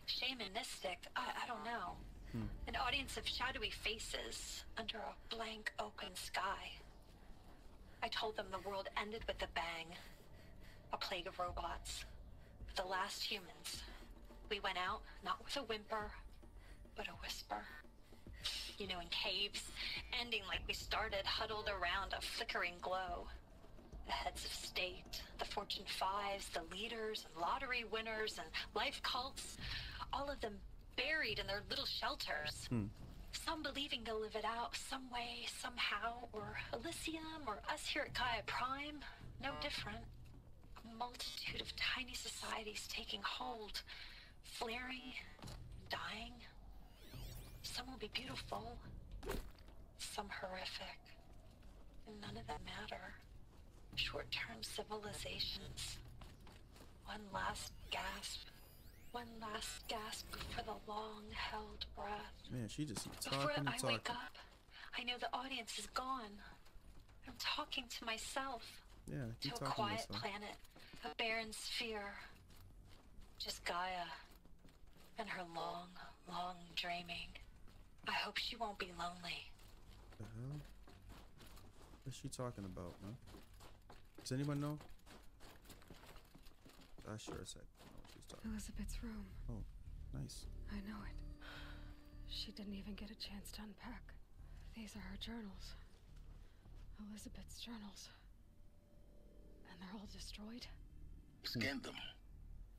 shamanistic. I don't know. An audience of shadowy faces under a blank open sky. I told them the world ended with a bang. A plague of robots. The last humans. We went out, not with a whimper, but a whisper. You know, in caves, ending like we started, huddled around a flickering glow. The heads of state, the Fortune 5s, the leaders, and lottery winners, and life cults, all of them buried in their little shelters. Some believing they'll live it out some way, somehow, or Elysium, or us here at Gaia Prime, no different. A multitude of tiny societies taking hold, flaring, dying. Some will be beautiful, some horrific, and none of them matter. Short-term civilizations. One last gasp for the long-held breath. Man, she just keeps talking and talking. Before I wake up, I know the audience is gone. I'm talking to myself. Yeah, keep talking to a quiet planet, a barren sphere. Just Gaia and her long, long dreaming. I hope she won't be lonely. The hell? What's she talking about, man? Does anyone know? I sure as heck don't know what she's talking about. Elisabet's room. Oh, nice. I know it. She didn't even get a chance to unpack. These are her journals. Elisabet's journals. and they're all destroyed? Scanned them.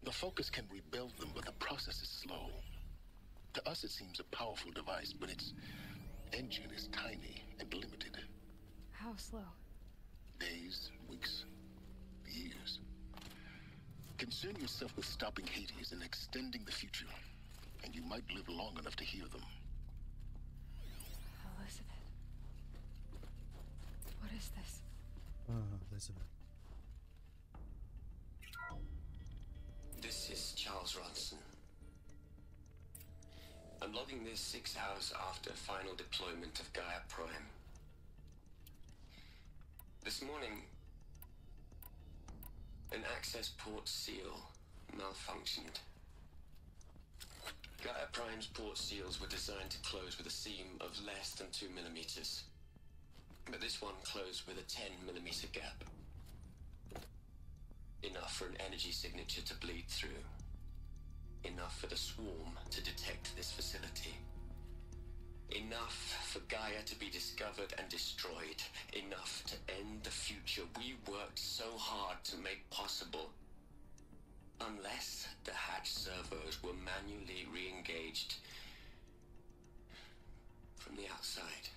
The Focus can rebuild them, but the process is slow. To us it seems a powerful device, but its engine is tiny and limited. How slow? Days, weeks, years. Concern yourself with stopping Hades and extending the future, and you might live long enough to hear them. Elisabet. What is this? Elisabet. This is Charles Ronson. I'm logging this 6 hours after final deployment of Gaia Prime. This morning, an access port seal malfunctioned. Gaia Prime's port seals were designed to close with a seam of less than 2 millimeters. But this one closed with a 10 millimeter gap. Enough for an energy signature to bleed through. Enough for the swarm to detect this facility. Enough for Gaia to be discovered and destroyed. Enough to end the future we worked so hard to make possible. Unless the hatch servos were manually re-engaged from the outside.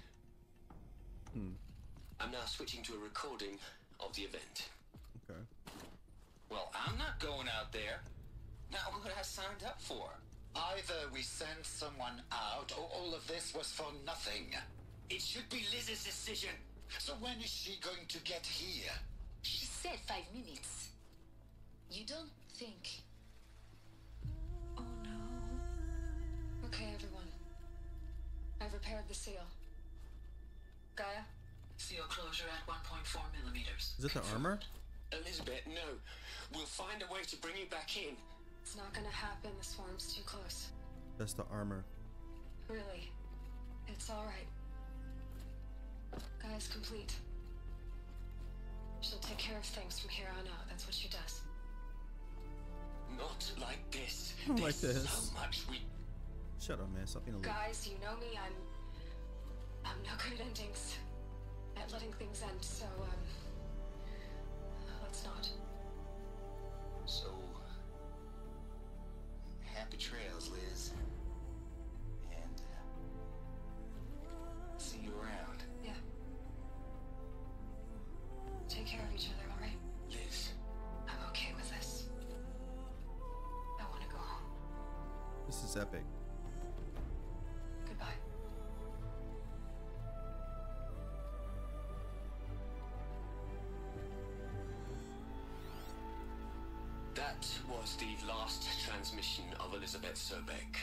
I'm now switching to a recording of the event. Okay. Well, I'm not going out there. Not what I signed up for. Either we send someone out, or all of this was for nothing. It should be Liz's decision. So when is she going to get here? She said 5 minutes. You don't think... Oh, no. Okay, everyone. I've repaired the seal. Gaia? Seal closure at 1.4 millimeters. Is it the armor? Elisabet, no. We'll find a way to bring you back in. It's not gonna happen. The swarm's too close. That's the armor. Really? It's alright. Gaia's complete. She'll take care of things from here on out. That's what she does. Not like this. Not like this. So much we... Shut up, man. Something to look. Guys, you know me. I'm no good at endings. At letting things end, so, let's not. So, happy trails, Liz. And see you around. Yeah. Take care of each other, all right? Liz. I'm okay with this. I want to go home. This is epic. Goodbye. That was the last transmission of Elisabet Sobeck.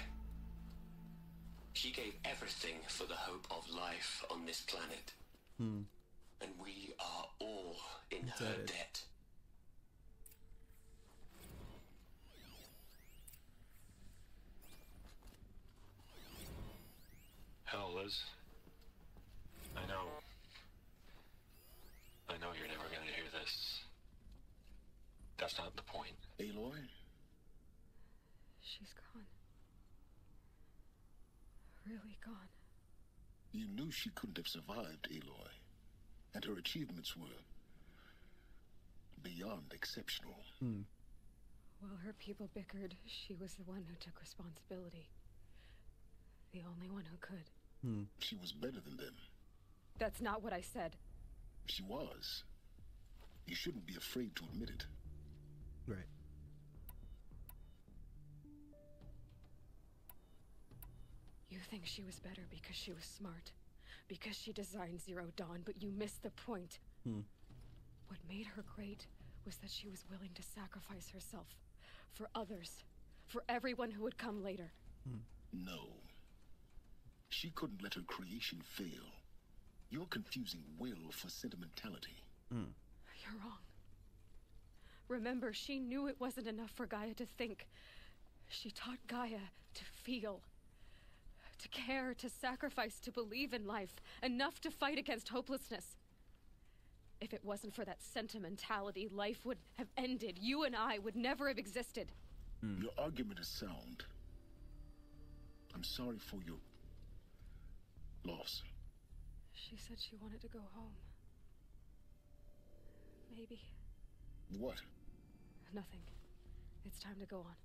She gave everything for the hope of life on this planet. And we are all in her debt. Hell, Liz. I know you're never gonna hear this. That's not the point. Aloy? She's gone. Really gone. You knew she couldn't have survived, Aloy. And her achievements were... beyond exceptional. While her people bickered, she was the one who took responsibility. The only one who could. She was better than them. That's not what I said. She was. You shouldn't be afraid to admit it. Right. You think she was better because she was smart, because she designed Zero Dawn, but you missed the point. What made her great was that she was willing to sacrifice herself for others, for everyone who would come later. No. She couldn't let her creation fail. You're confusing will for sentimentality. You're wrong. Remember, she knew it wasn't enough for Gaia to think. She taught Gaia to feel, to care, to sacrifice, to believe in life, enough to fight against hopelessness. If it wasn't for that sentimentality, life would have ended. You and I would never have existed. Your argument is sound. I'm sorry for your loss. She said she wanted to go home. Maybe. What? Nothing. It's time to go on.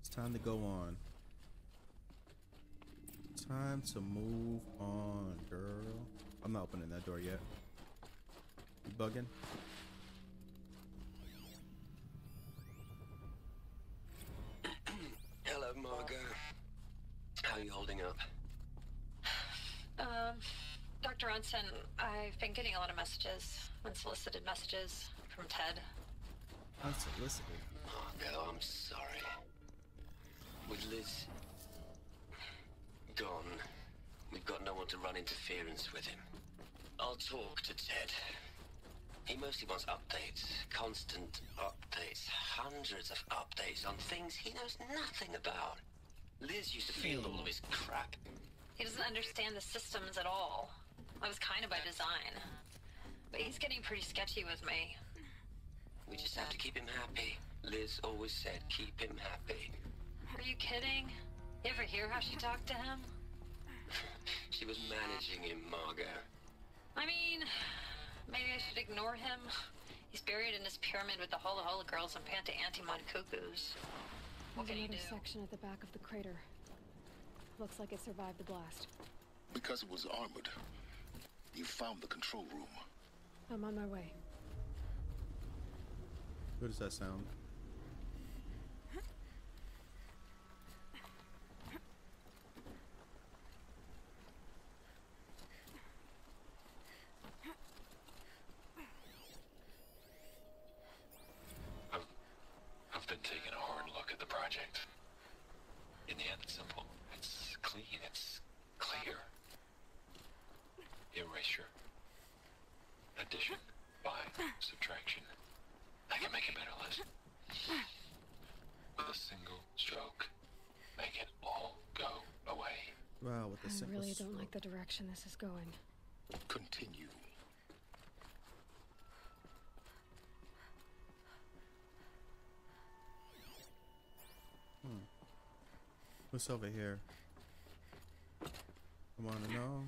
It's time to go on. Time to move on, girl. I'm not opening that door yet. You bugging? Hello, Margo. How are you holding up? Dr. Ronson, I've been getting a lot of messages. Unsolicited messages from Ted. Unsolicited? Margo, I'm sorry. With Lis gone, we've got no one to run interference with him. I'll talk to Ted. He mostly wants updates. Constant updates. Hundreds of updates on things he knows nothing about. Lis used to field all of his crap. He doesn't understand the systems at all. That was kind of by design. But he's getting pretty sketchy with me. We just have to keep him happy. Lis always said, keep him happy. Are you kidding? You ever hear how she talked to him? She was managing him, Margo. I mean, maybe I should ignore him. He's buried in his pyramid with the Hola Hola girls and Panta Antimon cuckoos. What can you do? There's another section at the back of the crater. Looks like it survived the blast. Because it was armored, you found the control room. I'm on my way. What does that sound? I've been taking a hard look at the project. In the end, it's simple. It's clean. It's clear. Erasure. Addition. By subtraction. I can make a better list. With a single stroke, make it all go away. Wow, with a single stroke. I really don't like the direction this is going. Continue. What's over here? I wanna know.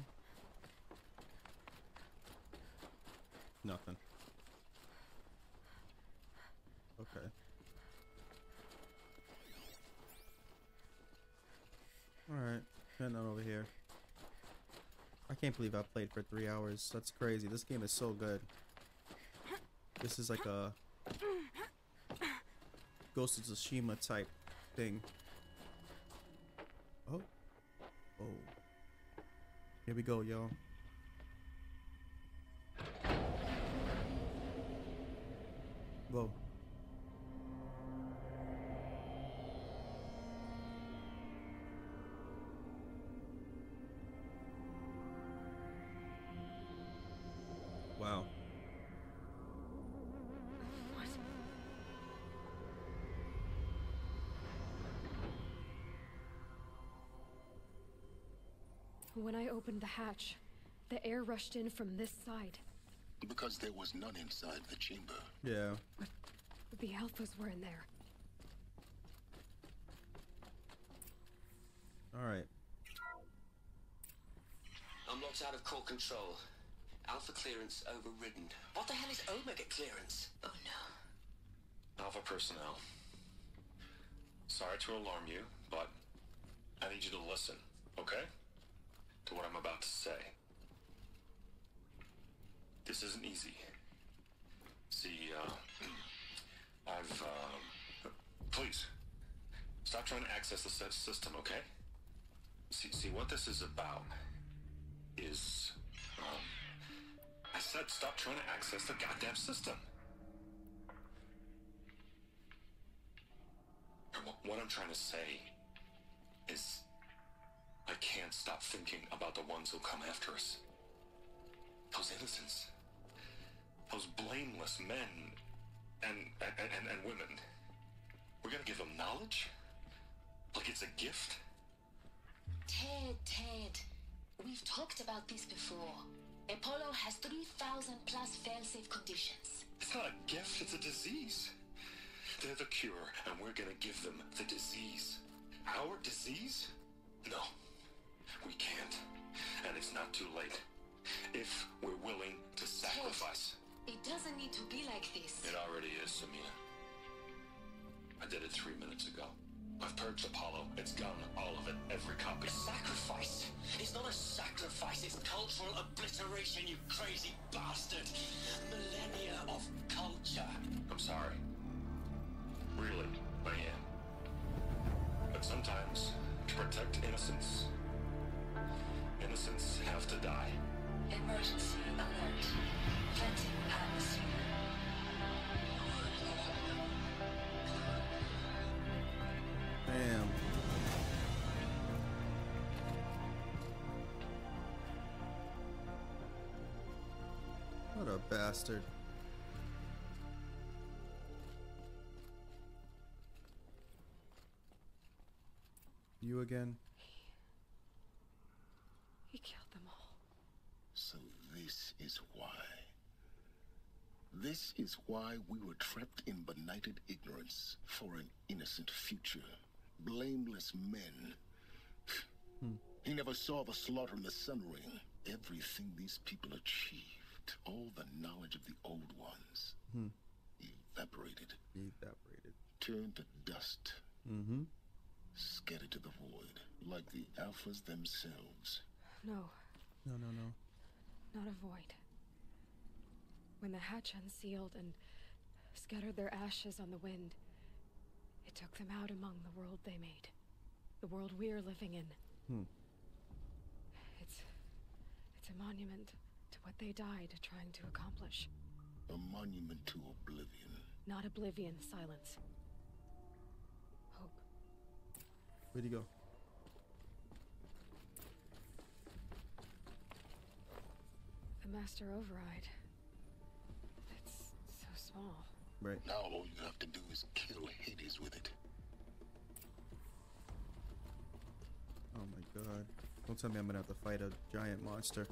Nothing. Okay. Alright, nothing over here. I can't believe I played for 3 hours. That's crazy. This game is so good. This is like a Ghost of Tsushima type thing. Oh, oh! Here we go, y'all. Whoa! Wow! When I opened the hatch, the air rushed in from this side. Because there was none inside the chamber. Yeah. But the alphas were in there. Alright. I'm locked out of core control. Alpha clearance overridden. What the hell is Omega clearance? Oh no. Alpha personnel. Sorry to alarm you, but I need you to listen, okay? To what I'm about to say. This isn't easy. See, please, stop trying to access the system, okay? See, what this is about is, I said stop trying to access the goddamn system. And what I'm trying to say is, I can't stop thinking about the ones who'll come after us. Those innocents. Those blameless men and women. We're gonna give them knowledge? Like it's a gift? Ted. We've talked about this before. Apollo has 3,000 plus fail-safe conditions. It's not a gift, it's a disease. They're the cure, and we're gonna give them the disease. Our disease? No. We can't, and it's not too late if we're willing to sacrifice. Ted, it It doesn't need to be like this. It already is, Samina. I did it 3 minutes ago. I've purged Apollo. It's gone, all of it, every copy. A sacrifice? It's not a sacrifice, it's cultural obliteration, you crazy bastard. Millennia of culture. I'm sorry. Really, I am. But sometimes, to protect innocence, innocents have to die. Emergency alert. Venting atmosphere. Damn. What a bastard. You again? He killed them all. So this is why. This is why we were trapped in benighted ignorance for an innocent future. Blameless men. He never saw the slaughter in the Sun Ring. Everything these people achieved, all the knowledge of the old ones, evaporated. Turned to dust. Scattered to the void, like the Alphas themselves. No. No. Not a void. When the hatch unsealed and scattered their ashes on the wind, it took them out among the world they made. The world we're living in. It's a monument to what they died trying to accomplish. A monument to oblivion. Not oblivion, silence. Where'd he go? The master override. That's so small. Right. Now all you have to do is kill Hades with it. Oh my god. Don't tell me I'm gonna have to fight a giant monster.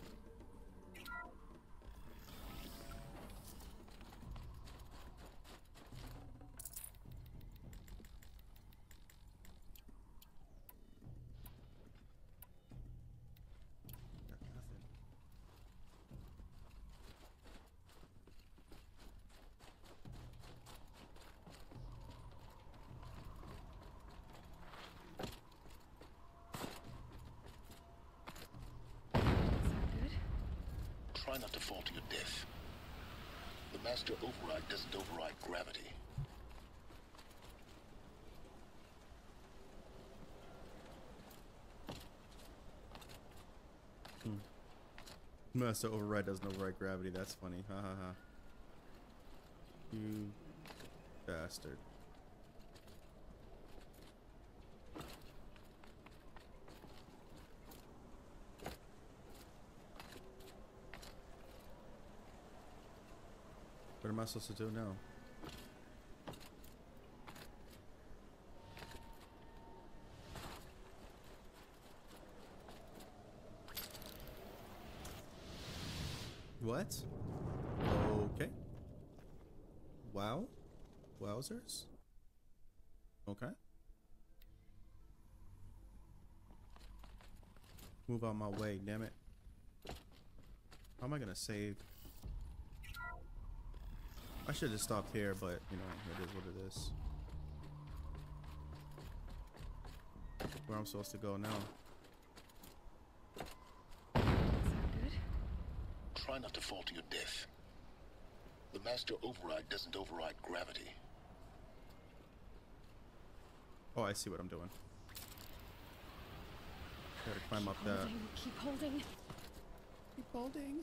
Try not to fall to your death. The master override doesn't override gravity. Master override doesn't override gravity. That's funny. Ha ha ha. You bastard. What am I supposed to do now? What? Okay. Wow. Wowzers. Okay. Move out my way, damn it. How am I gonna save? I should have stopped here, but you know, it is what it is. Where I'm supposed to go now? Is that good? Try not to fall to your death. The master override doesn't override gravity. Oh, I see what I'm doing. Gotta climb up that. Keep holding. Keep holding.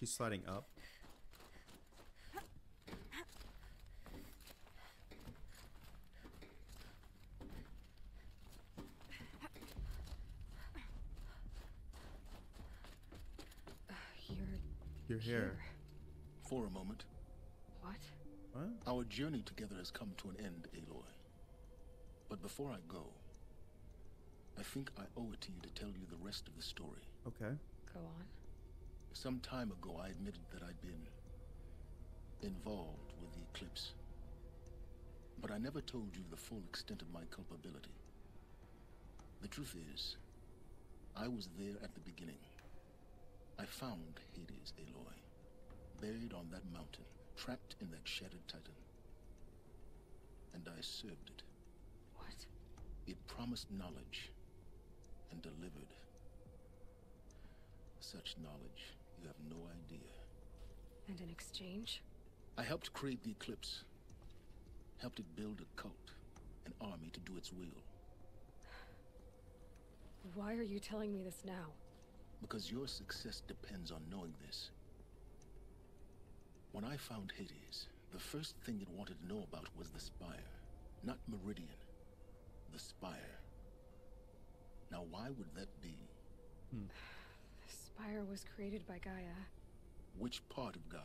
She's sliding up. You're here. For a moment. What? What? Our journey together has come to an end, Aloy. But before I go, I think I owe it to you to tell you the rest of the story. Okay. Go on. Some time ago, I admitted that I'd been involved with the Eclipse. But I never told you the full extent of my culpability. The truth is, I was there at the beginning. I found Hades, Aloy, buried on that mountain, trapped in that shattered Titan. And I served it. What? It promised knowledge and delivered. Such knowledge, you have no idea. And in exchange? I helped create the Eclipse. Helped it build a cult, an army to do its will. Why are you telling me this now? Because your success depends on knowing this. When I found Hades, the first thing it wanted to know about was the Spire. Not Meridian. The Spire. Now why would that be? The Spire was created by Gaia. Which part of Gaia?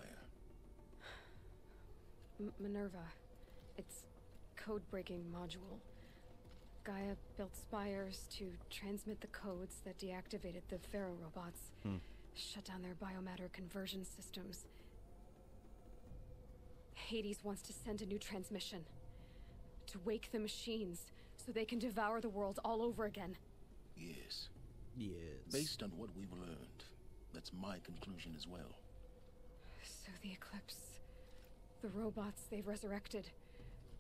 Minerva. Its code-breaking module. Gaia built spires to transmit the codes that deactivated the Pharaoh robots, shut down their biomatter conversion systems. Hades wants to send a new transmission, to wake the machines so they can devour the world all over again. Yes. Yes. Based on what we've learned, that's my conclusion as well. So the Eclipse, the robots they've resurrected,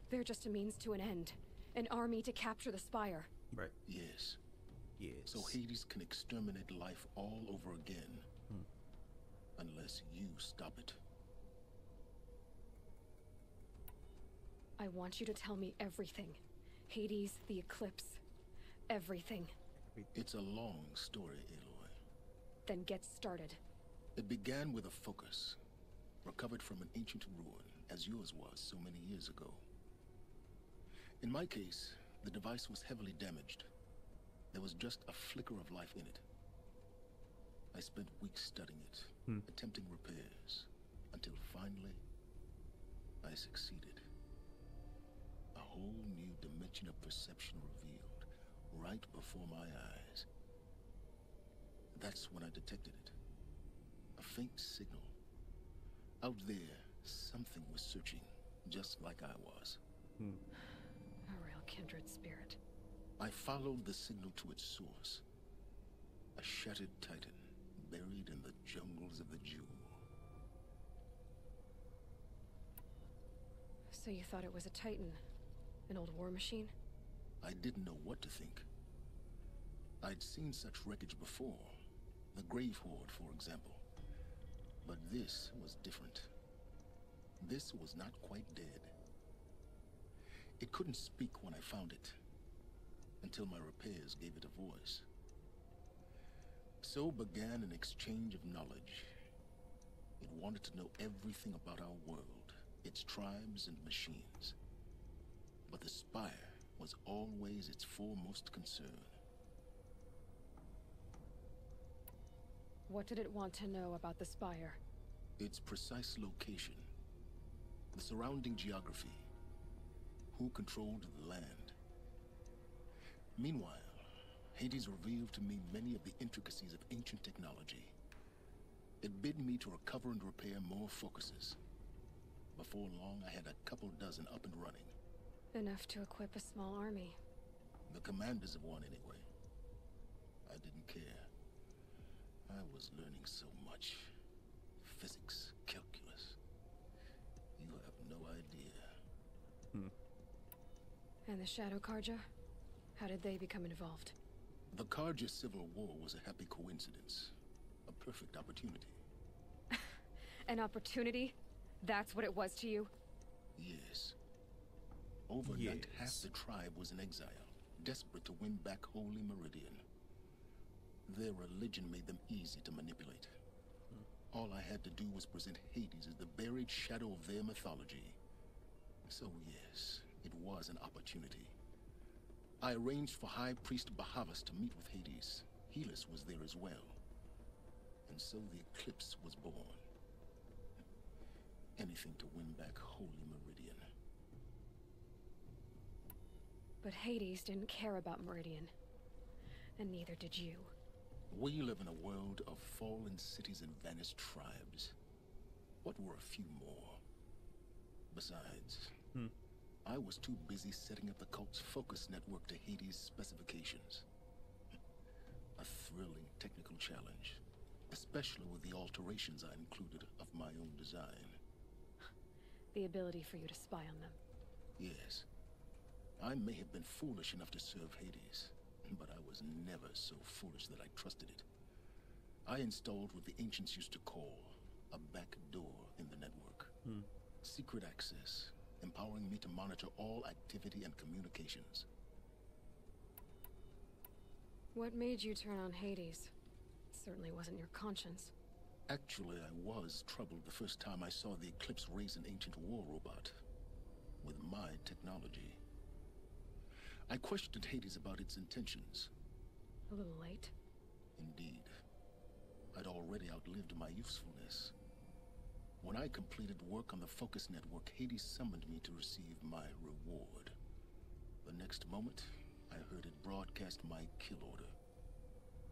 they're just a means to an end. An army to capture the Spire. Right. Yes. Yes. So Hades can exterminate life all over again. Unless you stop it. I want you to tell me everything. Hades, the Eclipse. Everything. It's a long story, Aloy. Then get started. It began with a focus. Recovered from an ancient ruin, as yours was so many years ago. In my case, the device was heavily damaged. There was just a flicker of life in it. I spent weeks studying it, attempting repairs, until finally, I succeeded. A whole new dimension of perception revealed, right before my eyes. That's when I detected it. A faint signal. Out there, something was searching, just like I was. Kindred spirit. I followed the signal to its source. A shattered Titan, buried in the jungles of the Jewel. So you thought it was a Titan? An old war machine? I didn't know what to think. I'd seen such wreckage before. The Grave Horde, for example. But this was different. This was not quite dead. It couldn't speak when I found it, until my repairs gave it a voice. So began an exchange of knowledge. It wanted to know everything about our world, its tribes and machines. But the Spire was always its foremost concern. What did it want to know about the Spire? Its precise location, the surrounding geography. Who controlled the land. Meanwhile, Hades revealed to me many of the intricacies of ancient technology. It bid me to recover and repair more focuses. Before long, I had a couple dozen up and running. Enough to equip a small army. The commanders of one, anyway. I didn't care. I was learning so much. Physics, calculus. You have no idea. And the Shadow Carja? How did they become involved? The Carja Civil War was a happy coincidence. A perfect opportunity. An opportunity? That's what it was to you? Yes. Overnight, half the tribe was in exile, desperate to win back Holy Meridian. Their religion made them easy to manipulate. All I had to do was present Hades as the buried shadow of their mythology. So yes, it was an opportunity. I arranged for High Priest Bahavas to meet with Hades. Helis was there as well. And so the Eclipse was born. Anything to win back Holy Meridian. But Hades didn't care about Meridian. And neither did you. We live in a world of fallen cities and vanished tribes. What were a few more? Besides, I was too busy setting up the cult's focus network to Hades' specifications. A thrilling technical challenge, especially with the alterations I included of my own design. The ability for you to spy on them. Yes. I may have been foolish enough to serve Hades, but I was never so foolish that I trusted it. I installed what the ancients used to call a back door in the network. Secret access, empowering me to monitor all activity and communications. What made you turn on Hades? It certainly wasn't your conscience. Actually, I was troubled the first time I saw the Eclipse raise an ancient war robot with my technology. I questioned Hades about its intentions. A little late. Indeed. I'd already outlived my usefulness. When I completed work on the focus network, Hades summoned me to receive my reward. The next moment, I heard it broadcast my kill order.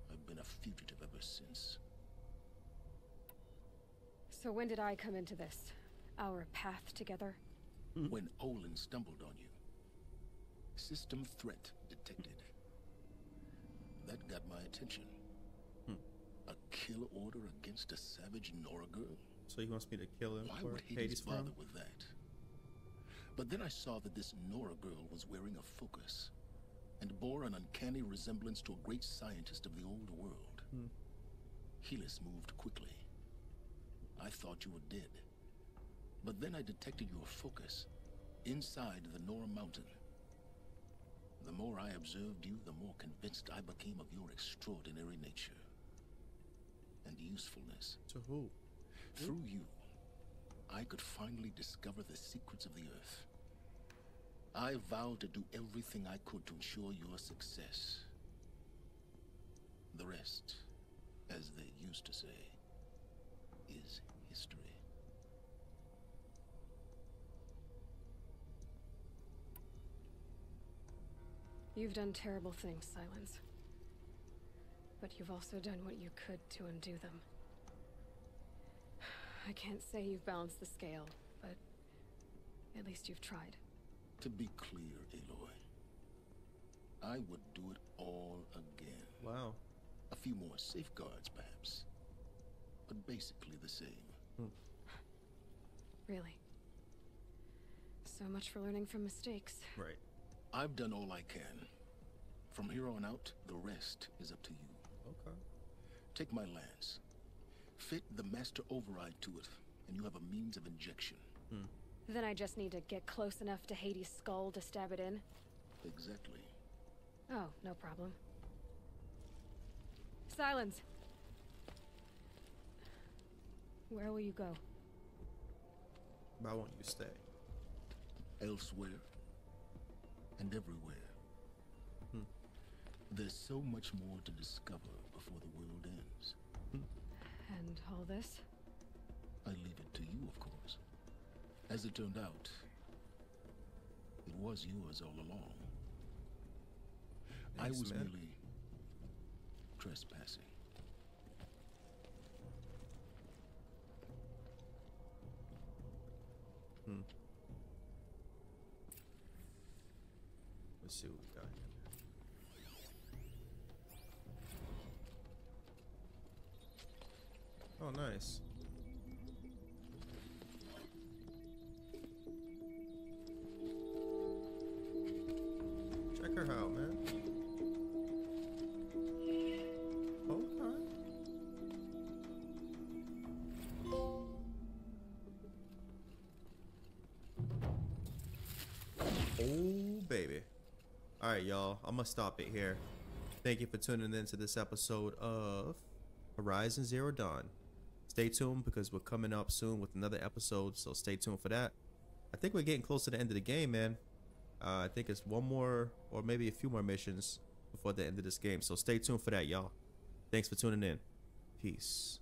I've been a fugitive ever since. So when did I come into this? Our path together? When Olin stumbled on you. System threat detected. That got my attention. A kill order against a savage Nora girl? So he wants me to kill him. Why would Hades bother with that? But then I saw that this Nora girl was wearing a focus and bore an uncanny resemblance to a great scientist of the old world. Helis moved quickly. I thought you were dead. But then I detected your focus inside the Nora mountain. The more I observed you, the more convinced I became of your extraordinary nature and usefulness. To who? Through you, I could finally discover the secrets of the Earth. I vowed to do everything I could to ensure your success. The rest, as they used to say, is history. You've done terrible things, Silence. But you've also done what you could to undo them. I can't say you've balanced the scale, but at least you've tried. To be clear, Aloy, I would do it all again. Wow. A few more safeguards, perhaps. But basically the same. Really? So much for learning from mistakes. Right. I've done all I can. From here on out, the rest is up to you. Okay. Take my lance. Fit the master override to it, and you have a means of injection. Then I just need to get close enough to Hades' skull to stab it in? Exactly. Oh, no problem. Silence! Where will you go? Why won't you stay? Elsewhere. And everywhere. There's so much more to discover before the world ends. And all this? I leave it to you, of course. As it turned out, it was yours all along. Thanks, I was merely trespassing. Let's see what we got here. Oh, nice. Check her out, man. Okay. Oh, baby. All right, y'all. I'm gonna stop it here. Thank you for tuning in to this episode of Horizon Zero Dawn. Stay tuned because we're coming up soon with another episode, so stay tuned for that. I think we're getting close to the end of the game, man. I think it's one more or maybe a few more missions before the end of this game, so stay tuned for that, y'all. Thanks for tuning in. Peace.